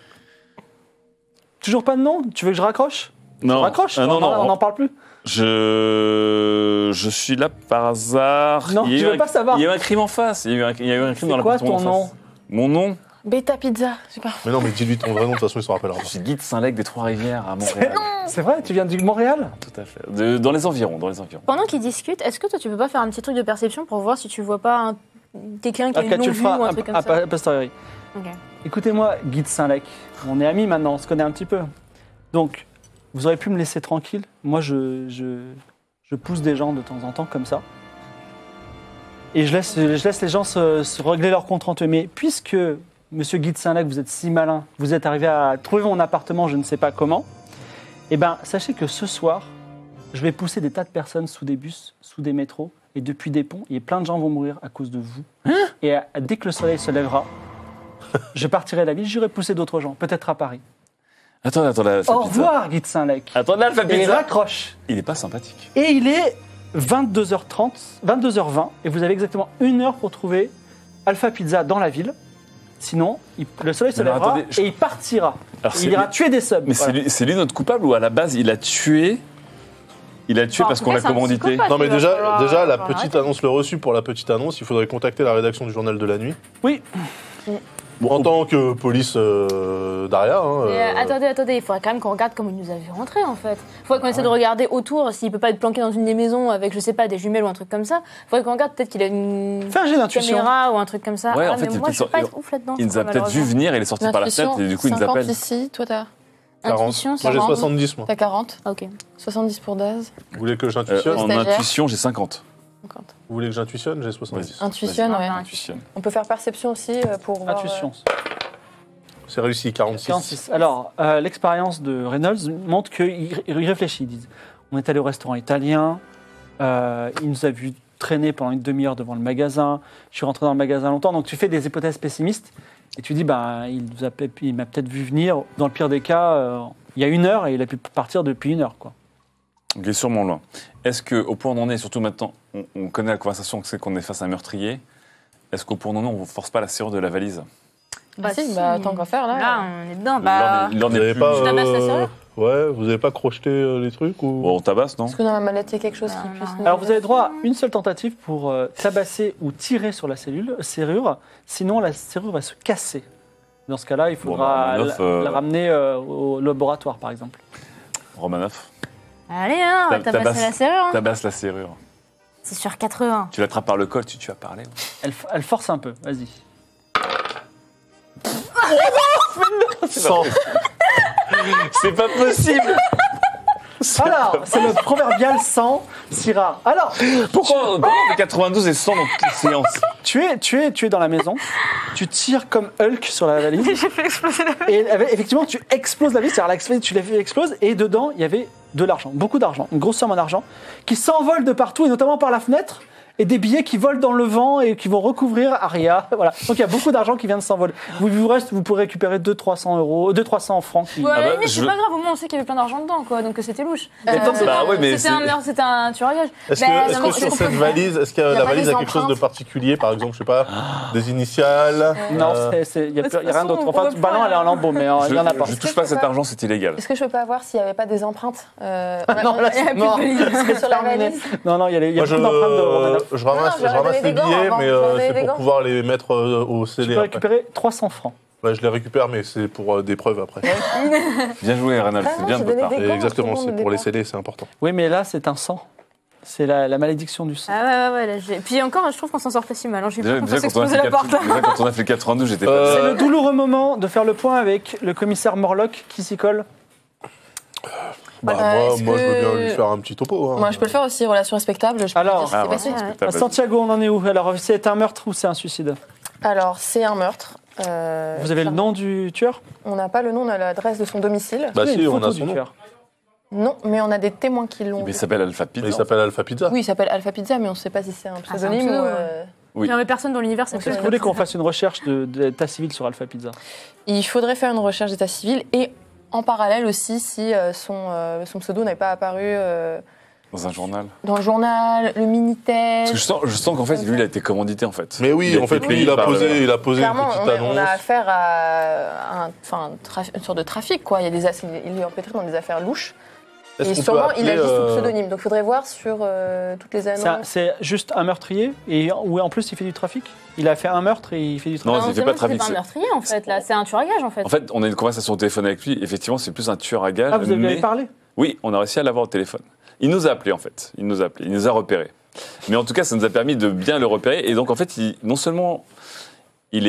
toujours pas de nom? Tu veux que je raccroche? Non. Je raccroche? Non, on n'en parle plus. Je suis là par hasard. Non, tu veux pas savoir. Il y a eu un crime en face. Il y a eu un crime dans la porte. C'est quoi ton nom? Mon nom? Beta Pizza, je sais pas. Mais non, mais dis-lui ton vrai nom, de toute façon, ils s'en rappellera. Je suis Guy de Saint-Lec des Trois-Rivières à Montréal. C'est vrai, tu viens du Montréal? Tout à fait. Dans les environs, dans les environs. Pendant qu'ils discutent, est-ce que toi, tu peux pas faire un petit truc de perception pour voir si tu vois pas quelqu'un qui a une longue vue ou un truc comme ça? Ah, posteriori. Ok. Écoutez-moi, Guy de Saint-Lec, on est amis maintenant, on se connaît un petit peu. Donc, vous auriez pu me laisser tranquille. Moi, je pousse des gens de temps en temps comme ça. Et je laisse les gens se régler leur compte entre eux. Mais puisque... Monsieur Guy de Saint-Lec, vous êtes si malin, vous êtes arrivé à trouver mon appartement, je ne sais pas comment. Eh bien, sachez que ce soir, je vais pousser des tas de personnes sous des bus, sous des métros et depuis des ponts. Et plein de gens vont mourir à cause de vous. Et dès que le soleil se lèvera, je partirai de la ville, j'irai pousser d'autres gens, peut-être à Paris. Attends, au revoir, Guy de Saint-Lec. Attends, là, Alpha Pizza. Et raccroche. Il n'est pas sympathique. Et il est 22h30, 22h20, et vous avez exactement une heure pour trouver Alpha Pizza dans la ville. Sinon, le soleil se lèvera et il partira. Il ira tuer des subs. Mais voilà. C'est lui notre coupable ou à la base, il a tué? Il a tué parce qu'on l'a commandité. Non mais déjà la petite annonce, le reçu pour la petite annonce, il faudrait contacter la rédaction du Journal de la Nuit. Oui. Bon, en tant que police d'Aria... Attendez, il faudrait quand même qu'on regarde comment il nous a vu rentrer, en fait. Il faudrait qu'on essaie de regarder autour, s'il peut pas être planqué dans une des maisons avec, je sais pas, des jumelles ou un truc comme ça. Il faudrait qu'on regarde, peut-être qu'il a une caméra ou un truc comme ça. Ouais, en fait, moi, je suis pas ouf là-dedans. Il nous a peut-être vu venir, il est sorti par la fenêtre, et du coup, il nous appelle. Ici, toi, t'as... Intuition, 40. Moi j'ai 70 moi. T'as 40 ok. 70 pour Daz. Vous voulez que j'intuitionne? En intuition j'ai 50. 50. Vous voulez que j'intuitionne? J'ai 70. Oui. Intuitionne, ouais. Intuitionne. On peut faire perception aussi pour voir... Intuition. C'est réussi, 46. 46. Alors, l'expérience de Reynolds montre qu'il réfléchit. Ils disent, on est allé au restaurant italien, il nous a vu traîner pendant une demi-heure devant le magasin, je suis rentré dans le magasin longtemps, donc tu fais des hypothèses pessimistes et tu dis, bah, il m'a peut-être vu venir, dans le pire des cas, il y a une heure et il a pu partir depuis une heure, quoi. Donc il est sûrement loin. Est-ce qu'au point où on en est, surtout maintenant, on connaît la conversation, c'est qu'on est face à un meurtrier, est-ce qu'au point où on en est, on ne force pas la serrure de la valise? Bah si, bah, tant qu'à faire, là. Là, on est dedans. Bah, l'ordre n'est plus... Tu tabasses la serrure ? Ouais, vous n'avez pas crocheté les trucs ou... Bon, on tabasse, non ? Parce que dans la mallette, il y a quelque chose qui puisse... Alors, vous avez droit à une seule tentative pour tabasser ou tirer sur la serrure, sinon la serrure va se casser. Dans ce cas-là, il faudra la ramener au laboratoire, par exemple. Romanoff. Allez, hein, on va tabasser la serrure. Hein. Tabasse la serrure. C'est sur 80. Tu l'attrapes par le col, tu vas parler. Elle force un peu, vas-y. 100. C'est pas possible. Alors, c'est le proverbial 100, Syrah. Alors, pourquoi 92 et 100 dans toutes les séances? Tu es dans la maison, tu tires comme Hulk sur la valise. J'ai fait exploser la valise. Et effectivement, tu exploses la valise, c'est-à-dire tu la fais exploser, et dedans, il y avait de l'argent, beaucoup d'argent, une grosse somme en argent, qui s'envole de partout, et notamment par la fenêtre. Et des billets qui volent dans le vent et qui vont recouvrir Aria. Voilà. Donc il y a beaucoup d'argent qui vient de s'envoler. Vous pourrez récupérer 200-300 francs. Qui... Ouais, mais c'est pas grave, au moins on sait qu'il y avait plein d'argent dedans, quoi, donc c'était louche. C'était un tuariage. Est-ce que sur cette valise, est-ce que la valise a quelque chose de particulier, par exemple, je sais pas, des initiales? Non, il n'y a rien d'autre. Enfin, Ballon, elle est en lambeaux, mais il n'y en a pas. Je touche pas cet argent, c'est illégal. Est-ce que je peux pas voir s'il n'y avait pas des empreintes? Non, là, c'est mort. Non, il y a plus d'empreintes. Je ramasse les billets, mais c'est pour pouvoir les mettre au scellé. Tu peux récupérer 300 francs. Ouais, je les récupère, mais c'est pour des preuves après. Bien joué, Reynolds, c'est bien de votre part. Exactement, c'est pour les scellés, c'est important. Oui, mais là, c'est un sang. C'est la malédiction du sang. Ah ouais, ouais. Puis encore, je trouve qu'on s'en sort pas si mal. J'ai pas explosé la porte. Quand on a fait 92, j'étais pas... C'est le douloureux moment de faire le point avec le commissaire Morlock qui s'y colle. Bah, moi je veux bien lui faire un petit topo. Hein. Moi, je peux le faire aussi, relation respectable. Alors, Santiago, on en est où? Alors, c'est un meurtre ou c'est un suicide? Alors, c'est un meurtre. Vous avez le nom du tueur? On n'a pas le nom, on a l'adresse de son domicile. Bah si, on a son nom. Tueur. Non, mais on a des témoins qui l'ont... Mais il s'appelle Alpha Pizza. Il s'appelle Alpha Pizza. Oui, il s'appelle Alpha Pizza, mais on ne sait pas si c'est un pseudonyme ou... Oui. Il n'y a personne dans l'univers. Est-ce que vous voulez qu'on fasse une recherche d'état civil sur Alpha Pizza? Il faudrait faire une recherche d'état civil et... En parallèle aussi, si son pseudo n'est pas apparu... dans un journal. Dans le journal, le Minitel... Parce que je sens qu'en fait, lui, il a été commandité, en fait. Mais oui, en fait, lui, il a posé une petite annonce. On a affaire à une sorte de trafic, quoi. Il est empêtré dans des affaires louches. Et sûrement, il agit sous pseudonyme. Donc, il faudrait voir sur toutes les annonces. C'est juste un meurtrier et en plus, il fait du trafic? Il a fait un meurtre et il fait du trafic? Non, il fait pas de trafic. C'est pas un meurtrier, en fait. Là, c'est un tueur à gage, en fait. En fait, on a une conversation au téléphone avec lui. Effectivement, c'est plus un tueur à gage. Ah, vous avez parlé? Oui, on a réussi à l'avoir au téléphone. Il nous a appelé, en fait. Il nous a repéré. Mais en tout cas, ça nous a permis de bien le repérer. Et donc, en fait, non seulement il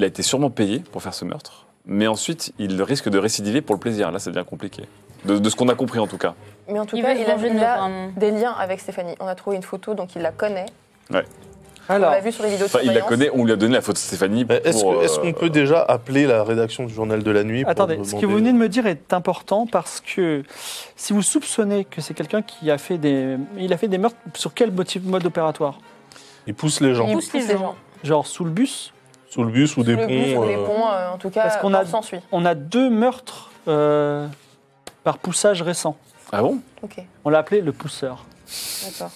a été sûrement payé pour faire ce meurtre, mais ensuite, il risque de récidiver pour le plaisir. Là, ça devient compliqué. De ce qu'on a compris en tout cas. Mais en tout cas, il a des liens avec Stéphanie. On a trouvé une photo, donc il la connaît. Ouais. Alors, on l'a vu sur les vidéos de surveillance. Il la connaît, on lui a donné la photo de Stéphanie. Est-ce qu'on peut déjà appeler la rédaction du journal de la nuit? Attendez, ce que vous venez de me dire est important parce que si vous soupçonnez que c'est quelqu'un qui a fait des meurtres, sur quel mode opératoire? Il pousse les gens. Genre sous le bus? Sous le bus ou des ponts. En tout cas, on s'ensuit. On a deux meurtres... Par poussage récent. Ah bon? Ok. On l'a appelé le pousseur. D'accord.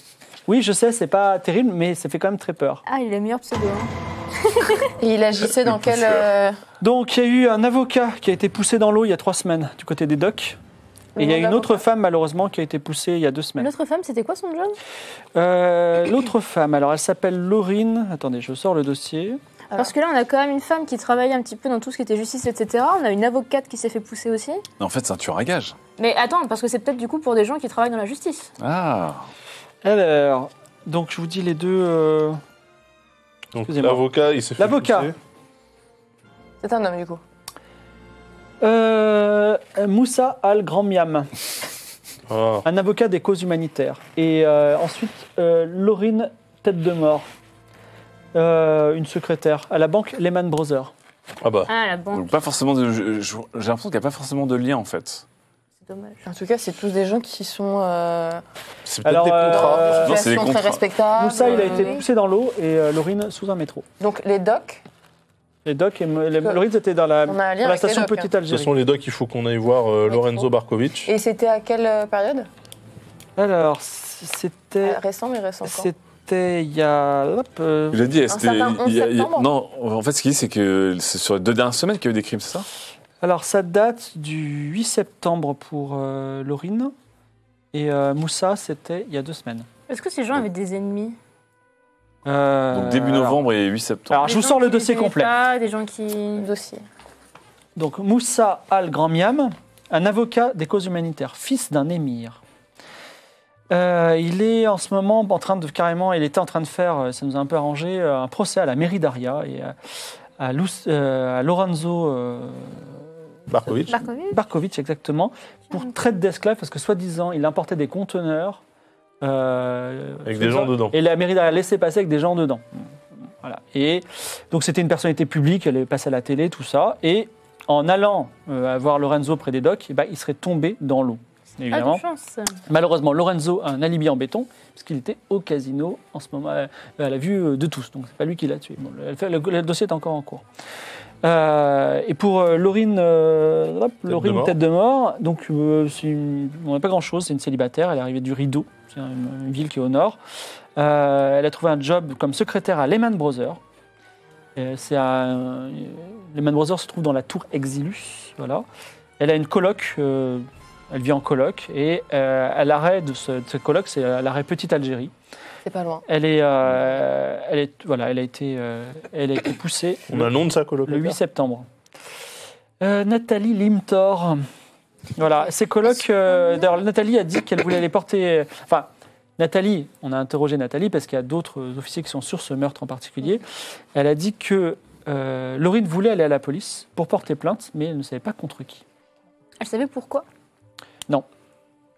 Oui, je sais, c'est pas terrible, mais ça fait quand même très peur. Ah, il est meilleur pseudo. Et il agissait dans quel... Donc, il y a eu un avocat qui a été poussé dans l'eau il y a 3 semaines, du côté des docks. Et il y a une autre femme, malheureusement, qui a été poussée il y a 2 semaines. L'autre femme, c'était quoi son job? L'autre femme, alors elle s'appelle Lorine... Attendez, je sors le dossier... Parce que là, on a quand même une femme qui travaillait un petit peu dans tout ce qui était justice, etc. On a une avocate qui s'est fait pousser aussi. En fait, c'est un tueur à gage. Mais attends, parce que c'est peut-être du coup pour des gens qui travaillent dans la justice. Ah. Alors, donc je vous dis les deux... Donc l'avocat, il s'est fait pousser. C'est un homme, du coup. Moussa Al-Grand Miam. Oh. Un avocat des causes humanitaires. Et ensuite, Lorine Tête de Mort. Une secrétaire à la banque Lehman Brothers. Ah bah. Ah, la banque. Donc, pas forcément de, j'ai l'impression qu'il n'y a pas forcément de lien en fait. C'est dommage. En tout cas, c'est tous des gens qui sont. C'est peut-être des contrats. Non, c'est des contrats. Très respectables. Moussa, il a été poussé dans l'eau et Lorine sous un métro. Donc les docs. Les docs et Lorine étaient dans la station docs, Petite Algérie. Ce sont les docs, il faut qu'on aille voir Lorenzo Barkovic. Et c'était à quelle période? Alors, c'était. Récent, mais récent. C'était il y a. Il a dit, non, en fait, ce qu'il dit, c'est que c'est sur les 2 dernières semaines qu'il y a eu des crimes, c'est ça? Alors, ça date du 8 septembre pour Lorine. Et Moussa, c'était il y a 2 semaines. Est-ce que ces gens avaient des ennemis? Donc début novembre et 8 septembre. Alors, je vous sors le dossier complet. Des gens qui... Dossier. Donc, Moussa Al-Grand Miam, un avocat des causes humanitaires, fils d'un émir. Il est en ce moment en train de carrément, il était en train de faire, ça nous a un peu arrangé, un procès à la mairie d'Aria et à Lorenzo Barkovic, exactement, pour traite d'esclaves, parce que soi-disant, il importait des conteneurs. Avec des gens dedans. Et la mairie a laissé passer avec des gens dedans. Voilà. Et donc c'était une personnalité publique, elle est passée à la télé, tout ça. Et en allant voir Lorenzo près des docks, eh ben, il serait tombé dans l'eau. Évidemment. Ah, de chance. Malheureusement, Lorenzo a un alibi en béton, puisqu'il était au casino en ce moment, à la vue de tous. Donc c'est pas lui qui l'a tué. Bon, le dossier est encore en cours. Et pour Lorine, Tête de Mort, donc on n'a pas grand-chose, c'est une célibataire, elle est arrivée du Rideau, c'est une ville qui est au nord. Elle a trouvé un job comme secrétaire à Lehman Brothers. Lehman Brothers se trouve dans la Tour Exilus, voilà. Elle a une coloc, elle vit en coloc, et à l'arrêt de cette coloc, c'est à l'arrêt Petite Algérie. C'est pas loin. Elle a été poussée. On a le nom de sa colocataire. Le 8 septembre. Nathalie Limtor. Voilà, ses colocs. D'ailleurs, Nathalie a dit qu'elle voulait les porter. Enfin, Nathalie, on a interrogé Nathalie parce qu'il y a d'autres officiers qui sont sur ce meurtre en particulier. Elle a dit que Lorine voulait aller à la police pour porter plainte, mais elle ne savait pas contre qui. Elle savait pourquoi? Non.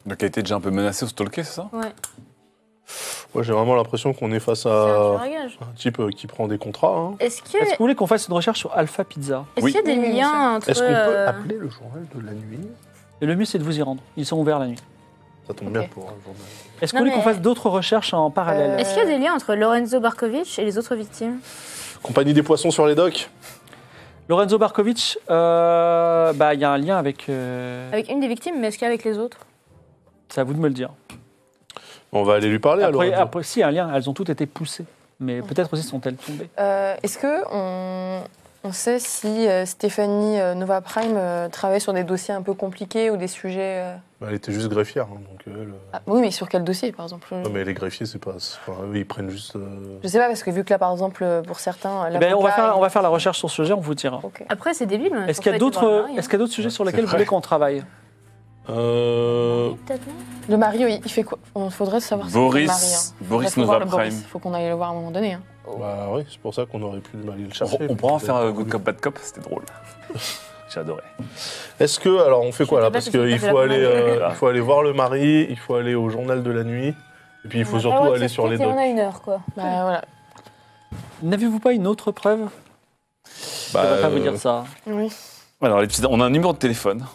Donc elle était déjà un peu menacée ou stalkée, c'est ça? Ouais. Ouais, j'ai vraiment l'impression qu'on est face à un type qui prend des contrats. Hein. Est-ce que vous voulez qu'on fasse une recherche sur Alpha Pizza? Est-ce qu'il y a des liens entre... Est-ce qu'on peut appeler le journal de la nuit? Et le mieux, c'est de vous y rendre. Ils sont ouverts la nuit. Ça tombe bien pour un journal. Est-ce que vous voulez qu'on fasse d'autres recherches en parallèle? Est-ce qu'il y a des liens entre Lorenzo Barkovic et les autres victimes? Compagnie des poissons sur les docks? Lorenzo Barkovic, y a un lien avec... Avec une des victimes, mais est-ce qu'il y a avec les autres? C'est à vous de me le dire. On va aller lui parler alors. Après, si, un lien, elles ont toutes été poussées. Mais peut-être aussi sont-elles tombées. Est-ce qu'on sait si Stéphanie Nova Prime travaillait sur des dossiers un peu compliqués ou des sujets... Elle était juste greffière. Hein, donc elle... Ah, oui, mais sur quel dossier, par exemple? Non, mais les greffiers, c'est pas... Enfin, eux, ils prennent juste... Je sais pas, parce que vu que là, par exemple, pour certains... On va faire la recherche sur ce sujet, on vous dira. Okay. Après, c'est débile. Est-ce qu'il y a d'autres sujets sur lesquels vous voulez qu'on travaille? Le mari, oui, il fait quoi? On faudrait savoir. Boris Nova Prime. Il faut qu'on aille le voir à un moment donné. Hein. Bah oui, c'est pour ça qu'on aurait pu aller le chercher. On pourra en faire Good Cop, Bad Cop, c'était drôle. J'ai adoré. Est-ce que, alors on fait quoi là? Parce qu'il faut aller voir le mari, il faut aller au journal de la nuit, et puis il faut surtout aller sur les docks. On a 1 heure quoi. Voilà. N'avez-vous pas une autre preuve? Je ne vais pas vous dire ça. Oui. Alors, on a un numéro de téléphone.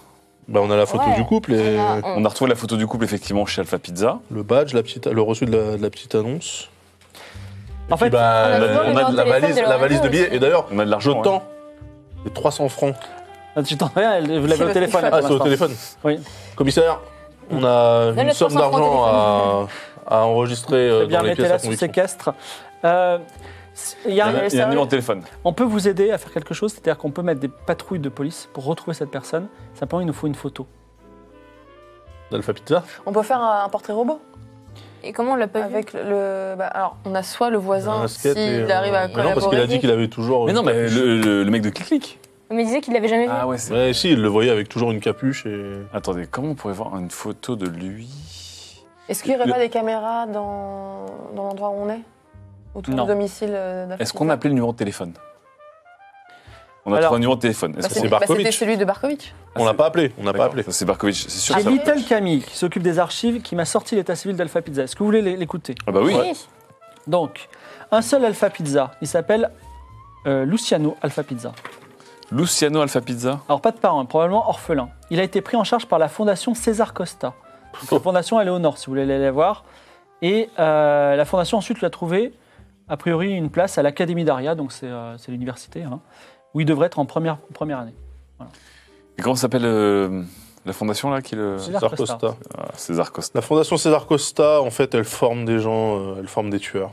Bah on a la photo du couple. Et... On a retrouvé la photo du couple, effectivement, chez Alpha Pizza. Le badge, le reçu de la petite annonce. En fait, on a de la valise de billets. Et d'ailleurs, on a de l'argent. Temps. Les 300 francs. Tu t'en rien, vous l'avez au téléphone. Ah, c'est au téléphone. Oui. Commissaire, on a une somme d'argent à enregistrer dans les pièces à conviction. Il y a un numéro de téléphone. On peut vous aider à faire quelque chose, c'est-à-dire qu'on peut mettre des patrouilles de police pour retrouver cette personne. Simplement, il nous faut une photo. D'Alpha Pizza. On peut faire un portrait robot. Et comment on l'a pas avec vu? Alors, on a soit le voisin, s'il arrive à collaborer. Non, parce qu'il a dit qu'il avait toujours... Mais non, mais le mec de Click Click. Mais il disait qu'il l'avait jamais vu. Ah ouais, c'est vrai. Si, il le voyait avec toujours une capuche et... Attendez, comment on pourrait voir une photo de lui? Est-ce qu'il n'y aurait pas des caméras dans l'endroit où on est? Autour du domicile d'Alpha Pizza. Est-ce qu'on a appelé le numéro de téléphone? On a trois numéros de téléphone. Est-ce que c'est Barkovic? C'était celui de Barkovic. On l'a pas appelé. On n'a pas appelé. C'est Barkovic, c'est sûr. C'est Little Camille qui s'occupe des archives, qui m'a sorti l'état civil d'Alpha Pizza. Est-ce que vous voulez l'écouter? Ah bah oui. Ouais. Donc, un seul Alpha Pizza. Il s'appelle Luciano Alpha Pizza. Luciano Alpha Pizza. Alors pas de parents, probablement orphelin. Il a été pris en charge par la Fondation César Costa. Donc, la fondation, elle est au nord, si vous voulez aller la voir. Et la fondation ensuite lui a trouvé, a priori, une place à l'Académie d'Aria, donc c'est l'université, hein, où il devrait être en première année. Voilà. Et comment s'appelle la fondation là qui le... César Costa. Ah, César Costa. La fondation César Costa, en fait, elle forme des gens, elle forme des tueurs.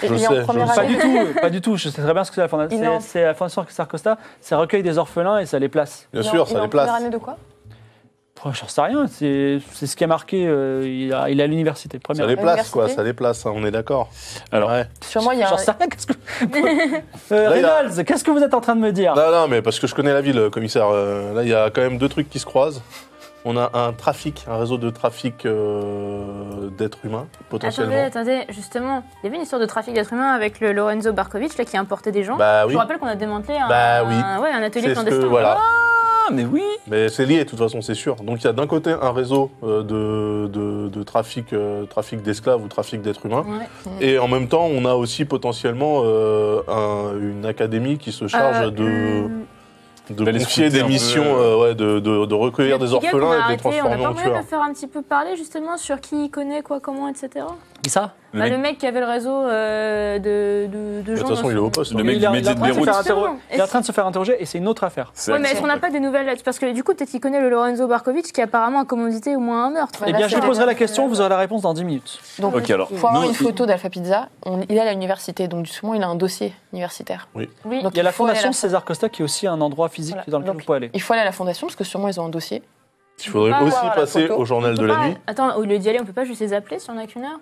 Pas du tout, je sais très bien ce que c'est la fondation. C'est la fondation César Costa, ça recueille des orphelins et ça les place. Bien sûr, ça les place. En première année de quoi? J'en sais rien, c'est ce qui a marqué, il a l'université. Ça les place, quoi, ça les place, hein, on est d'accord. Alors, ouais. Sûrement, il y a. J'en sais rien, qu'est-ce que. Reynolds, qu'est-ce que vous êtes en train de me dire? Non, mais parce que je connais la ville, commissaire. Là, il y a quand même deux trucs qui se croisent. On a un trafic, un réseau de trafic d'êtres humains, potentiellement. Attendez, justement, il y avait une histoire de trafic d'êtres humains avec le Lorenzo Barkovic, là, qui a importé des gens. Bah, oui. Je vous rappelle qu'on a démantelé un atelier clandestin. Voilà. Mais oui. Mais c'est lié, de toute façon, c'est sûr. Donc il y a d'un côté un réseau de trafic d'esclaves ou trafic d'êtres humains. Ouais. Et en même temps, on a aussi potentiellement une académie qui se charge de confier des missions, de recueillir des orphelins et de les transformer en tueurs. On va pas de faire un petit peu parler justement sur qui connaît quoi, comment, etc. Qui ça? Le mec qui avait le réseau de gens. De toute façon, il est au poste. Le mec du Mezze de Beyrouth. Il est en train de se faire interroger et c'est une autre affaire. Oui, mais est-ce qu'on n'a pas des nouvelles? Parce que du coup, peut-être qu'il connaît le Lorenzo Barkovic qui apparemment a commandité au moins un meurtre. Eh bien, je lui poserai la question, vous aurez la réponse dans 10 minutes. Donc, il faut avoir une photo d'Alpha Pizza. Il est à l'université, donc justement, il a un dossier universitaire. Oui. Il y a la fondation César Costa qui est aussi un endroit physique dans lequel on peut aller. Il faut aller à la fondation parce que sûrement, ils ont un dossier. Il faudrait aussi passer au journal de la nuit. Attends, au lieu d'y aller, on peut pas juste les appeler si on n'a qu'une heure?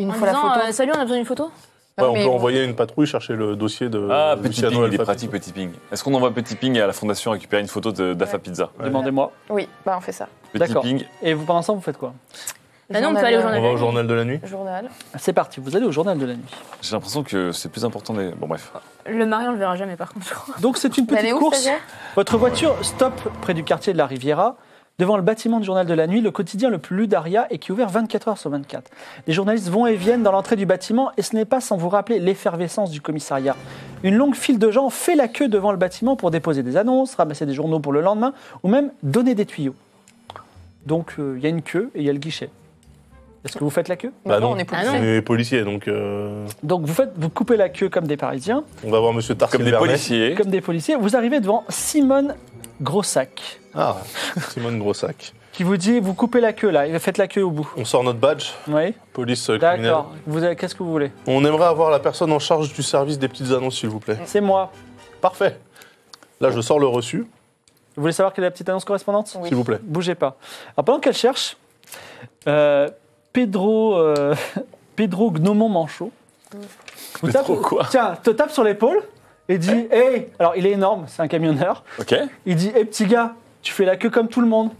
En disant, salut, on a besoin d'une photo. Ouais, on peut envoyer une patrouille chercher le dossier de Luciano Alpha Pizza. Pratique, Petit Ping. Est-ce qu'on envoie Petit Ping à la fondation récupérer une photo d'Alpha Pizza? Demandez-moi. Oui, on fait ça. Petit Ping. Et vous, pendant ça, vous faites quoi? Non, on peut aller au journal. On va au journal de la nuit. C'est parti, vous allez au journal de la nuit. J'ai l'impression que c'est plus important des... Bon, bref. Le mari, on le verra jamais, par contre. Donc, c'est une petite course. Votre voiture stoppe près du quartier de la Riviera. Devant le bâtiment du Journal de la Nuit, le quotidien le plus lu d'Aria et qui est ouvert 24h/24. Les journalistes vont et viennent dans l'entrée du bâtiment et ce n'est pas sans vous rappeler l'effervescence du commissariat. Une longue file de gens fait la queue devant le bâtiment pour déposer des annonces, ramasser des journaux pour le lendemain ou même donner des tuyaux. Donc il y a une queue et il y a le guichet. Est-ce que vous faites la queue? Non, on est policiers. On est policiers, donc... Donc vous coupez la queue comme des Parisiens. On va voir Monsieur Tarquin. Comme des policiers. Vous arrivez devant Simone Grossac. Ah, Simone Grossac. Qui vous dit, vous coupez la queue là, faites la queue au bout. On sort notre badge. Oui. Police criminelle. D'accord. Qu'est-ce que vous voulez? On aimerait avoir la personne en charge du service des petites annonces, s'il vous plaît. C'est moi. Parfait. Là, je sors le reçu. Vous voulez savoir quelle est la petite annonce correspondante? Oui. S'il vous plaît. Bougez pas. Alors, pendant qu'elle cherche, Pedro Gnomon Manchot. Vous tapez quoi? Tiens, te tape sur l'épaule et dit, hé, hey. Alors il est énorme, c'est un camionneur. Ok. Il dit, hé, hey, petit gars, tu fais la queue comme tout le monde.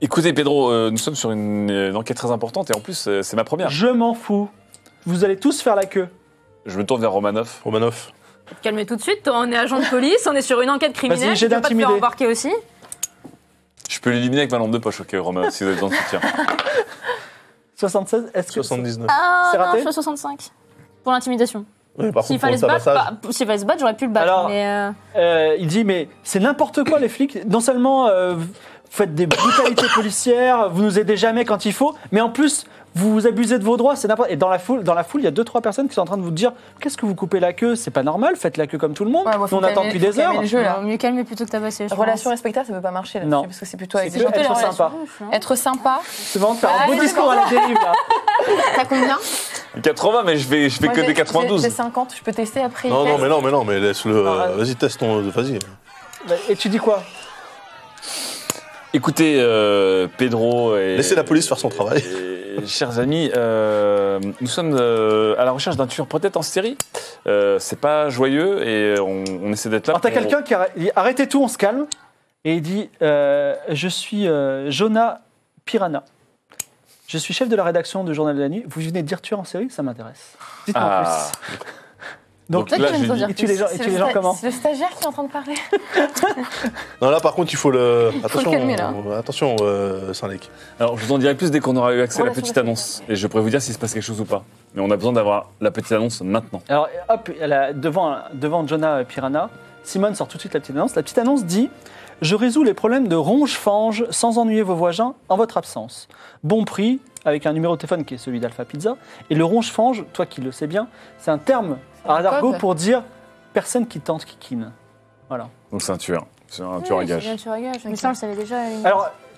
Écoutez, Pedro, nous sommes sur une enquête très importante et en plus, c'est ma première. Je m'en fous. Vous allez tous faire la queue. Je me tourne vers Romanoff. Romanoff. Calmez tout de suite, toi, on est agent de police, on est sur une enquête criminelle. Vas-y, j'ai d'intimider. Je peux l'éliminer avec ma lampe de poche, ok, Romanoff, si vous avez besoin de soutien. 76, est-ce que... 79. Ah, c'est raté. Non, je suis 65. Pour l'intimidation. Oui, s'il fallait se battre, j'aurais pu le battre. Alors, mais il dit, mais c'est n'importe quoi les flics. Non seulement vous faites des brutalités policières, vous nous aidez jamais quand il faut, mais en plus, vous vous abusez de vos droits. C'est n'importe... Et dans la foule, il y a 2-3 personnes qui sont en train de vous dire, qu'est-ce que vous coupez la queue? C'est pas normal, faites la queue comme tout le monde. Ouais, on attend depuis des heures. Il vaut mieux calmer plutôt que tabasser. Relation respectable, ça peut pas marcher. Là, non. Parce que c'est plutôt avec des gens. Être sympa. Être sympa. C'est vraiment faire un beau discours à la dérive. T'as combien? 80, mais je fais que des 92. J'ai 50, je peux tester après. Non, mais laisse-le. Vas-y, teste ton. Vas-y. Et tu dis quoi? Écoutez, Pedro et. Laissez la police faire son travail. Chers amis, nous sommes à la recherche d'un tueur peut-être en série. C'est pas joyeux et on essaie d'être là. Alors, t'as quelqu'un qui dit arrêtez tout, on se calme. Et il dit je suis Jonah Piranha. Je suis chef de la rédaction du Journal de la Nuit. Vous venez de dire tueur en série, ça m'intéresse. Dites-moi plus. Donc là, je dis... Et tu les gens comment? C'est le stagiaire qui est en train de parler. Non, là, par contre, il faut le... Attention, attention, Saint-Lec. Alors, je vous en dirai plus dès qu'on aura eu accès à la petite annonce. Et je pourrai vous dire s'il se passe quelque chose ou pas. Mais on a besoin d'avoir la petite annonce maintenant. Alors, hop, devant Jonah Piranha, Simone sort tout de suite la petite annonce. La petite annonce dit... Je résous les problèmes de ronge-fange sans ennuyer vos voisins en votre absence. Bon prix, avec un numéro de téléphone qui est celui d'Alpha Pizza. Et le ronge-fange, toi qui le sais bien, c'est un terme à l'argot pour dire personne qui tente kikine. Voilà. Donc c'est un tueur. C'est un tueur à gage. C'est un tueur à gage. Mais ça, on le savait déjà.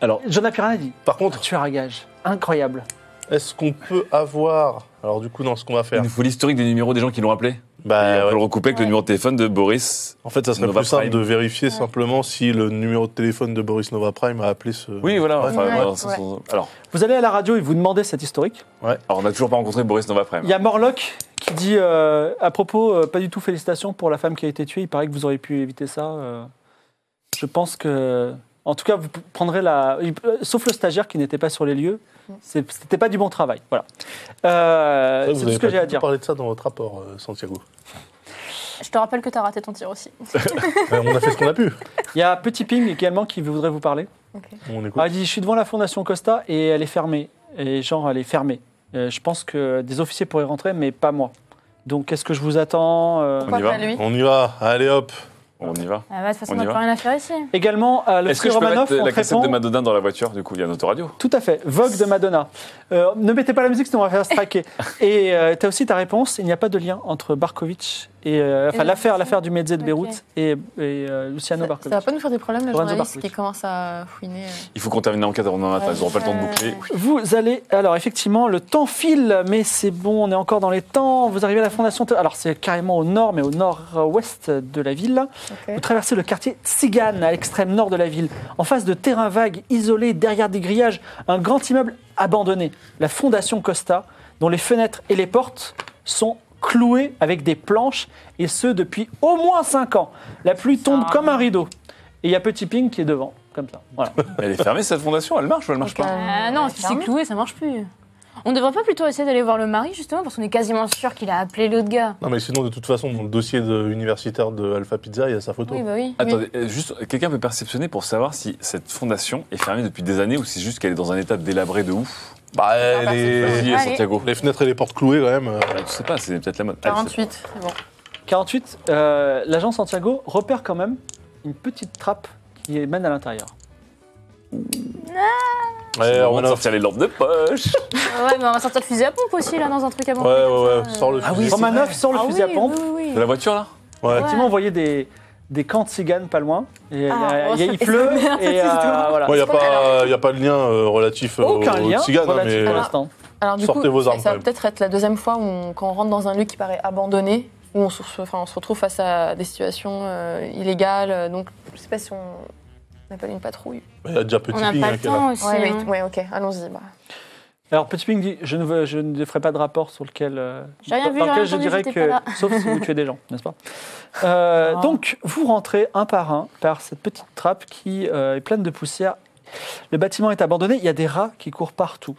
Alors, Jonah Piranha dit par contre, un tueur à gage. Incroyable. Est-ce qu'on peut avoir. Alors, du coup, dans ce qu'on va faire. Il faut l'historique des numéros des gens qui l'ont appelé. Bah, on peut le recouper avec le numéro de téléphone de Boris. En fait, ça serait Nova plus simple Prime. De vérifier simplement si le numéro de téléphone de Boris Nova Prime a appelé ce... Oui, voilà. Enfin, Alors, vous allez à la radio et vous demandez cet historique. Ouais. Alors, on n'a toujours pas rencontré Boris Nova Prime. Il y a Morlock qui dit, à propos, pas du tout félicitations pour la femme qui a été tuée. Il paraît que vous auriez pu éviter ça. Je pense que... En tout cas, vous prendrez la... Sauf le stagiaire qui n'était pas sur les lieux. C'était pas du bon travail. Voilà. C'est tout ce que j'ai à dire. Vous parlez de ça dans votre rapport, Santiago. Je te rappelle que tu as raté ton tir aussi. On a fait ce qu'on a pu. Il y a Petit Ping également qui voudrait vous parler. Okay. On écoute. Elle dit, je suis devant la Fondation Costa et elle est fermée. Et genre, elle est fermée. Je pense que des officiers pourraient rentrer, mais pas moi. Donc, qu'est-ce que je vous attends On y va. Allez, hop. On y va. Ah bah, de toute façon, on n'a plus rien à faire ici. Également, le prix Romanoff. Est-ce que je peux mettre la cassette de Madonna dans la voiture? Du coup, il y a notre radio. Tout à fait. Vogue de Madonna. Ne mettez pas la musique, sinon on va faire straquer. Et tu as aussi ta réponse. Il n'y a pas de lien entre Barkovic et... enfin, l'affaire du Mezze de Beyrouth et Luciano Barkovic. Ça va pas nous faire des problèmes, le journaliste qui commence à fouiner. Il faut qu'on termine l'enquête avant demain matin. Ils n'auront pas le temps de boucler. Vous allez... Alors, effectivement, le temps file, mais c'est bon, on est encore dans les temps. Vous arrivez à la Fondation... Alors, c'est carrément au nord, mais au nord-ouest de la ville. Okay. Vous traversez le quartier Tsigane, à l'extrême nord de la ville, en face de terrains vagues, isolés, derrière des grillages, un grand immeuble abandonné, la Fondation Costa, dont les fenêtres et les portes sont clouées avec des planches, et ce depuis au moins 5 ans. La pluie tombe comme un rideau. Et il y a Petit Ping qui est devant, comme ça. Voilà. Elle est fermée, cette fondation, elle marche ou elle marche pas? Non, si c'est cloué, ça marche plus. On devrait pas plutôt essayer d'aller voir le mari, justement, parce qu'on est quasiment sûr qu'il a appelé l'autre gars. Non, mais sinon, de toute façon, dans le dossier universitaire de Alpha Pizza, il y a sa photo. Oui, bah oui. Attendez, juste, quelqu'un peut perceptionner pour savoir si cette fondation est fermée depuis des années ou si c'est juste qu'elle est dans un état délabré de ouf. Bah, vas-y, Santiago. Les fenêtres et les portes clouées, quand même. Bah, je sais pas, c'est peut-être la mode. 48, c'est bon. 48, l'agent Santiago repère quand même une petite trappe qui mène à l'intérieur. On va sortir les lampes de poche. Ouais, mais on va sortir le fusil à pompe aussi, là, dans un truc à pompe. Ouais. Sors le fusil. Romanoff sort le fusil à pompe. Oui. De la voiture, là. Ouais. Effectivement, on voyait des camps de ciganes pas loin. Et il pleut. Et voilà. Il n'y a pas de lien relatif aux ciganes. Mais pour l'instant. Alors, du coup, ça va peut-être être la deuxième fois où quand on rentre dans un lieu qui paraît abandonné, où on se retrouve face à des situations illégales. Donc, je sais pas si on. On appelle une patrouille. Il y a déjà Petit Ping. On n'a pas le temps aussi. Oui, ok, allons-y. Bah. Alors, Petit Ping dit, je ne ferai pas de rapport sur lequel... J'ai rien vu, je dirais que... Sauf si vous tuez des gens, n'est-ce pas? Donc, vous rentrez un par un par cette petite trappe qui est pleine de poussière. Le bâtiment est abandonné, il y a des rats qui courent partout.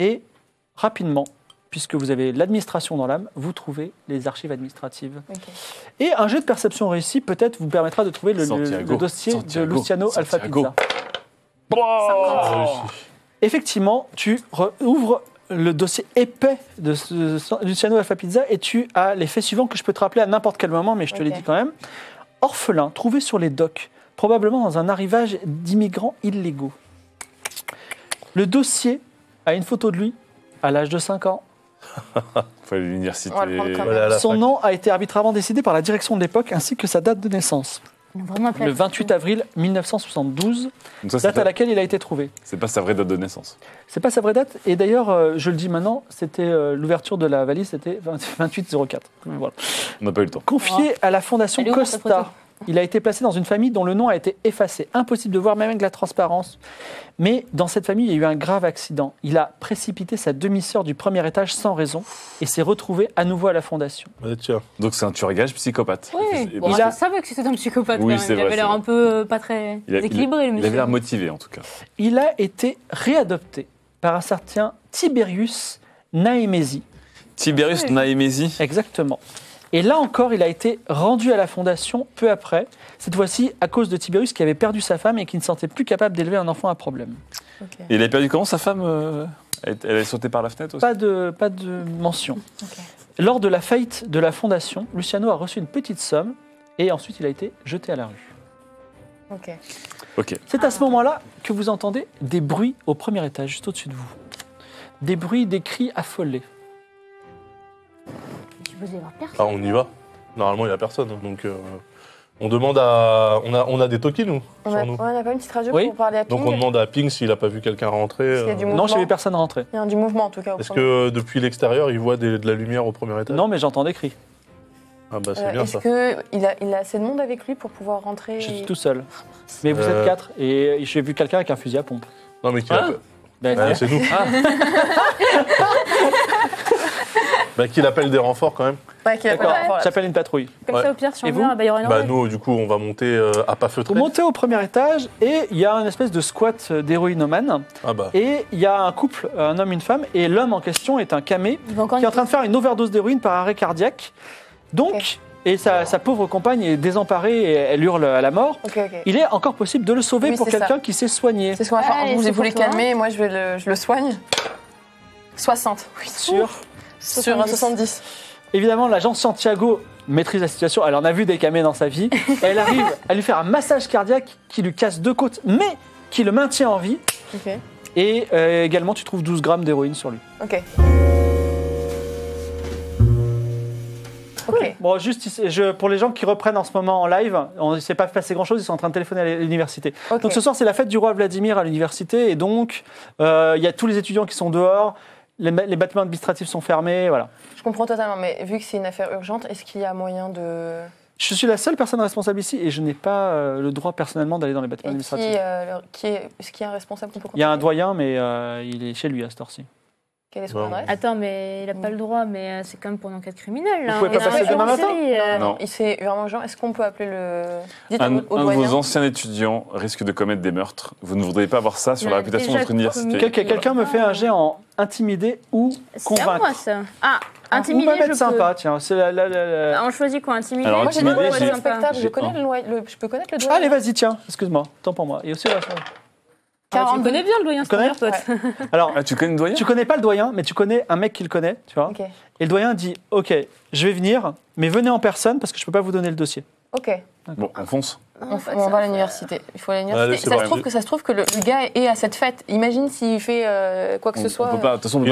Et rapidement, puisque vous avez l'administration dans l'âme, vous trouvez les archives administratives. Okay. Et un jet de perception réussi peut-être vous permettra de trouver le dossier de Luciano Alpha Pizza. Oh, effectivement, tu ouvres le dossier épais de Luciano Alpha Pizza et tu as les faits suivants que je peux te rappeler à n'importe quel moment, mais je te les dis quand même. Orphelin, trouvé sur les docks, probablement dans un arrivage d'immigrants illégaux. Le dossier a une photo de lui à l'âge de 5 ans. L'université. Voilà, son nom a été arbitrairement décidé par la direction de l'époque ainsi que sa date de naissance. Le 28 avril 1972, ça, date à laquelle il a été trouvé. C'est pas sa vraie date de naissance. C'est pas sa vraie date. Et d'ailleurs, je le dis maintenant, c'était l'ouverture de la valise, c'était 28-04. Voilà. On n'a pas eu le temps. Confié à la Fondation Costa, il a été placé dans une famille dont le nom a été effacé. Impossible de voir, même avec la transparence. Mais dans cette famille, il y a eu un grave accident. Il a précipité sa demi-sœur du premier étage sans raison et s'est retrouvé à nouveau à la fondation. Donc c'est un tueur-gage psychopathe. Oui, il savait que c'était un psychopathe. Oui, il avait l'air un peu pas très équilibré, le monsieur. Il avait l'air motivé, en tout cas. Il a été réadopté par un certain Tiberius Nemezzi. Tiberius Nemezzi. Exactement. Et là encore, il a été rendu à la Fondation peu après, cette fois-ci à cause de Tiberius qui avait perdu sa femme et qui ne sentait plus capable d'élever un enfant à problème. Okay. Et il a perdu comment sa femme? Elle est sautée par la fenêtre aussi? Pas de mention. Okay. Lors de la faillite de la Fondation, Luciano a reçu une petite somme et ensuite il a été jeté à la rue. Okay. Okay. C'est à ce moment-là que vous entendez des bruits au premier étage, juste au-dessus de vous. Des bruits, des cris affolés. Ah, on y va. Normalement, il n'y a personne. Donc, on demande à... On a des talkies, nous, sur nous. On n'a pas une petite radio pour parler à Ping. Donc, on demande à Ping s'il n'a pas vu quelqu'un rentrer. Non, j'ai vu personne rentrer. Il y a du mouvement, en tout cas. Est-ce que, depuis l'extérieur, il voit de la lumière au premier étage? Non, mais j'entends des cris. Ah bah, c'est bien, ça. Est-ce qu'il a assez de monde avec lui pour pouvoir rentrer? Je suis tout seul. Mais vous êtes quatre. Et j'ai vu quelqu'un avec un fusil à pompe. Non, mais qui a... c'est nous. Bah, qu'il appelle des renforts quand même. Ouais, d'accord, j'appelle une patrouille. Comme ça, au pire, si on vient, il y aura une envie. Nous, du coup, on va monter à pas feutré. Vous montez au premier étage et il y a une espèce de squat d'héroïnomane. Et il y a un couple, un homme et une femme, et l'homme en question est un camé qui est en train de faire une overdose d'héroïne par arrêt cardiaque. Donc, et sa pauvre compagne est désemparée et elle hurle à la mort. Il est encore possible de le sauver pour quelqu'un qui s'est soigné. C'est ce qu'on va faire. Vous voulez calmer, moi, je le soigne. 60. Oui, sûr. Sur un 70. Évidemment, l'agent Santiago maîtrise la situation. Elle en a vu des camés dans sa vie. Elle arrive à lui faire un massage cardiaque qui lui casse deux côtes, mais qui le maintient en vie. Okay. Et également, tu trouves 12 grammes d'héroïne sur lui. Ok. Okay. Bon, juste pour les gens qui reprennent en ce moment en live, il ne s'est pas passé grand-chose, ils sont en train de téléphoner à l'université. Okay. Donc ce soir, c'est la fête du roi Vladimir à l'université. Et donc, il y a tous les étudiants qui sont dehors. Les bâtiments administratifs sont fermés, voilà. Je comprends totalement, mais vu que c'est une affaire urgente, est-ce qu'il y a moyen de... Je suis la seule personne responsable ici et je n'ai pas le droit personnellement d'aller dans les bâtiments administratifs. Est-ce qu'il y a un responsable qu'on peut contacter ? Il y a un doyen, mais il est chez lui à cette heure-ci. Quelle est son adresse ? Attends, mais il n'a pas le droit, mais c'est quand même pour une enquête criminelle. Vous ne pouvez pas passer demain matin ? Non, c'est vraiment urgent. Est-ce qu'on peut appeler le... Un de vos anciens étudiants risque de commettre des meurtres. Vous ne voudriez pas avoir ça sur la réputation de votre université. Quelqu'un me fait un jet en... Intimider ou convaincre? C'est à moi, ça. Ah, intimider, je peux. Être sympa, tiens. On choisit quoi? Intimider? Alors, moi, j'ai des lois respectables. Je peux connaître le doyen. Allez, vas-y, tiens. Excuse-moi. Tant pour moi. Et aussi, là, tu connais bien le doyen, c'est mon pote. Alors, tu connais le doyen? Tu connais pas le doyen, mais tu connais un mec qui le connaît, tu vois. Okay. Et le doyen dit, OK, je vais venir, mais venez en personne parce que je peux pas vous donner le dossier. OK. Bon, on fonce. On va à l'université. Il faut aller à l'université. Ça se trouve que le gars est à cette fête. Imagine s'il fait quoi que ce soit. De toute façon,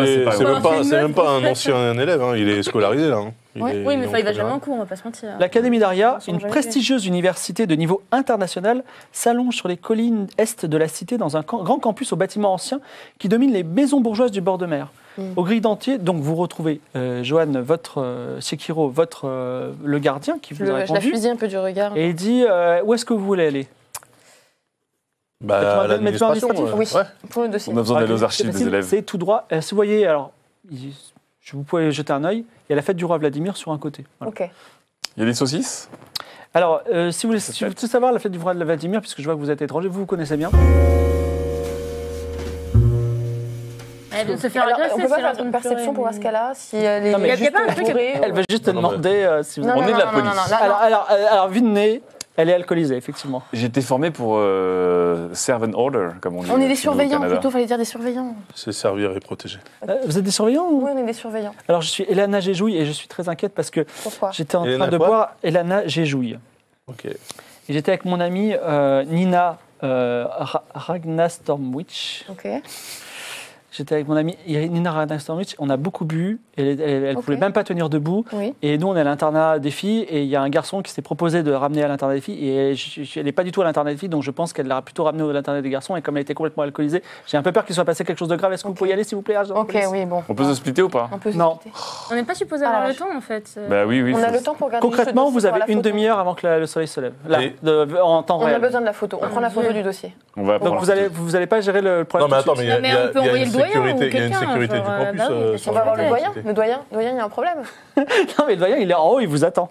c'est même pas un ancien élève. Il est scolarisé là. Oui, mais il va jamais en cours, on va pas se mentir. L'Académie d'Aria, une prestigieuse université de niveau international, s'allonge sur les collines est de la cité dans un grand campus aux bâtiments anciens qui domine les maisons bourgeoises du bord de mer. Au grilles d'entier, donc vous retrouvez Johan, Sekiro, le gardien qui vous a répondu. Je la fusille un peu du regard. Et il dit où est-ce que vous voulez aller? Bah, l'administration. Oui, pour le dossier. On a besoin d'aller aux archives des élèves. C'est tout droit. Si vous voyez, alors, vous pouvez jeter un œil, il y a la fête du roi Vladimir sur un côté. Voilà. Ok. Il y a des saucisses? Alors, si vous voulez savoir la fête du roi Vladimir, puisque je vois que vous êtes étranger, vous connaissez bien. On peut pas faire une perception pour voir ce qu'elle a, si elle est bourrée. Elle veut juste te demander si vous... On est de la police. Alors, vu de nez, elle est alcoolisée, effectivement. J'étais formé pour serve and order, comme on dit. On est des surveillants, plutôt, il fallait dire des surveillants. C'est servir et protéger. Vous êtes des surveillants? Oui, on est des surveillants. Alors, je suis Elana Géjouille et je suis très inquiète parce que j'étais en train de boire Elana Géjouille. Ok. Et j'étais avec mon amie Nina Ragnastormwitch. Ok. J'étais avec mon amie Nina Radnastovic, on a beaucoup bu, elle ne pouvait même pas tenir debout. Oui. Et nous, on est à l'internat des filles, et il y a un garçon qui s'est proposé de ramener à l'internat des filles, et elle n'est pas du tout à l'internat des filles, donc je pense qu'elle l'a plutôt ramené à l'internat des garçons, et comme elle était complètement alcoolisée, j'ai un peu peur qu'il soit passé quelque chose de grave. Est-ce que vous pouvez y aller, s'il vous plaît? On peut se splitter ou pas? Non. On n'est pas supposé avoir le temps, en fait. Bah oui, on a le temps pour regarder. Concrètement, vous avez une demi-heure avant que le soleil se lève, là, en temps réel. On a besoin de la photo, on prend la photo du dossier. Donc vous n'allez pas gérer le problème. Non, mais attends, il y a une sécurité du campus. On va voir le doyen. Le doyen, il y a un problème. Non, mais le doyen, il est en haut, il vous attend.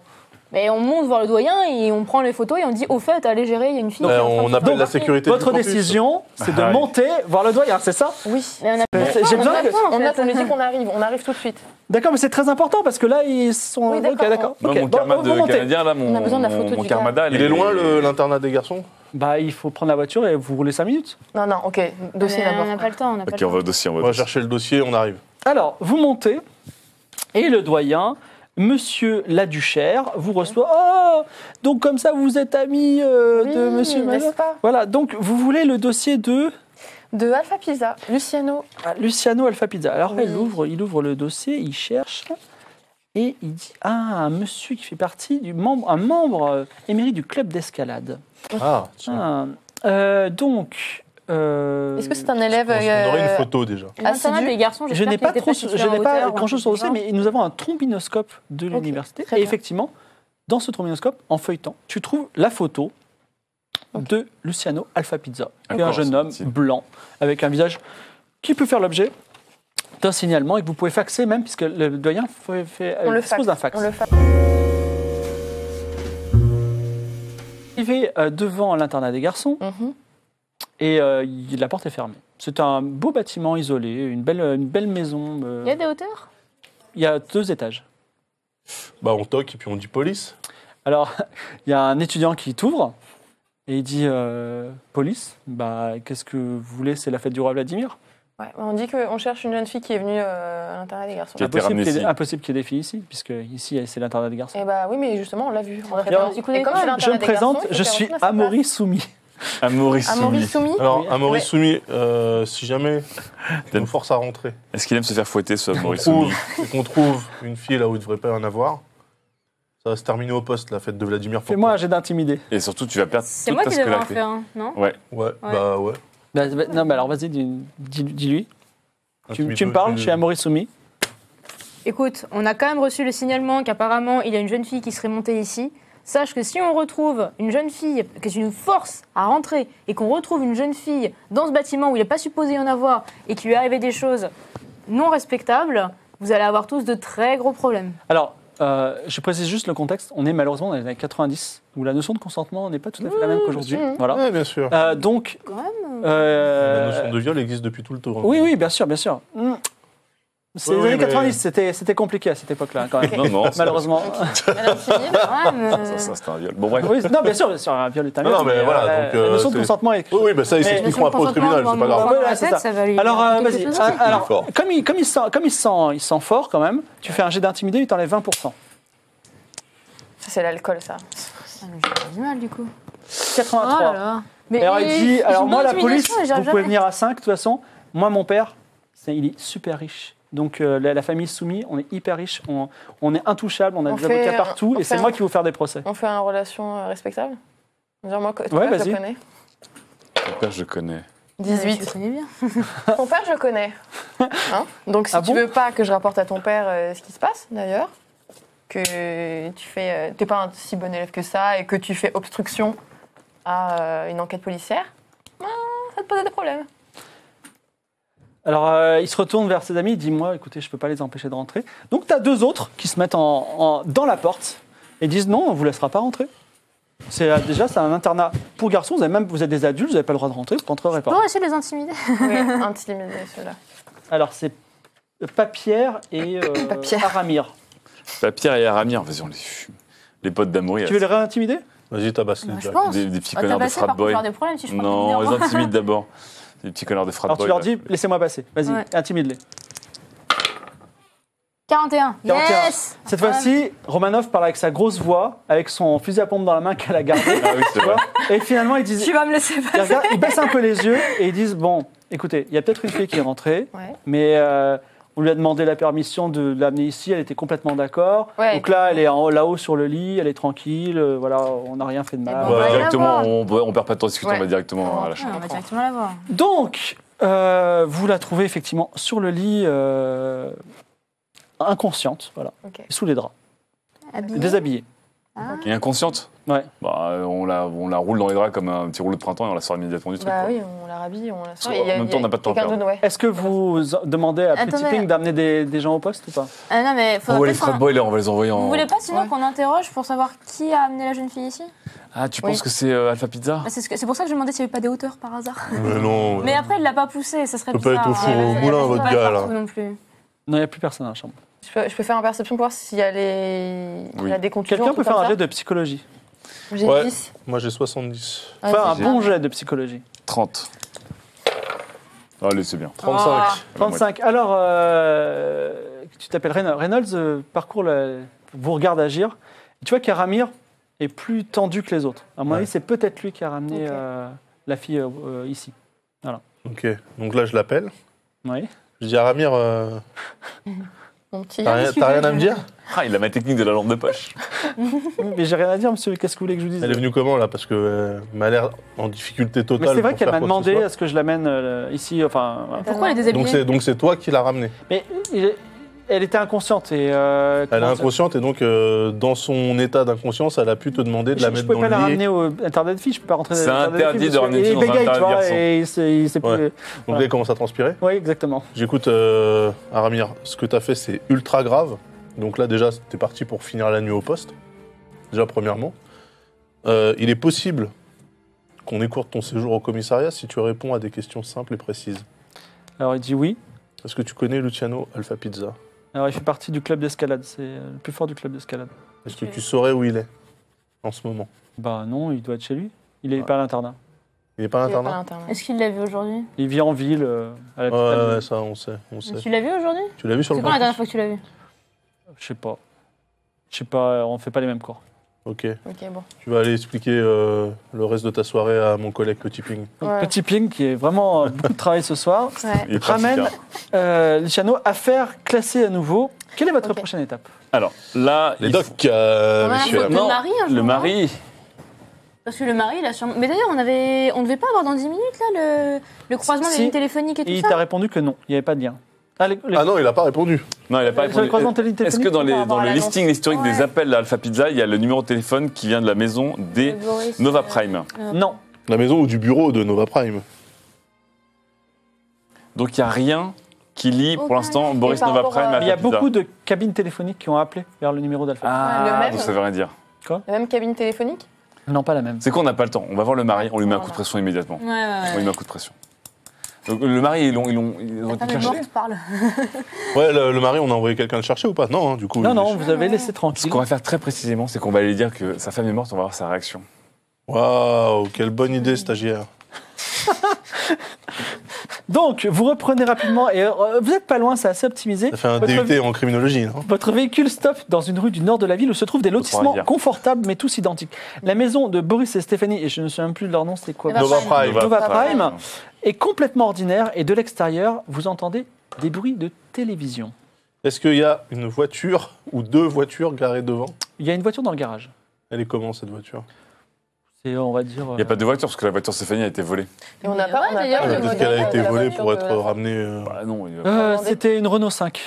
Mais on monte voir le doyen et on prend les photos et on dit au fait, allez gérer, il y a une fille. On appelle la sécurité. Votre décision, c'est de monter voir le doyen, c'est ça? Oui. J'ai besoin. On attend, on lui dit qu'on arrive tout de suite. D'accord, mais c'est très important parce que là, ils sont. Oui, d'accord. Okay, okay. Mon karma bon, de montez. Canadien, là, mon, on a besoin de la photo mon du karma gars. Il est loin l'internat des garçons? Bah, il faut prendre la voiture et vous roulez 5 minutes. Non, non, ok. Dossier d'abord. On n'a pas le temps. Ok, on va au dossier. On va chercher le dossier, on arrive. Alors, vous montez et le doyen. Monsieur la Duchère vous reçoit. Oh, donc comme ça vous êtes ami de Monsieur Mazza. Voilà, donc vous voulez le dossier de Alpha Pizza, Luciano. Ah, Luciano Alpha Pizza. Alors oui. il ouvre le dossier, il cherche et il dit ah, un monsieur qui fait partie du membre, un membre émérite du club d'escalade. Ah. Tiens. Donc. Est-ce que c'est un élève on aurait une photo déjà. L'internat des garçons, je n'ai pas grand-chose sur le dossier, mais nous avons un trombinoscope de l'université. Okay, et bien. Effectivement, dans ce trombinoscope, en feuilletant, tu trouves la photo de Luciano Alpha Pizza, un jeune homme blanc avec un visage qui peut faire l'objet d'un signalement et que vous pouvez faxer même, puisque le doyen dispose d'un fax. On le faxe. Arrivé devant l'internat des garçons. Et la porte est fermée. C'est un beau bâtiment isolé, une belle maison. Il y a des hauteurs? Il y a 2 étages. Bah, on toque et puis on dit police. Alors, il y a un étudiant qui t'ouvre et il dit police, bah, qu'est-ce que vous voulez? C'est la fête du roi Vladimir. Ouais, on dit qu'on cherche une jeune fille qui est venue à l'internat des garçons. Impossible qu'il y ait des filles ici, puisque ici, c'est l'internat des garçons. Et bah, oui, mais justement, on l'a vu. On je me présente, je suis Amaury Soumis. Amaury Soumis. Alors, Amaury Soumis, si jamais tu nous forces à rentrer. Est-ce qu'il aime se faire fouetter, ce Amaury Soumis? Et qu'on trouve une fille là où il ne devrait pas y en avoir, ça va se terminer au poste, la fête de Vladimir. Fais-moi un jet d'intimider. Et surtout, tu vas perdre toute ta scolarité. C'est moi qui devrais en faire un, non? Ouais. Bah ouais. Non, mais alors vas-y, dis-lui. Tu me parles, je suis Amaury Soumis. Écoute, on a quand même reçu le signalement qu'apparemment, il y a une jeune fille qui serait montée ici. Sache que si on retrouve une jeune fille, que tu nous forces à rentrer et qu'on retrouve une jeune fille dans ce bâtiment où il n'est pas supposé y en avoir et qu'il lui est arrivé des choses non respectables, vous allez avoir tous de très gros problèmes. Alors, je précise juste le contexte. On est malheureusement dans les années 90 où la notion de consentement n'est pas tout à fait la même qu'aujourd'hui. Voilà. Oui, bien sûr. Donc, quand même, la notion de viol existe depuis tout le temps. Oui, oui, bien sûr, bien sûr. C'est les années 90, c'était compliqué à cette époque-là, quand même. Non, malheureusement. Ça, c'est un viol. Bon, bref. Oui, non, bien sûr, un viol est un viol. Non, mais voilà. La notion de consentement est. Oui, bah ça, ils s'expliqueront après au tribunal, c'est pas grave. Alors, vas-y. Alors, comme il sent fort, quand même, tu fais un jet d'intimider, il t'enlève 20%. Ça, c'est l'alcool, ça. J'ai du mal, du coup. 83. Mais alors, il dit alors, moi, la police, vous pouvez venir à 5, de toute façon. Moi, mon père, il est super riche. Donc la famille Soumis, on est hyper riche, on est intouchable, on a des avocats partout et c'est moi qui vais vous faire des procès. On fait une relation respectable? Moi, ton père, je connais. Ton père, je connais. 18. Ton père, je connais. Hein? Donc si tu veux pas que je rapporte à ton père ce qui se passe, d'ailleurs, que tu fais, t'es pas un si bon élève que ça et que tu fais obstruction à une enquête policière, ça te pose des problèmes. Alors, il se retourne vers ses amis, il dit « Moi, écoutez, je ne peux pas les empêcher de rentrer. » Donc, tu as 2 autres qui se mettent dans la porte et disent « Non, on ne vous laissera pas rentrer. » Déjà, c'est un internat pour garçons. Vous êtes des adultes, vous n'avez pas le droit de rentrer, vous ne rentrerez pas. Pour essayer de les intimider. Oui, intimider ceux-là. Alors, c'est Papierre et Aramir. Papierre et Aramir, vas-y, on les fume. Les potes d'Amoury. Tu veux les réintimider? Vas-y, tabasse-les. Des petits connards de frat boy. Non, on les intimide d'abord. Des petits connards de frat boy. Alors tu leur dis, laissez-moi passer. Vas-y, intimide-les. 41. Yes. Cette fois-ci, Romanoff parle avec sa grosse voix, avec son fusil à pompe dans la main qu'elle a gardé. Ah oui, c'est vrai. Et finalement, ils disent... Tu vas me laisser passer. Ils baissent un peu les yeux et ils disent, bon, écoutez, il y a peut-être une fille qui est rentrée, mais... on lui a demandé la permission de l'amener ici, elle était complètement d'accord. Ouais. Donc là, elle est là-haut sur le lit, elle est tranquille, voilà, on n'a rien fait de mal. Bah, directement, on perd pas de temps de discuter, on va directement à la chambre. On va directement la voir. Donc, vous la trouvez effectivement sur le lit, inconsciente, voilà, sous les draps. Habillée. Déshabillée. Ah. Et inconsciente? Ouais. Bah, on la roule dans les draps comme un petit rouleau de printemps et on la sort immédiatement du truc. Bah oui, on la rhabille, on la sort. En même temps, on n'a pas de temps à perdre. Est-ce que vous demandez à Petit Ping d'amener des gens au poste ou pas? Non, mais faut les frat boys, on va les envoyer en. Vous voulez pas sinon qu'on interroge pour savoir qui a amené la jeune fille ici? Ah, tu penses que c'est Alpha Pizza? C'est pour ça que je demandais s'il n'y avait pas des hauteurs par hasard. Mais non. Mais après, il l'a pas poussé, ça serait bizarre. Peut pas être au four au moulin, votre gars là. Non, il n'y a plus personne dans la chambre. Je peux faire un perception pour voir s'il y a, il y a des conclusions. Quelqu'un peut faire un jet de psychologie. J'ai 10. Moi, j'ai 70. Faire un bon jet de psychologie. 30. Allez, c'est bien. 35. Ah. 35. Alors, tu t'appelles Reynolds. Reynolds parcourt vous regarde agir. Tu vois qu'Aramir est plus tendu que les autres. À mon avis, c'est peut-être lui qui a ramené la fille ici. Voilà. Ok. Donc là, je l'appelle. Oui. Je dis Aramir, t'as rien à me dire? Ah, il a ma technique de la lampe de poche. Mais j'ai rien à dire, monsieur. Qu'est-ce que vous voulez que je vous dise? Elle est venue comment, là? Parce qu'elle m'a l'air en difficulté totale. Mais c'est vrai qu'elle m'a demandé à ce que je l'amène ici. Enfin, voilà. Pourquoi elle est déshabillée? Donc c'est toi qui l'as ramenée. Mais elle était inconsciente. Et, elle est inconsciente et donc, dans son état d'inconscience, elle a pu te demander de la mettre dans le lit. Je ne peux pas la ramener au internat de filles. Je peux pas rentrer dans l'internat de filles. C'est interdit de ramener filles dans un internat de garçons. Donc là, il commence à transpirer. Oui, exactement. J'écoute, Aramir, ce que tu as fait, c'est ultra grave. Donc là, déjà, t'es parti pour finir la nuit au poste, déjà, premièrement. Il est possible qu'on écourte ton séjour au commissariat si tu réponds à des questions simples et précises. Alors, il dit oui. Est-ce que tu connais Luciano Alpha Pizza? Alors, il fait partie du club d'escalade. C'est le plus fort du club d'escalade. Est-ce que tu saurais où il est, en ce moment? Bah non, il doit être chez lui. Il n'est pas à l'internat. Il n'est pas à l'internat? Est-ce qu'il l'a vu aujourd'hui? Il vit en ville, à la petite ville. Ouais, ça, on sait. Tu l'as vu aujourd'hui? Tu l'as vu sur le campus? C'est quand la dernière fois que tu l'as vu? Je sais pas, on fait pas les mêmes corps. Ok, bon. Tu vas aller expliquer le reste de ta soirée à mon collègue Petit Ping. Ouais. Petit Ping, qui est vraiment beaucoup de travail ce soir, ramène Luciano à faire classer à nouveau. Quelle est votre prochaine étape? Alors, là, les docs, monsieur. Le mari, Parce que le mari, il a sûrement... Mais d'ailleurs, on devait pas avoir dans 10 minutes, là, le croisement des lignes téléphoniques et tout ça. Il t'a répondu que non, il n'y avait pas de lien. Ah non, il n'a pas répondu. Non, il n'a pas répondu. Est-ce que dans le listing historique des appels de Alpha Pizza, il y a le numéro de téléphone qui vient de la maison des Nova Prime? Non. La maison ou du bureau de Nova Prime. Donc il n'y a rien qui lie pour l'instant Boris Nova Prime à Alpha Pizza. Il y a beaucoup de cabines téléphoniques qui ont appelé vers le numéro d'Alpha Pizza. Ah, ça veut rien dire. Quoi? La même cabine téléphonique? Non, pas la même. C'est qu'on n'a pas le temps. On va voir le mari, on lui met un coup de pression immédiatement. On lui met un coup de pression. Le mari, ils ont été chercher. Ouais, le mari, on a envoyé quelqu'un le chercher ou pas? Non, hein, du coup. Non, vous avez laissé tranquille. Ce qu'on va faire très précisément, c'est qu'on va lui dire que sa femme est morte, on va voir sa réaction. Waouh, quelle bonne idée, stagiaire. Donc, vous reprenez rapidement et vous n'êtes pas loin, c'est assez optimisé. Ça fait un DUT en criminologie, non? Votre véhicule stoppe dans une rue du nord de la ville où se trouvent des lotissements confortables mais tous identiques. La maison de Boris et Stéphanie, et je ne sais même plus de leur nom, c'est quoi? Nova Prime. Est complètement ordinaire et de l'extérieur, vous entendez des bruits de télévision. Est-ce qu'il y a une voiture ou deux voitures garées devant? Il y a une voiture dans le garage. Elle est comment, cette voiture? Et on va dire, il n'y a pas de voiture, parce que la voiture Stéphanie a été volée. Et on n'a pas d'ailleurs. Peut-être qu'elle a été volée pour être ramenée. Bah non, c'était une Renault 5.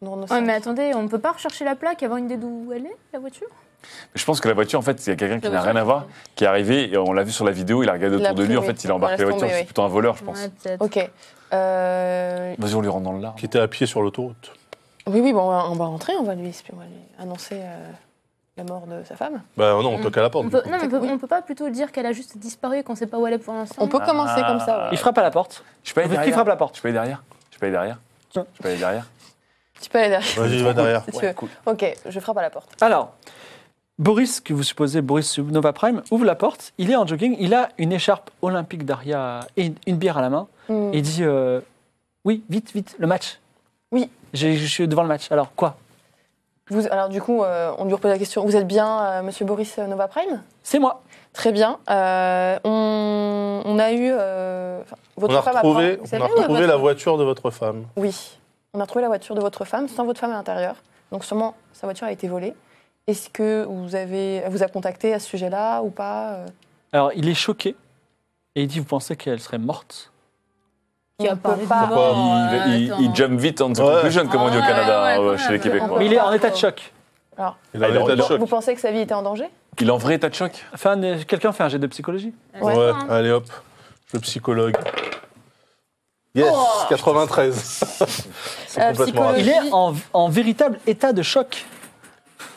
Ouais, mais attendez, on ne peut pas rechercher la plaque avant une idée d'où elle est, la voiture? Je pense que la voiture, en fait, il y a quelqu'un qui n'a rien à voir, qui est arrivé, et on l'a vu sur la vidéo, il a regardé autour de lui, en fait, il a embarqué la voiture. C'est plutôt un voleur, je pense. Ouais, ok. Vas-y, on lui rentre dans le lard. Qui était à pied sur l'autoroute. Oui, bon, on va rentrer, on va lui annoncer. La mort de sa femme? Bah non, on toque à la porte. On peut pas plutôt dire qu'elle a juste disparu et qu'on sait pas où elle est pour l'instant? On peut commencer comme ça. Ouais. Il frappe à la porte. Je peux aller derrière. Tu peux aller derrière. Vas-y, va derrière. Si tu veux. Cool. Ok, je frappe à la porte. Alors, Boris, que vous supposez Boris Nova Prime, ouvre la porte. Il est en jogging. Il a une écharpe Olympique d'Aria et une bière à la main. Il dit oui, vite, le match. Oui. Je suis devant le match. Alors, quoi? Alors du coup, on lui repose la question. Vous êtes bien monsieur Boris Nova Prime? C'est moi. Très bien. On a eu... On a retrouvé la voiture de votre femme. Oui. On a retrouvé la voiture de votre femme, sans votre femme à l'intérieur. Donc sûrement, sa voiture a été volée. Est-ce que vous a contacté à ce sujet-là ou pas? Alors, il est choqué. Et il dit, vous pensez qu'elle serait morte? Il jump vite en tant plus jeune, comme on dit au Canada, chez les Québécois. Mais il est en état de choc. Alors, vous pensez que sa vie était en danger? Il est en vrai état de choc. Quelqu'un fait un jet de psychologie? Ouais, allez hop, le psychologue. Yes, 93. Il est en véritable état de choc.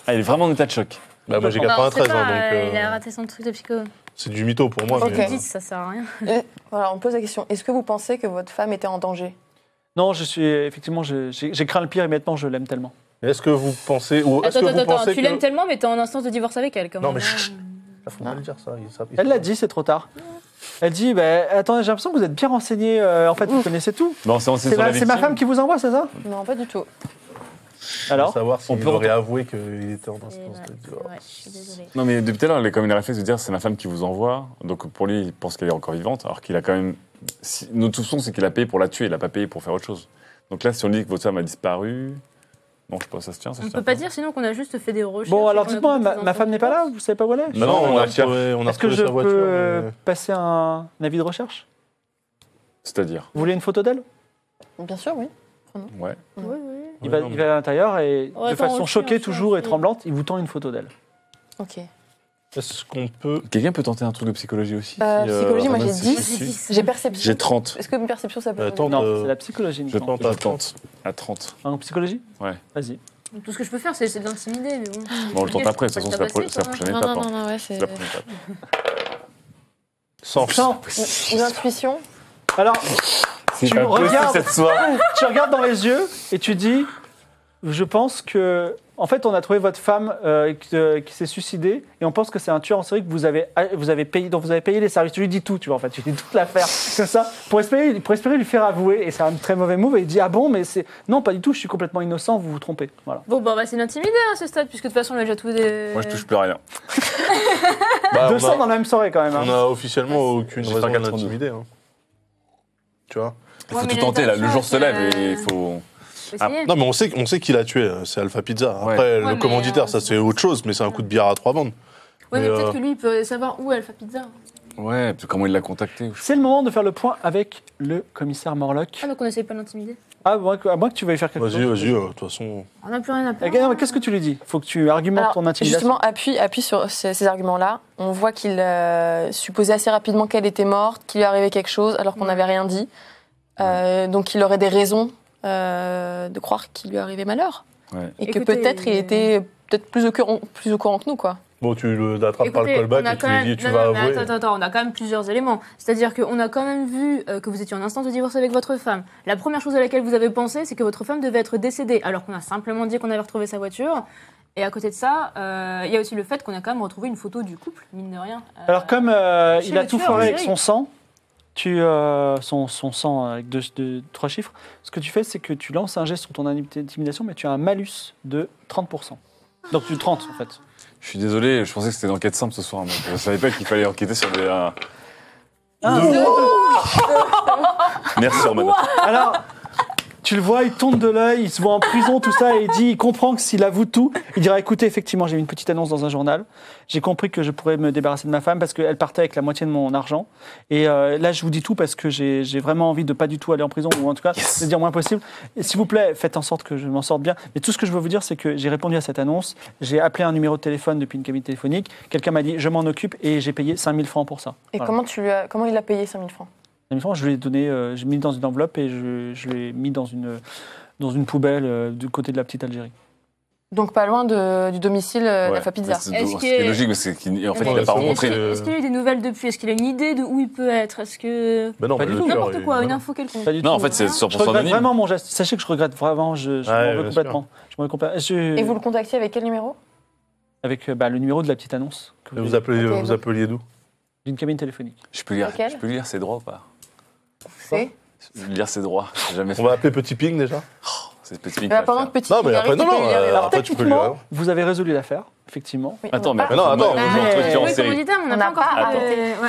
Ah, il est vraiment en état de choc. Bah, moi j'ai 93, donc... Il a raté son truc de psycho. C'est du mytho pour moi. Mais... ça sert à rien. Et, voilà, on pose la question. Est-ce que vous pensez que votre femme était en danger? Non, j'ai craint le pire et maintenant je l'aime tellement. Est-ce que vous pensez... Ou attends, que... tu l'aimes tellement, mais t'es en instance de divorce avec elle. Quand non, mais... faut pas le dire, ça. Elle l'a dit, c'est trop tard. Elle dit, bah, attendez, j'ai l'impression que vous êtes bien renseigné. En fait, vous connaissez tout. C'est ma femme qui vous envoie, c'est ça? Non, pas du tout. Alors, savoir si on peut réavouer qu'il était en instance de divorce. Non, mais depuis tout à l'heure, elle a quand même le réflexe de dire c'est ma femme qui vous envoie. Donc pour lui, il pense qu'elle est encore vivante. Alors qu'il a quand même. Si, notre soupçon, c'est qu'il a payé pour la tuer, il n'a pas payé pour faire autre chose. Donc là, si on dit que votre femme a disparu. Non, je sais pas, ça se tient. Ça on ne peut pas dire sinon qu'on a juste fait des recherches. Bon, alors dites-moi, ma femme n'est pas là, vous savez pas où elle est? Non, non, on a retrouvé sa voiture. Est-ce que je peux passer un avis de recherche? C'est-à-dire? Vous voulez une photo d'elle? Bien sûr, oui. Ouais. Oui, oui. Il va à l'intérieur et de façon choquée toujours et tremblante, il vous tend une photo d'elle. Ok. Est-ce qu'on peut... Quelqu'un peut tenter un truc de psychologie aussi? Psychologie, moi j'ai 10, j'ai perception. J'ai 30. Est-ce que une perception ça peut... Non, c'est la psychologie. Je tente à 30. À 30. En psychologie? Ouais. Vas-y. Tout ce que je peux faire, c'est de l'intimider. Bon, on le tente après, de toute façon, c'est la prochaine étape. Non, ouais, c'est... la prochaine étape. Sans. Une intuition. Alors... tu regardes dans les yeux et tu dis, je pense que, en fait, on a trouvé votre femme qui s'est suicidée et on pense que c'est un tueur en série que dont vous avez payé les services. Tu lui dis tout, tu vois, en fait, tu lui dis toute l'affaire, comme ça, pour espérer lui faire avouer. Et c'est un très mauvais move. Et il dit, ah bon, mais c'est non, pas du tout. Je suis complètement innocent. Vous vous trompez. Voilà. Bon, bah, on va essayer d'intimider à ce stade, puisque de toute façon, on a déjà tout des. Moi, je touche plus à rien. 200 dans la même soirée, quand même. Hein. On n'a officiellement aucune raison d'intimider. Hein. Tu vois. Il faut tout tenter, là. Le jour se lève et il faut... Non, mais on sait qui l'a tué, c'est Alpha Pizza. Après, le commanditaire, ça c'est autre chose, mais c'est un coup de billard à 3 bandes. Ouais, mais peut-être que lui, il peut savoir où est Alpha Pizza. Ouais, comment il l'a contacté. C'est le moment de faire le point avec le commissaire Morlock. Ah, donc on n'essaye pas d'intimider. Ah, à moins que tu veuilles faire quelque chose. Vas-y, de toute façon... On n'a plus rien à perdre. Qu'est-ce que tu lui dis? Faut que tu argumentes ton intimidation. Justement, appuie sur ces arguments-là. On voit qu'il supposait assez rapidement qu'elle était morte, qu'il lui arrivait quelque chose, alors qu'on n'avait rien dit. Donc il aurait des raisons de croire qu'il lui arrivait malheur. Ouais. Et écoutez, que peut-être il était peut-être plus au courant que nous, quoi. Bon, tu l'attrapes par le callback et tu lui dis, tu vas avouer. Attends, on a quand même plusieurs éléments. C'est-à-dire qu'on a quand même vu que vous étiez en instance de divorce avec votre femme. La première chose à laquelle vous avez pensé, c'est que votre femme devait être décédée, alors qu'on a simplement dit qu'on avait retrouvé sa voiture. Et à côté de ça, il y a aussi le fait qu'on a quand même retrouvé une photo du couple, mine de rien. Alors comme il a tout foiré avec son sang, son sang avec 3 chiffres, ce que tu fais, c'est que tu lances un jet sur ton intimidation, mais tu as un malus de 30%. Donc tu 30 en fait. Je suis désolé, je pensais que c'était une enquête simple ce soir. Moi. Je ne savais pas qu'il fallait enquêter sur des... Merci, Romanoff. Alors, tu le vois, il tourne de l'œil, il se voit en prison, tout ça, et il comprend que s'il avoue tout, il dira, écoutez, effectivement, j'ai eu une petite annonce dans un journal, j'ai compris que je pourrais me débarrasser de ma femme parce qu'elle partait avec la moitié de mon argent, et là, je vous dis tout parce que j'ai vraiment envie de pas du tout aller en prison, ou en tout cas, de dire moins possible. S'il vous plaît, faites en sorte que je m'en sorte bien. Mais tout ce que je veux vous dire, c'est que j'ai répondu à cette annonce, j'ai appelé un numéro de téléphone depuis une cabine téléphonique, quelqu'un m'a dit, je m'en occupe, et j'ai payé 5 000 francs pour ça. Et voilà. Comment il a payé 5 000 francs? Je lui ai donné, j'ai mis dans une enveloppe et je l'ai mis dans une poubelle du côté de la petite Algérie. Donc pas loin du domicile d'Alpha Pizza. C'est logique, mais c'est qu'en fait, il n'a pas rencontré. Est-ce qu'il a eu des nouvelles depuis? Est-ce qu'il a une idée de où il peut être? Est-ce que... Ben non, pas du tout. N'importe quoi, une info quelconque. Non, en fait, c'est 100% anonyme. Je regrette vraiment mon geste. Sachez que je regrette vraiment, je m'en veux complètement. Et vous le contactez avec quel numéro? Avec le numéro de la petite annonce. Vous appeliez d'où? D'une cabine téléphonique. Je peux lire ses droits ou pas? C'est lire ses droits. Jamais fait. On va appeler Petit Ping déjà. Oh, c'est Petit Ping. Non, après tu peux lire. Vous avez résolu l'affaire, effectivement. Oui, attends, mais on n'a pas encore.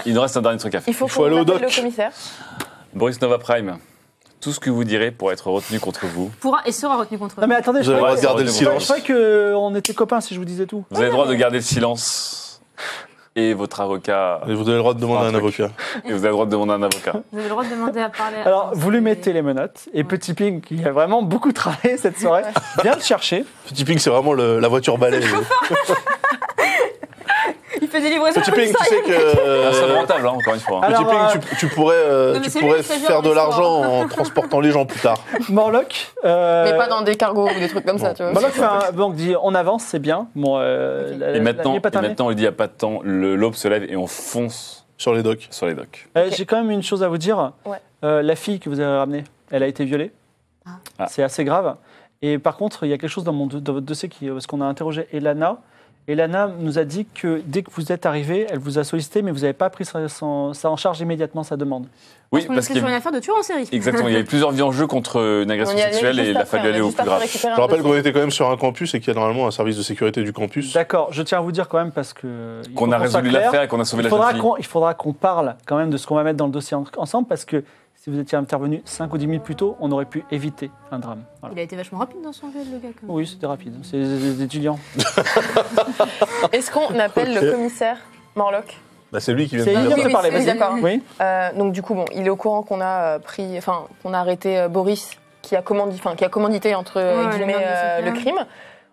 Il nous reste un dernier truc à faire. Il faut aller au doc. Le commissaire. Boris Nova Prime. Tout ce que vous direz pour être retenu contre vous. Pourra et sera retenu contre vous. Non mais attendez, je vais garder le silence. Je croyais que on était copains si je vous disais tout. Vous avez le droit de garder le silence. Et votre avocat... Et vous avez le droit de demander un avocat. Et vous avez le droit de demander un avocat. Vous avez le droit de demander à parler... Alors, vous lui mettez les menottes. Et Petit Ping, qui a vraiment beaucoup travaillé cette soirée, vient le chercher. Petit Ping, c'est vraiment la voiture balai. Il fait des livraisons. Petit Ping, tu sais que... C'est rentable, hein, encore une fois. Alors, Petit Ping, tu pourrais faire de l'argent en transportant les gens plus tard. Morlock... Mais pas dans des cargos ou des trucs comme ça, tu vois. Morlock fait un... Donc, dit, on avance, c'est bien. Bon, et maintenant, il dit, il n'y a pas de temps, l'aube se lève et on fonce... Sur les docks. Sur les docks. Okay. J'ai quand même une chose à vous dire. Ouais. La fille que vous avez ramenée, elle a été violée. Ah. C'est assez grave. Et par contre, il y a quelque chose dans votre dossier, parce qu'on a interrogé Elana. Elana nous a dit que dès que vous êtes arrivé, elle vous a sollicité, mais vous n'avez pas pris ça en charge immédiatement, sa demande. Oui, parce qu'il y a une affaire de tueur en série. Exactement, il y avait plusieurs vies en jeu contre une agression sexuelle et il a fallu aller au plus grave. Je rappelle qu'on était quand même sur un campus et qu'il y a normalement un service de sécurité du campus. D'accord, je tiens à vous dire quand même parce que... Qu'on a résolu l'affaire et qu'on a sauvé la jeune fille. Il faudra qu'on parle quand même de ce qu'on va mettre dans le dossier ensemble parce que si vous étiez intervenu 5 ou 10 minutes plus tôt, on aurait pu éviter un drame. Voilà. Il a été vachement rapide dans son duel, le gars. Oui, c'était rapide. C'est des étudiants. Est-ce qu'on appelle le commissaire Morlock? Bah, c'est lui qui vient de dire. Oui. Donc du coup, bon, il est au courant qu'on a pris, enfin, qu'on a arrêté Boris, qui a commandité entre guillemets le crime.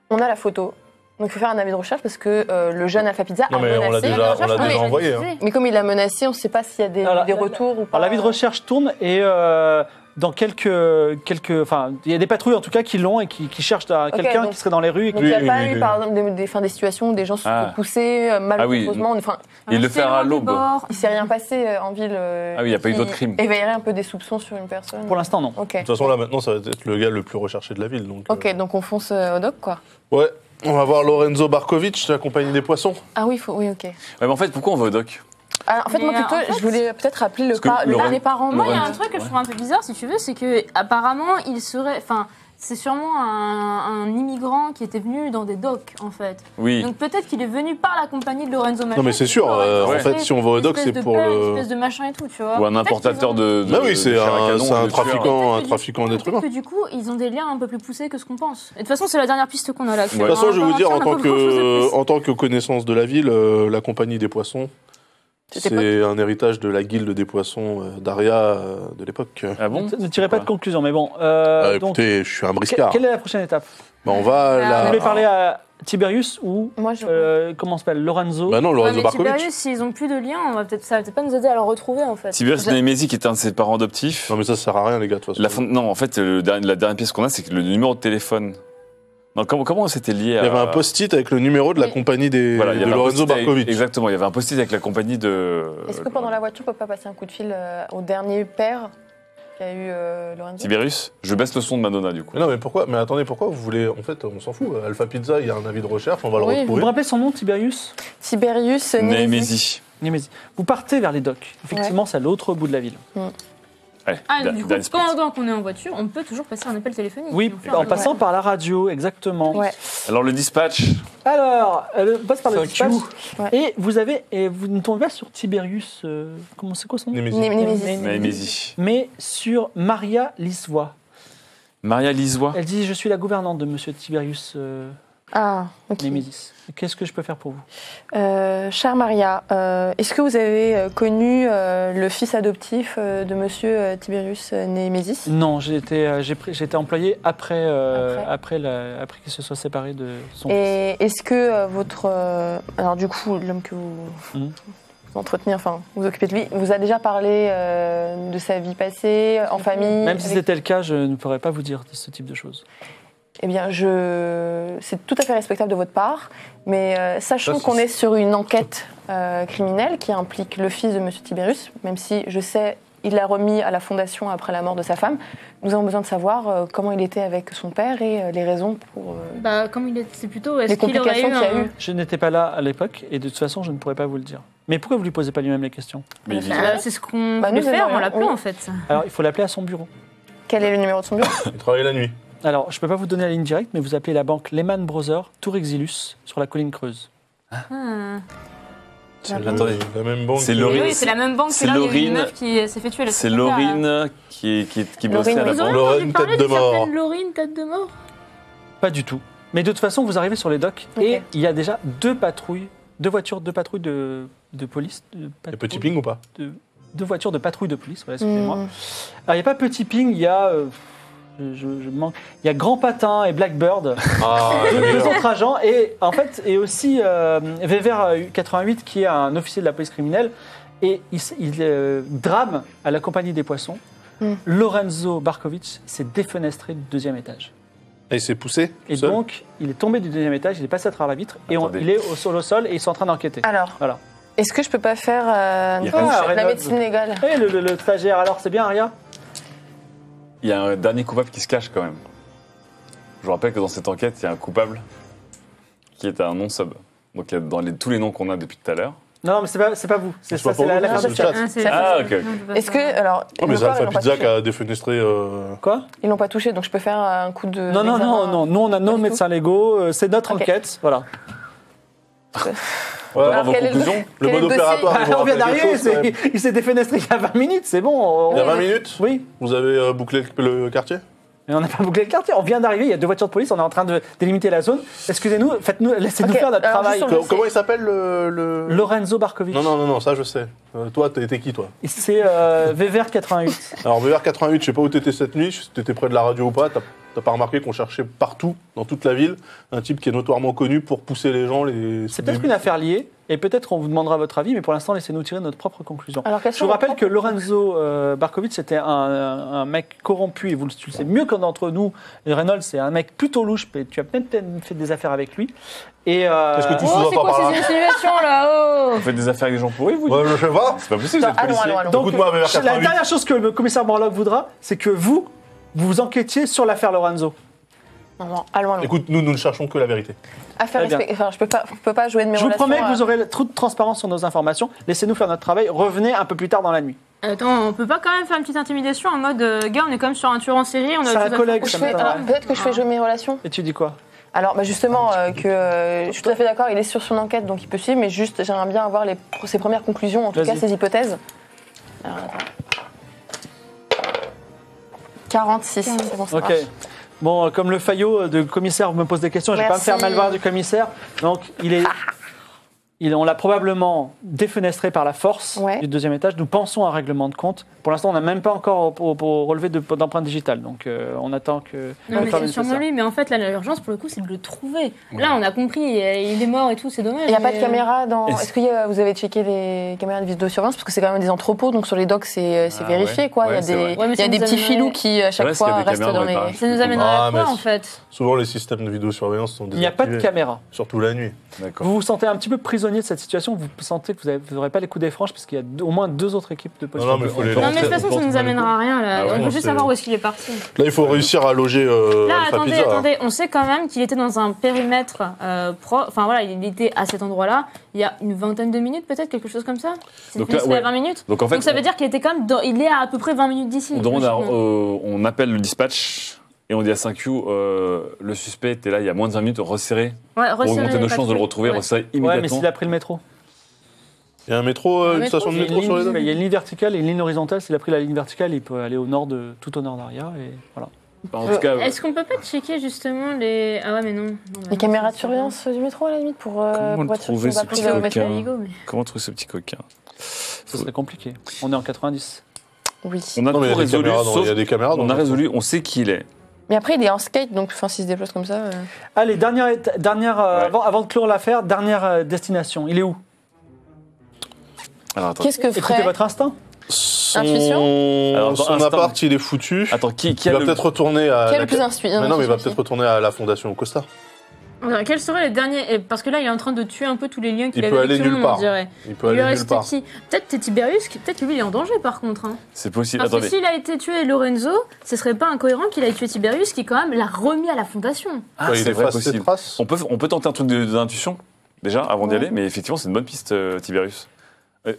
On a la photo. Donc il faut faire un avis de recherche parce que le jeune Alpha Pizza a menacé. On l'a déjà envoyé. Hein. Mais comme il l'a menacé, on ne sait pas s'il y a des retours ou pas. L'avis de recherche tourne et dans quelques, enfin, il y a des patrouilles en tout cas qui l'ont et qui cherchent quelqu'un qui serait dans les rues. Et donc il n'y a pas eu par exemple des situations où des gens se sont poussés malheureusement. Il le fait à l'aube. Il ne s'est rien passé en ville. Ah oui, il n'y a pas eu d'autres crimes. Éveillerait un peu des soupçons sur une personne. Pour l'instant non. De toute façon là maintenant ça va être le gars le plus recherché de la ville. Ok, donc on fonce au doc quoi. Ouais. On va voir Lorenzo Barkovic de la Compagnie des poissons. Ah oui, ok. Ouais, mais en fait, pourquoi on va au doc? En fait, je voulais peut-être rappeler les parents. Moi, il y a un truc que je trouve un peu bizarre, si tu veux, c'est qu'apparemment, il serait... Enfin, c'est sûrement un immigrant qui était venu dans des docks, en fait. Oui. Donc peut-être qu'il est venu par la compagnie de Lorenzo Machin. Non, mais c'est sûr. En fait, si on va au dock, c'est pour une espèce de machin et tout, tu vois. Ou un importateur de... Ah oui, c'est un trafiquant d'êtres humains. Parce que du coup, ils ont des liens un peu plus poussés que ce qu'on pense. Et de toute façon, c'est la dernière piste qu'on a là. De toute façon, je vais vous dire, en tant que connaissance de la ville, la compagnie des poissons... C'est un héritage de la guilde des poissons d'Aria de l'époque. Ah bon? Ne tirez pas de conclusion, mais bon. Écoutez, je suis un briscard. Quelle est la prochaine étape? On va là. Vous voulez parler à Tiberius ou comment s'appelle Lorenzo? Bah non, Lorenzo Barkovic. Tiberius, s'ils n'ont plus de lien, on va peut-être ça va peut-être pas nous aider à le retrouver en fait. Tiberius Nemezzi qui est un de ses parents adoptifs. Non mais ça sert à rien les gars de toute façon. Non, en fait, la dernière pièce qu'on a, c'est que le numéro de téléphone. Non, comment on s'était lié à... Il y avait un post-it avec le numéro de la compagnie de Lorenzo Barkovic. Exactement, il y avait un post-it avec la compagnie de... Est-ce que pendant la voiture, on ne peut pas passer un coup de fil au dernier père qu'a eu Lorenzo? Tiberius, je baisse le son de Madonna du coup. Mais non, mais pourquoi? Mais attendez, pourquoi vous voulez... En fait, on s'en fout. Alpha Pizza, il y a un avis de recherche, on va le retrouver. Vous me rappelez son nom, Tiberius? Tiberius Nemezzi. Vous partez vers les docks. Effectivement, c'est à l'autre bout de la ville. Ouais, du coup, pendant qu'on est en voiture, on peut toujours passer un appel téléphonique. Oui, en passant par la radio, exactement. Ouais. Alors le dispatch. Alors, on passe par le dispatch. Ouais. Et vous ne tombez pas sur Tiberius, comment c'est quoi son nom? Nemezzi. Mais sur Maria Lisvois. Maria Lisvois. Elle dit, je suis la gouvernante de Monsieur Tiberius Nemezzi. Qu'est-ce que je peux faire pour vous? Chère Maria, est-ce que vous avez connu le fils adoptif de Monsieur Tiberius Nemezzi? Non, j'ai été employée après qu'il se soit séparé de son fils. Et est-ce que votre... alors du coup, l'homme que vous... vous occupez de lui, vous a déjà parlé de sa vie passée, en famille? Même si c'était le cas, je ne pourrais pas vous dire ce type de choses. Eh bien, c'est tout à fait respectable de votre part, mais sachant qu'on est sur une enquête criminelle qui implique le fils de M. Tiberius, même si je sais il l'a remis à la fondation après la mort de sa femme, nous avons besoin de savoir comment il était avec son père et les raisons pour... les complications qu'il y a eu. Je n'étais pas là à l'époque et de toute façon, je ne pourrais pas vous le dire. Mais pourquoi vous ne lui posez pas lui-même les questions? C'est ce qu'on peut faire, on l'appelle en fait. Alors, il faut l'appeler à son bureau. Quel est le numéro de son bureau? Il travaille la nuit. Alors, je ne peux pas vous donner la ligne directe, mais vous appelez la banque Lehman Brothers, Tour Exilus, sur la colline Creuse. C'est la même banque. C'est Lorine. Oui, c'est la même banque. C'est Lorine qui s'est fait tuer. C'est Lorine qui bossait à la banque. Lorine Tête de Mort. Lorine Tête de Mort. Pas du tout. Mais de toute façon, vous arrivez sur les docks et il y a déjà deux voitures, deux patrouilles de police. Le Petit Ping ou pas? Deux voitures de patrouille de police. Voilà, excusez-moi. Alors, il n'y a pas Petit Ping, il y a... Je manque. Il y a Grand Patin et Blackbird, deux autres agents, et aussi Vever88 qui est un officier de la police criminelle, et il drame à la Compagnie des poissons. Lorenzo Barkovic s'est défenestré du deuxième étage. Et il s'est poussé? Et donc, il est tombé du deuxième étage, il est passé à travers la vitre, et il est au sol, et ils sont en train d'enquêter. Alors, voilà. Est-ce que je peux pas faire la médecine légale? Et le stagiaire, alors c'est bien Aria? Il y a un dernier coupable qui se cache quand même. Je vous rappelle que dans cette enquête, il y a un coupable qui est un non-sub. Donc, dans tous les noms qu'on a depuis tout à l'heure. Non, mais c'est pas vous. C'est ça, c'est la pizza. Ah, ok. Est-ce que. Alors. Oh, mais c'est Alpha Pizza qui a défenestré. Quoi ? Ils l'ont pas touché, donc je peux faire un coup de. Non, non, non, non. Nous, on a nos médecins légaux. C'est notre enquête. Voilà. Le mode opératoire. On vient d'arriver, il s'est défenestré il y a 20 minutes, c'est bon. Il y a 20 minutes ? Oui. Vous avez bouclé le quartier ? Mais on n'a pas bouclé le quartier, on vient d'arriver, il y a deux voitures de police, on est en train de délimiter la zone. Excusez-nous, laissez-nous faire notre travail. Comment il s'appelle le... Lorenzo Barkovic. Non, non, non, ça je sais. Toi, t'étais qui, toi ? C'est VVR88. Alors VVR88, je sais pas où t'étais cette nuit, si t'étais près de la radio ou pas, t'as pas remarqué qu'on cherchait partout, dans toute la ville, un type qui est notoirement connu pour pousser les gens. C'est peut-être une affaire liée, et peut-être qu'on vous demandera votre avis, mais pour l'instant, laissez-nous tirer notre propre conclusion. Alors, je vous rappelle que Lorenzo Barkovic, c'était un mec corrompu, et tu le sais mieux qu'un d'entre nous. Reynolds, c'est un mec plutôt louche, et tu as peut-être fait des affaires avec lui. Qu'est-ce que tu sous-entends par là ? C'est quoi ces insinuations là ? Vous faites des affaires avec des gens pourris, vous ? Ouais, je sais pas. C'est pas possible, vous êtes policier. Donc, la dernière chose que le commissaire Morlock voudra, c'est que vous enquêtiez sur l'affaire Lorenzo. Non, non, allons, allons. Écoute, nous ne cherchons que la vérité. Affaire respectée. Enfin, je peux pas jouer de mes relations. Je vous promets que vous aurez trop de transparence sur nos informations. Laissez-nous faire notre travail. Revenez un peu plus tard dans la nuit. Attends, on peut pas quand même faire une petite intimidation en mode gars, on est quand même sur un tueur en série. On a un collègue. Peut-être que je fais jouer mes relations. Et tu dis quoi ? Alors, bah justement, je suis tout à fait d'accord. Il est sur son enquête, donc il peut suivre. Mais juste, j'aimerais bien avoir ses premières conclusions, en tout cas ses hypothèses. Alors, attends. 46, c'est bon, ça marche. Bon, comme le faillot de commissaire me pose des questions, je ne vais pas me faire mal voir du commissaire. Donc, on l'a probablement défenestré par la force du deuxième étage. Nous pensons à un règlement de compte. Pour l'instant, on n'a même pas encore relevé d'empreinte digitale. Donc, on attend que... Non, mais c'est sûrement lui. Mais en fait, là, l'urgence, pour le coup, c'est de le trouver. Ouais. Là, on a compris. Il est mort et tout. C'est dommage. Il n'y a pas de caméra dans... Est-ce que vous avez checké les caméras de vidéosurveillance ? Parce que c'est quand même des entrepôts. Donc, sur les docks, c'est vérifié. Ouais. Quoi. Ouais, il y a des petits filous qui, à chaque fois, restent dans les... Ça nous amènera à quoi, en fait ? Souvent, les systèmes de vidéosurveillance sont désactivés. Il n'y a pas de caméra. Surtout la nuit. Vous vous sentez un petit peu prisonnier de cette situation, vous sentez que vous n'aurez pas les coups des franches parce qu'il y a au moins deux autres équipes de possibles. Non, mais de toute façon, ça ne nous amènera à rien. Là. Ah ouais, on veut juste savoir où est-ce qu'il est parti. Là, il faut réussir à loger. Là, attendez, on sait quand même qu'il était dans un périmètre Enfin, voilà, il était à cet endroit-là il y a une vingtaine de minutes, peut-être, quelque chose comme ça. Donc, là, à 20 minutes. Donc, en fait, ça veut dire qu'il était quand même. Il est à peu près 20 minutes d'ici. On appelle le dispatch. Et on dit à 5Q, le suspect était là il y a moins de 20 minutes, resserré. Ouais, pour augmenter nos chances de le retrouver, resserré immédiatement. Ouais, mais s'il a pris le métro. Il y a une station de métro sur les deux. Il y a une ligne verticale et une ligne horizontale. S'il a pris la ligne verticale, il peut aller tout au nord d'Aria. Voilà. Bah, est-ce qu'on peut pas checker justement les. Ah ouais, mais non. Les caméras de surveillance du métro à la limite pour. Comment trouver ce petit coquin ? Comment trouver ce petit coquin ? Ça serait compliqué. On est en 90. Oui. On a résolu. Il y a des caméras. On a résolu, on sait qui il est. Mais après, il est en skate, donc s'il se déplace comme ça... Allez, avant de clore l'affaire, dernière destination. Il est où ? Alors, attends. Qu'est-ce que ferait... Écoutez votre instinct. Intuition ? Alors, son appart, il est foutu. Attends, qui va peut-être retourner à... Qui est le plus intuition ? Mais non, mais il va peut-être retourner à la Fondation Costa. Quels seraient les derniers ? Parce que là, il est en train de tuer un peu tous les liens qu'il avait avec tout le monde, on dirait. Il peut aller nulle part. Peut-être Tiberius, peut-être lui, il est en danger par contre. Hein. C'est possible. Parce que s'il a été tué Lorenzo, ce serait pas incohérent qu'il ait tué Tiberius, qui quand même l'a remis à la Fondation. Ah, c'est vrai, possible. On peut tenter un truc d'intuition, déjà, avant d'y aller, mais effectivement, c'est une bonne piste, Tiberius.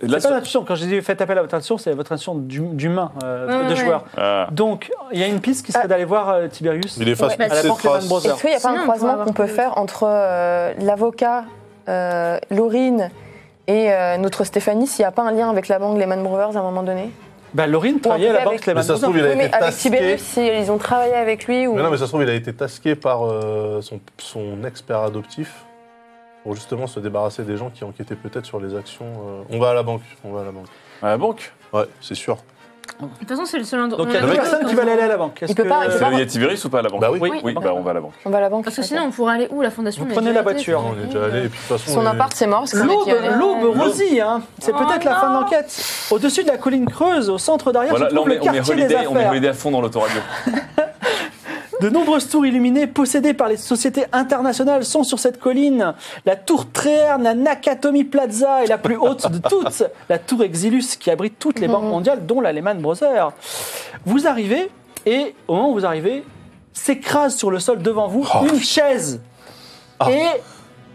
C'est pas l'intuition. Quand j'ai dit faites appel à votre intuition, c'est votre intuition d'humain, de joueur. Ah. Donc, il y a une piste qui serait d'aller voir Tiberius. Il est face à la banque Lehman Brothers. Est-ce qu'il n'y a pas un croisement qu'on peut faire entre l'avocat, Lorine et notre Stéphanie, s'il n'y a pas un lien avec la banque Lehman Brothers à un moment donné ? Bah, Lorine travaillait à la banque Lehman Brothers. Mais ça se trouve, il a été tasqué. Avec Tiberius, ils ont travaillé avec lui. Ou... Mais non, mais ça se trouve, il a été tasqué par son ex-père adoptif. Pour justement se débarrasser des gens qui enquêtaient peut-être sur les actions. On va à la banque. On va à la banque. À la banque ? Ouais, c'est sûr. De toute façon, c'est le seul endroit. Donc il y a personne qui va aller à la banque. Il y a Tiberius ou pas à la banque ? Bah oui. Bah, on va à la banque. On va à la banque. Parce que sinon, on pourrait aller où ? La Fondation ? Vous prenez la voiture. On est déjà allé. Et puis de toute façon. Son appart, c'est mort. L'aube rosie, hein. C'est peut-être la fin de l'enquête. Au-dessus de la colline creuse, au centre d'Aria, on trouve le quartier des affaires. On met Holiday à fond dans l'autoradio. De nombreuses tours illuminées possédées par les sociétés internationales sont sur cette colline. La tour Tréherne, la Nakatomi Plaza est la plus haute de toutes. La tour Exilus qui abrite toutes les banques mondiales, dont la Lehman Brothers. Vous arrivez, et au moment où vous arrivez, s'écrase sur le sol devant vous, une chaise et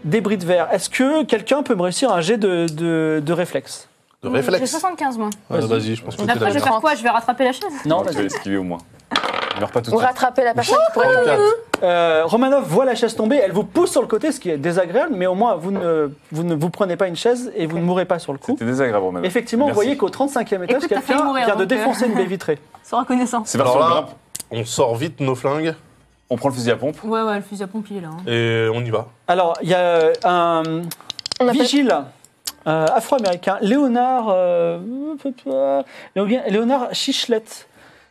des bris de verre. Est-ce que quelqu'un peut me réussir un jet de réflexe? De réflexe? J'ai 75 moins. Vas-y, je pense que tu l'as. Après, je vais faire quoi? Je vais rattraper la chaise? Non, tu vas l'esquiver au moins. Ou rattraper la personne qui pourrait tomber. Romanoff voit la chaise tomber, elle vous pousse sur le côté, ce qui est désagréable, mais au moins vous ne vous prenez pas une chaise et vous ne mourrez pas sur le coup. C'était désagréable, Romanoff. Effectivement, vous voyez qu'au 35e étage, quelqu'un vient de défoncer une baie vitrée. Sans reconnaissance. C'est par là, on sort vite nos flingues, on prend le fusil à pompe. Ouais, le fusil à pompe, il est là. Et on y va. Alors, il y a un vigile afro-américain, Léonard Chichelette.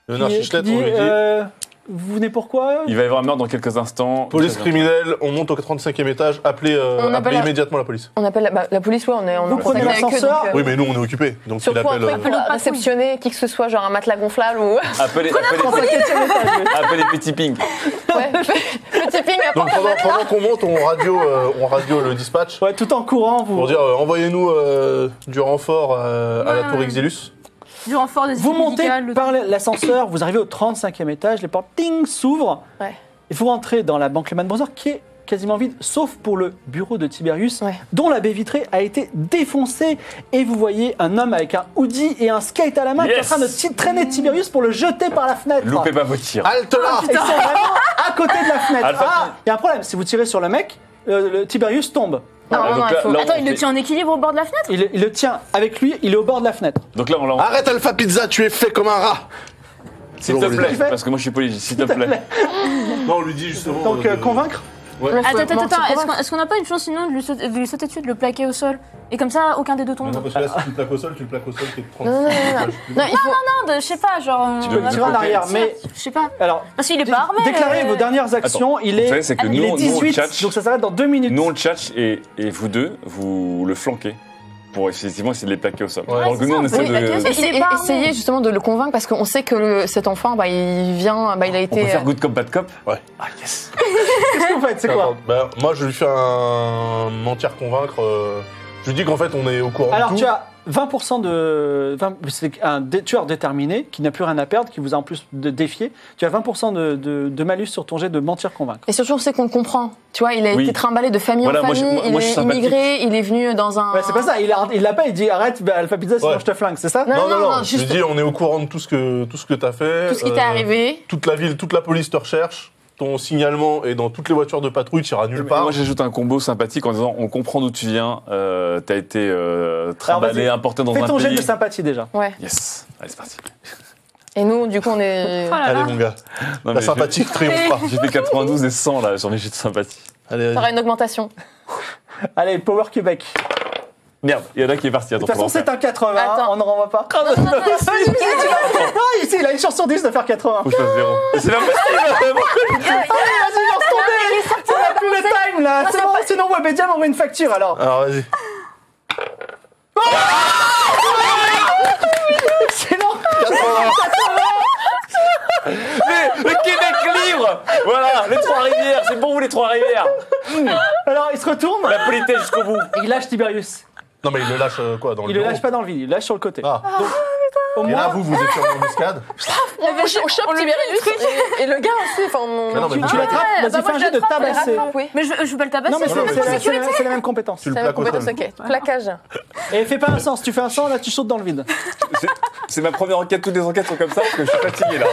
Léonard Chichelette, on lui dit... vous venez pourquoi? Il va y avoir un meurtre dans quelques instants. Police criminelle, on monte au 35e étage, appelez immédiatement la police. On appelle la police, ouais, on prenez l'ascenseur. Oui, mais nous, on est occupés. Donc il appelle... réceptionner qui que ce soit, genre un matelas gonflable ou... Appelez Petit Ping. Ouais, Petit Ping, donc pendant qu'on monte, on radio le dispatch. Ouais, tout en courant, vous... Pour dire, envoyez-nous du renfort à la Tour Exilus. Vous montez par l'ascenseur, vous arrivez au 35e étage, les portes s'ouvrent, et vous rentrez dans la banque Lehman Brothers qui est quasiment vide, sauf pour le bureau de Tiberius, dont la baie vitrée a été défoncée, et vous voyez un homme avec un hoodie et un skate à la main qui est en train de traîner Tiberius pour le jeter par la fenêtre. Loupez pas vos tirs. Halte là. Ils sont vraiment à côté de la fenêtre. Il y a un problème, si vous tirez sur le mec, le Tiberius tombe. Non, attends, il le tient en équilibre au bord de la fenêtre? Il le tient avec lui, il est au bord de la fenêtre. Donc là, on arrête Alpha Pizza, tu es fait comme un rat! S'il te plaît, parce que moi je suis politique, s'il te plaît. Non, on lui dit justement. Donc convaincre? Ouais. Attends, est-ce qu'on n'a pas une chance sinon de lui sauter dessus, de le plaquer au sol? Et comme ça, aucun des deux tombe. Non, parce que là, si tu le plaques au sol, t'es de 30. Non, je sais pas, genre. Tu vas en arrière, mais. Je sais pas. Alors, parce qu'il est pas armé. Déclarez vos dernières actions, il est 18, donc ça s'arrête dans 2 minutes. Nous, on le tchatche et vous deux, vous le flanquez. Pour effectivement essayer de les plaquer au sol. Ouais, alors que nous, on essaie de... Essayez justement de le convaincre parce qu'on sait que cet enfant, il vient, il a été... On peut faire good cop, bad cop? Ouais. Ah, yes. Qu'est-ce que vous faites? C'est quoi? Moi, je lui fais un mentir convaincre. Je lui dis qu'en fait, on est au courant. Alors, tu as 20% de... C'est un tueur déterminé qui n'a plus rien à perdre, qui vous a en plus défié. Tu as 20% de malus sur ton jet de mentir convaincre. Et surtout, on sait qu'on le comprend. Tu vois, il a été trimballé de famille en famille, il est immigré, il est venu dans un... c'est pas ça, il l'a pas, il dit arrête, Alpha Pizza, sinon je te flingue, c'est ça? Non, je lui dis on est au courant de tout ce que t'as fait. Tout ce qui t'est arrivé. Toute la ville, toute la police te recherche. Ton signalement est dans toutes les voitures de patrouille, tu iras nulle part. Moi, j'ajoute un combo sympathique en disant on comprend d'où tu viens, t'as été trimballé, importé dans un pays. Fais ton jet de sympathie déjà. Ouais. Yes. Allez, c'est parti. Et nous, du coup, on est. Allez, mon gars. La sympathie triomphe pas. J'ai fait 92 et 100 là, j'en ai juste de sympathie. Allez. T'auras une augmentation. Allez, Power Québec. Merde, il y en a qui est parti. De toute façon, c'est un 80, on n'en renvoie pas. Non, ici, il a une chance sur 10 de faire 80. Faut que je fasse 0. C'est pas possible. Allez, vas-y, lance ton dé. On n'a plus le time, là. C'est bon, sinon, Webedia m'envoie une facture, alors. Alors, vas-y. C'est long. 80. Mais le Québec libre! Voilà, les Trois-Rivières, c'est pour vous les Trois-Rivières! Alors, il se retourne. La politesse jusqu'au bout. Il lâche Tiberius. Non, mais il le lâche quoi dans le vide? Il le lâche pas dans le vide, il le lâche sur le côté. Ah. Donc, au moins... Et là, vous êtes sur l'embuscade. On chope Tiberius et le gars aussi. Enfin, tu l'attrapes, vas-y, fais un jeu de tabasser. Mais je veux pas le tabasser, c'est la même compétence. C'est la même compétence, ok. Plaquage. Et fais pas un sens, tu fais un sens, là tu sautes dans le vide. C'est ma première enquête, toutes les enquêtes sont comme ça parce que je suis fatigué là.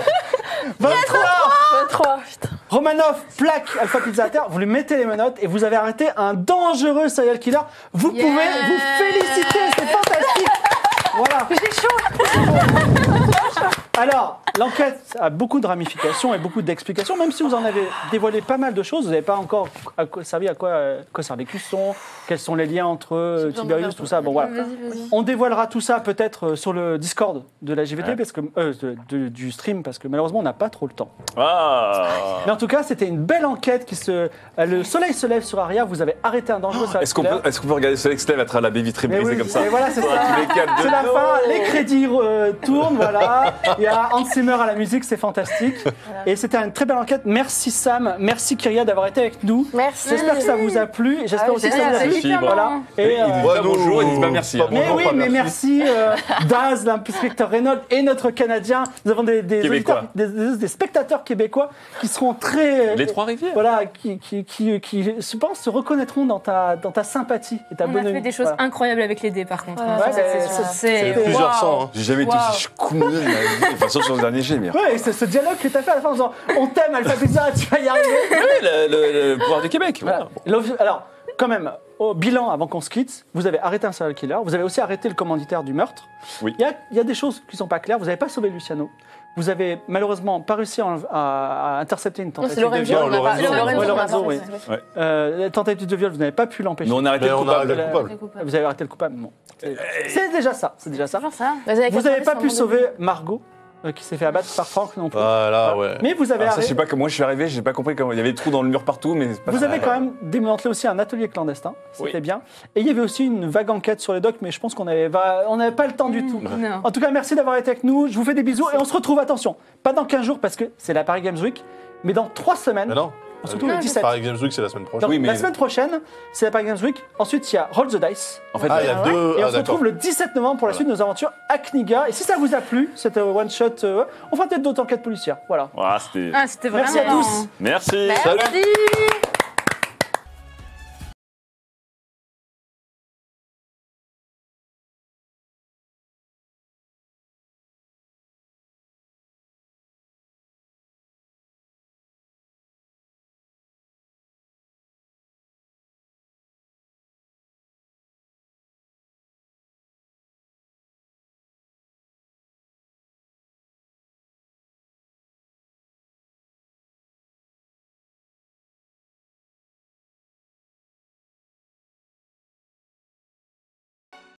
23, putain. Romanoff plaque Alpha Pizza à terre, vous lui mettez les menottes et vous avez arrêté un dangereux serial killer. Vous pouvez vous féliciter, c'est fantastique. Voilà. J'ai chaud. Alors, l'enquête a beaucoup de ramifications et beaucoup d'explications, même si vous en avez dévoilé pas mal de choses, vous n'avez pas encore servi à quoi servent les cuissons, quels sont les liens entre Tiberius, tout ça. Bon, voilà. On dévoilera tout ça peut-être sur le Discord de la JVT, parce que, du stream, parce que malheureusement, on n'a pas trop le temps. Ah. Mais en tout cas, c'était une belle enquête. Le soleil se lève sur Aria, vous avez arrêté un dangereux. Est-ce qu'on peut regarder le soleil se lève à travers la baie vitrée brisée comme ça? Et voilà, c'est ça. C'est la fin, les crédits tournent, voilà. Il y a Anseman d'humeur à la musique, c'est fantastique. Voilà. Et c'était une très belle enquête. Merci Sam, merci Kyria d'avoir été avec nous. Merci. J'espère que ça vous a plu. J'espère aussi que ça vous a plu. Voilà. Et ils disent pas bonjour, ils disent pas merci. Mais oui, mais merci Daz, l'inspecteur Reynolds et notre Canadien. Nous avons des spectateurs québécois qui seront très... Les Trois-Rivières. Voilà, qui je pense se reconnaîtront dans ta sympathie et ta bonne humeur. On a fait des choses incroyables avec les dés par contre. C'est plusieurs cents. J'ai jamais été aussi cool. Enfin, sauf sur le dernier G, mais... Ouais, c'est ce dialogue que t'as fait à la fin en disant « On t'aime, Alpha Pizza, tu vas y arriver !» Oui, le pouvoir du Québec. Voilà. Voilà. Alors, quand même, au bilan, avant qu'on se quitte, vous avez arrêté un serial killer, vous avez aussi arrêté le commanditaire du meurtre. Oui. Il y a des choses qui ne sont pas claires, vous n'avez pas sauvé Luciano. Vous n'avez malheureusement pas réussi à intercepter une tentative de viol. Lorenzo, oui. La tentative de viol, vous n'avez pas pu l'empêcher. On a arrêté le coupable. Vous avez arrêté le coupable. Bon. C'est déjà ça. Vous n'avez pas pu sauver Margot, qui s'est fait abattre par Franck non plus. Voilà, ouais. Mais vous avez arrêté... Je sais pas comment je suis arrivé, j'ai pas compris comment... Il y avait des trous dans le mur partout, mais... Pas... Vous avez quand même démantelé aussi un atelier clandestin, c'était bien. Et il y avait aussi une vague enquête sur les docks, mais je pense qu'on n'avait pas le temps du tout. Non. En tout cas, merci d'avoir été avec nous, je vous fais des bisous, et on se retrouve, attention, pas dans 15 jours, parce que c'est la Paris Games Week, mais dans 3 semaines... Mais non. On se retrouve le 17. Paris Games Week, c'est la semaine prochaine. Donc, oui, mais... La semaine prochaine, c'est la Paris Games Week. Ensuite, il y a Rolls the Dice. En fait, il y a deux. Et on se retrouve le 17 novembre pour la suite de nos aventures à Kniga. Et si ça vous a plu, cette one shot, on fera peut-être d'autres enquêtes policières. Voilà. C'était vraiment... Merci à tous. Merci. Salut.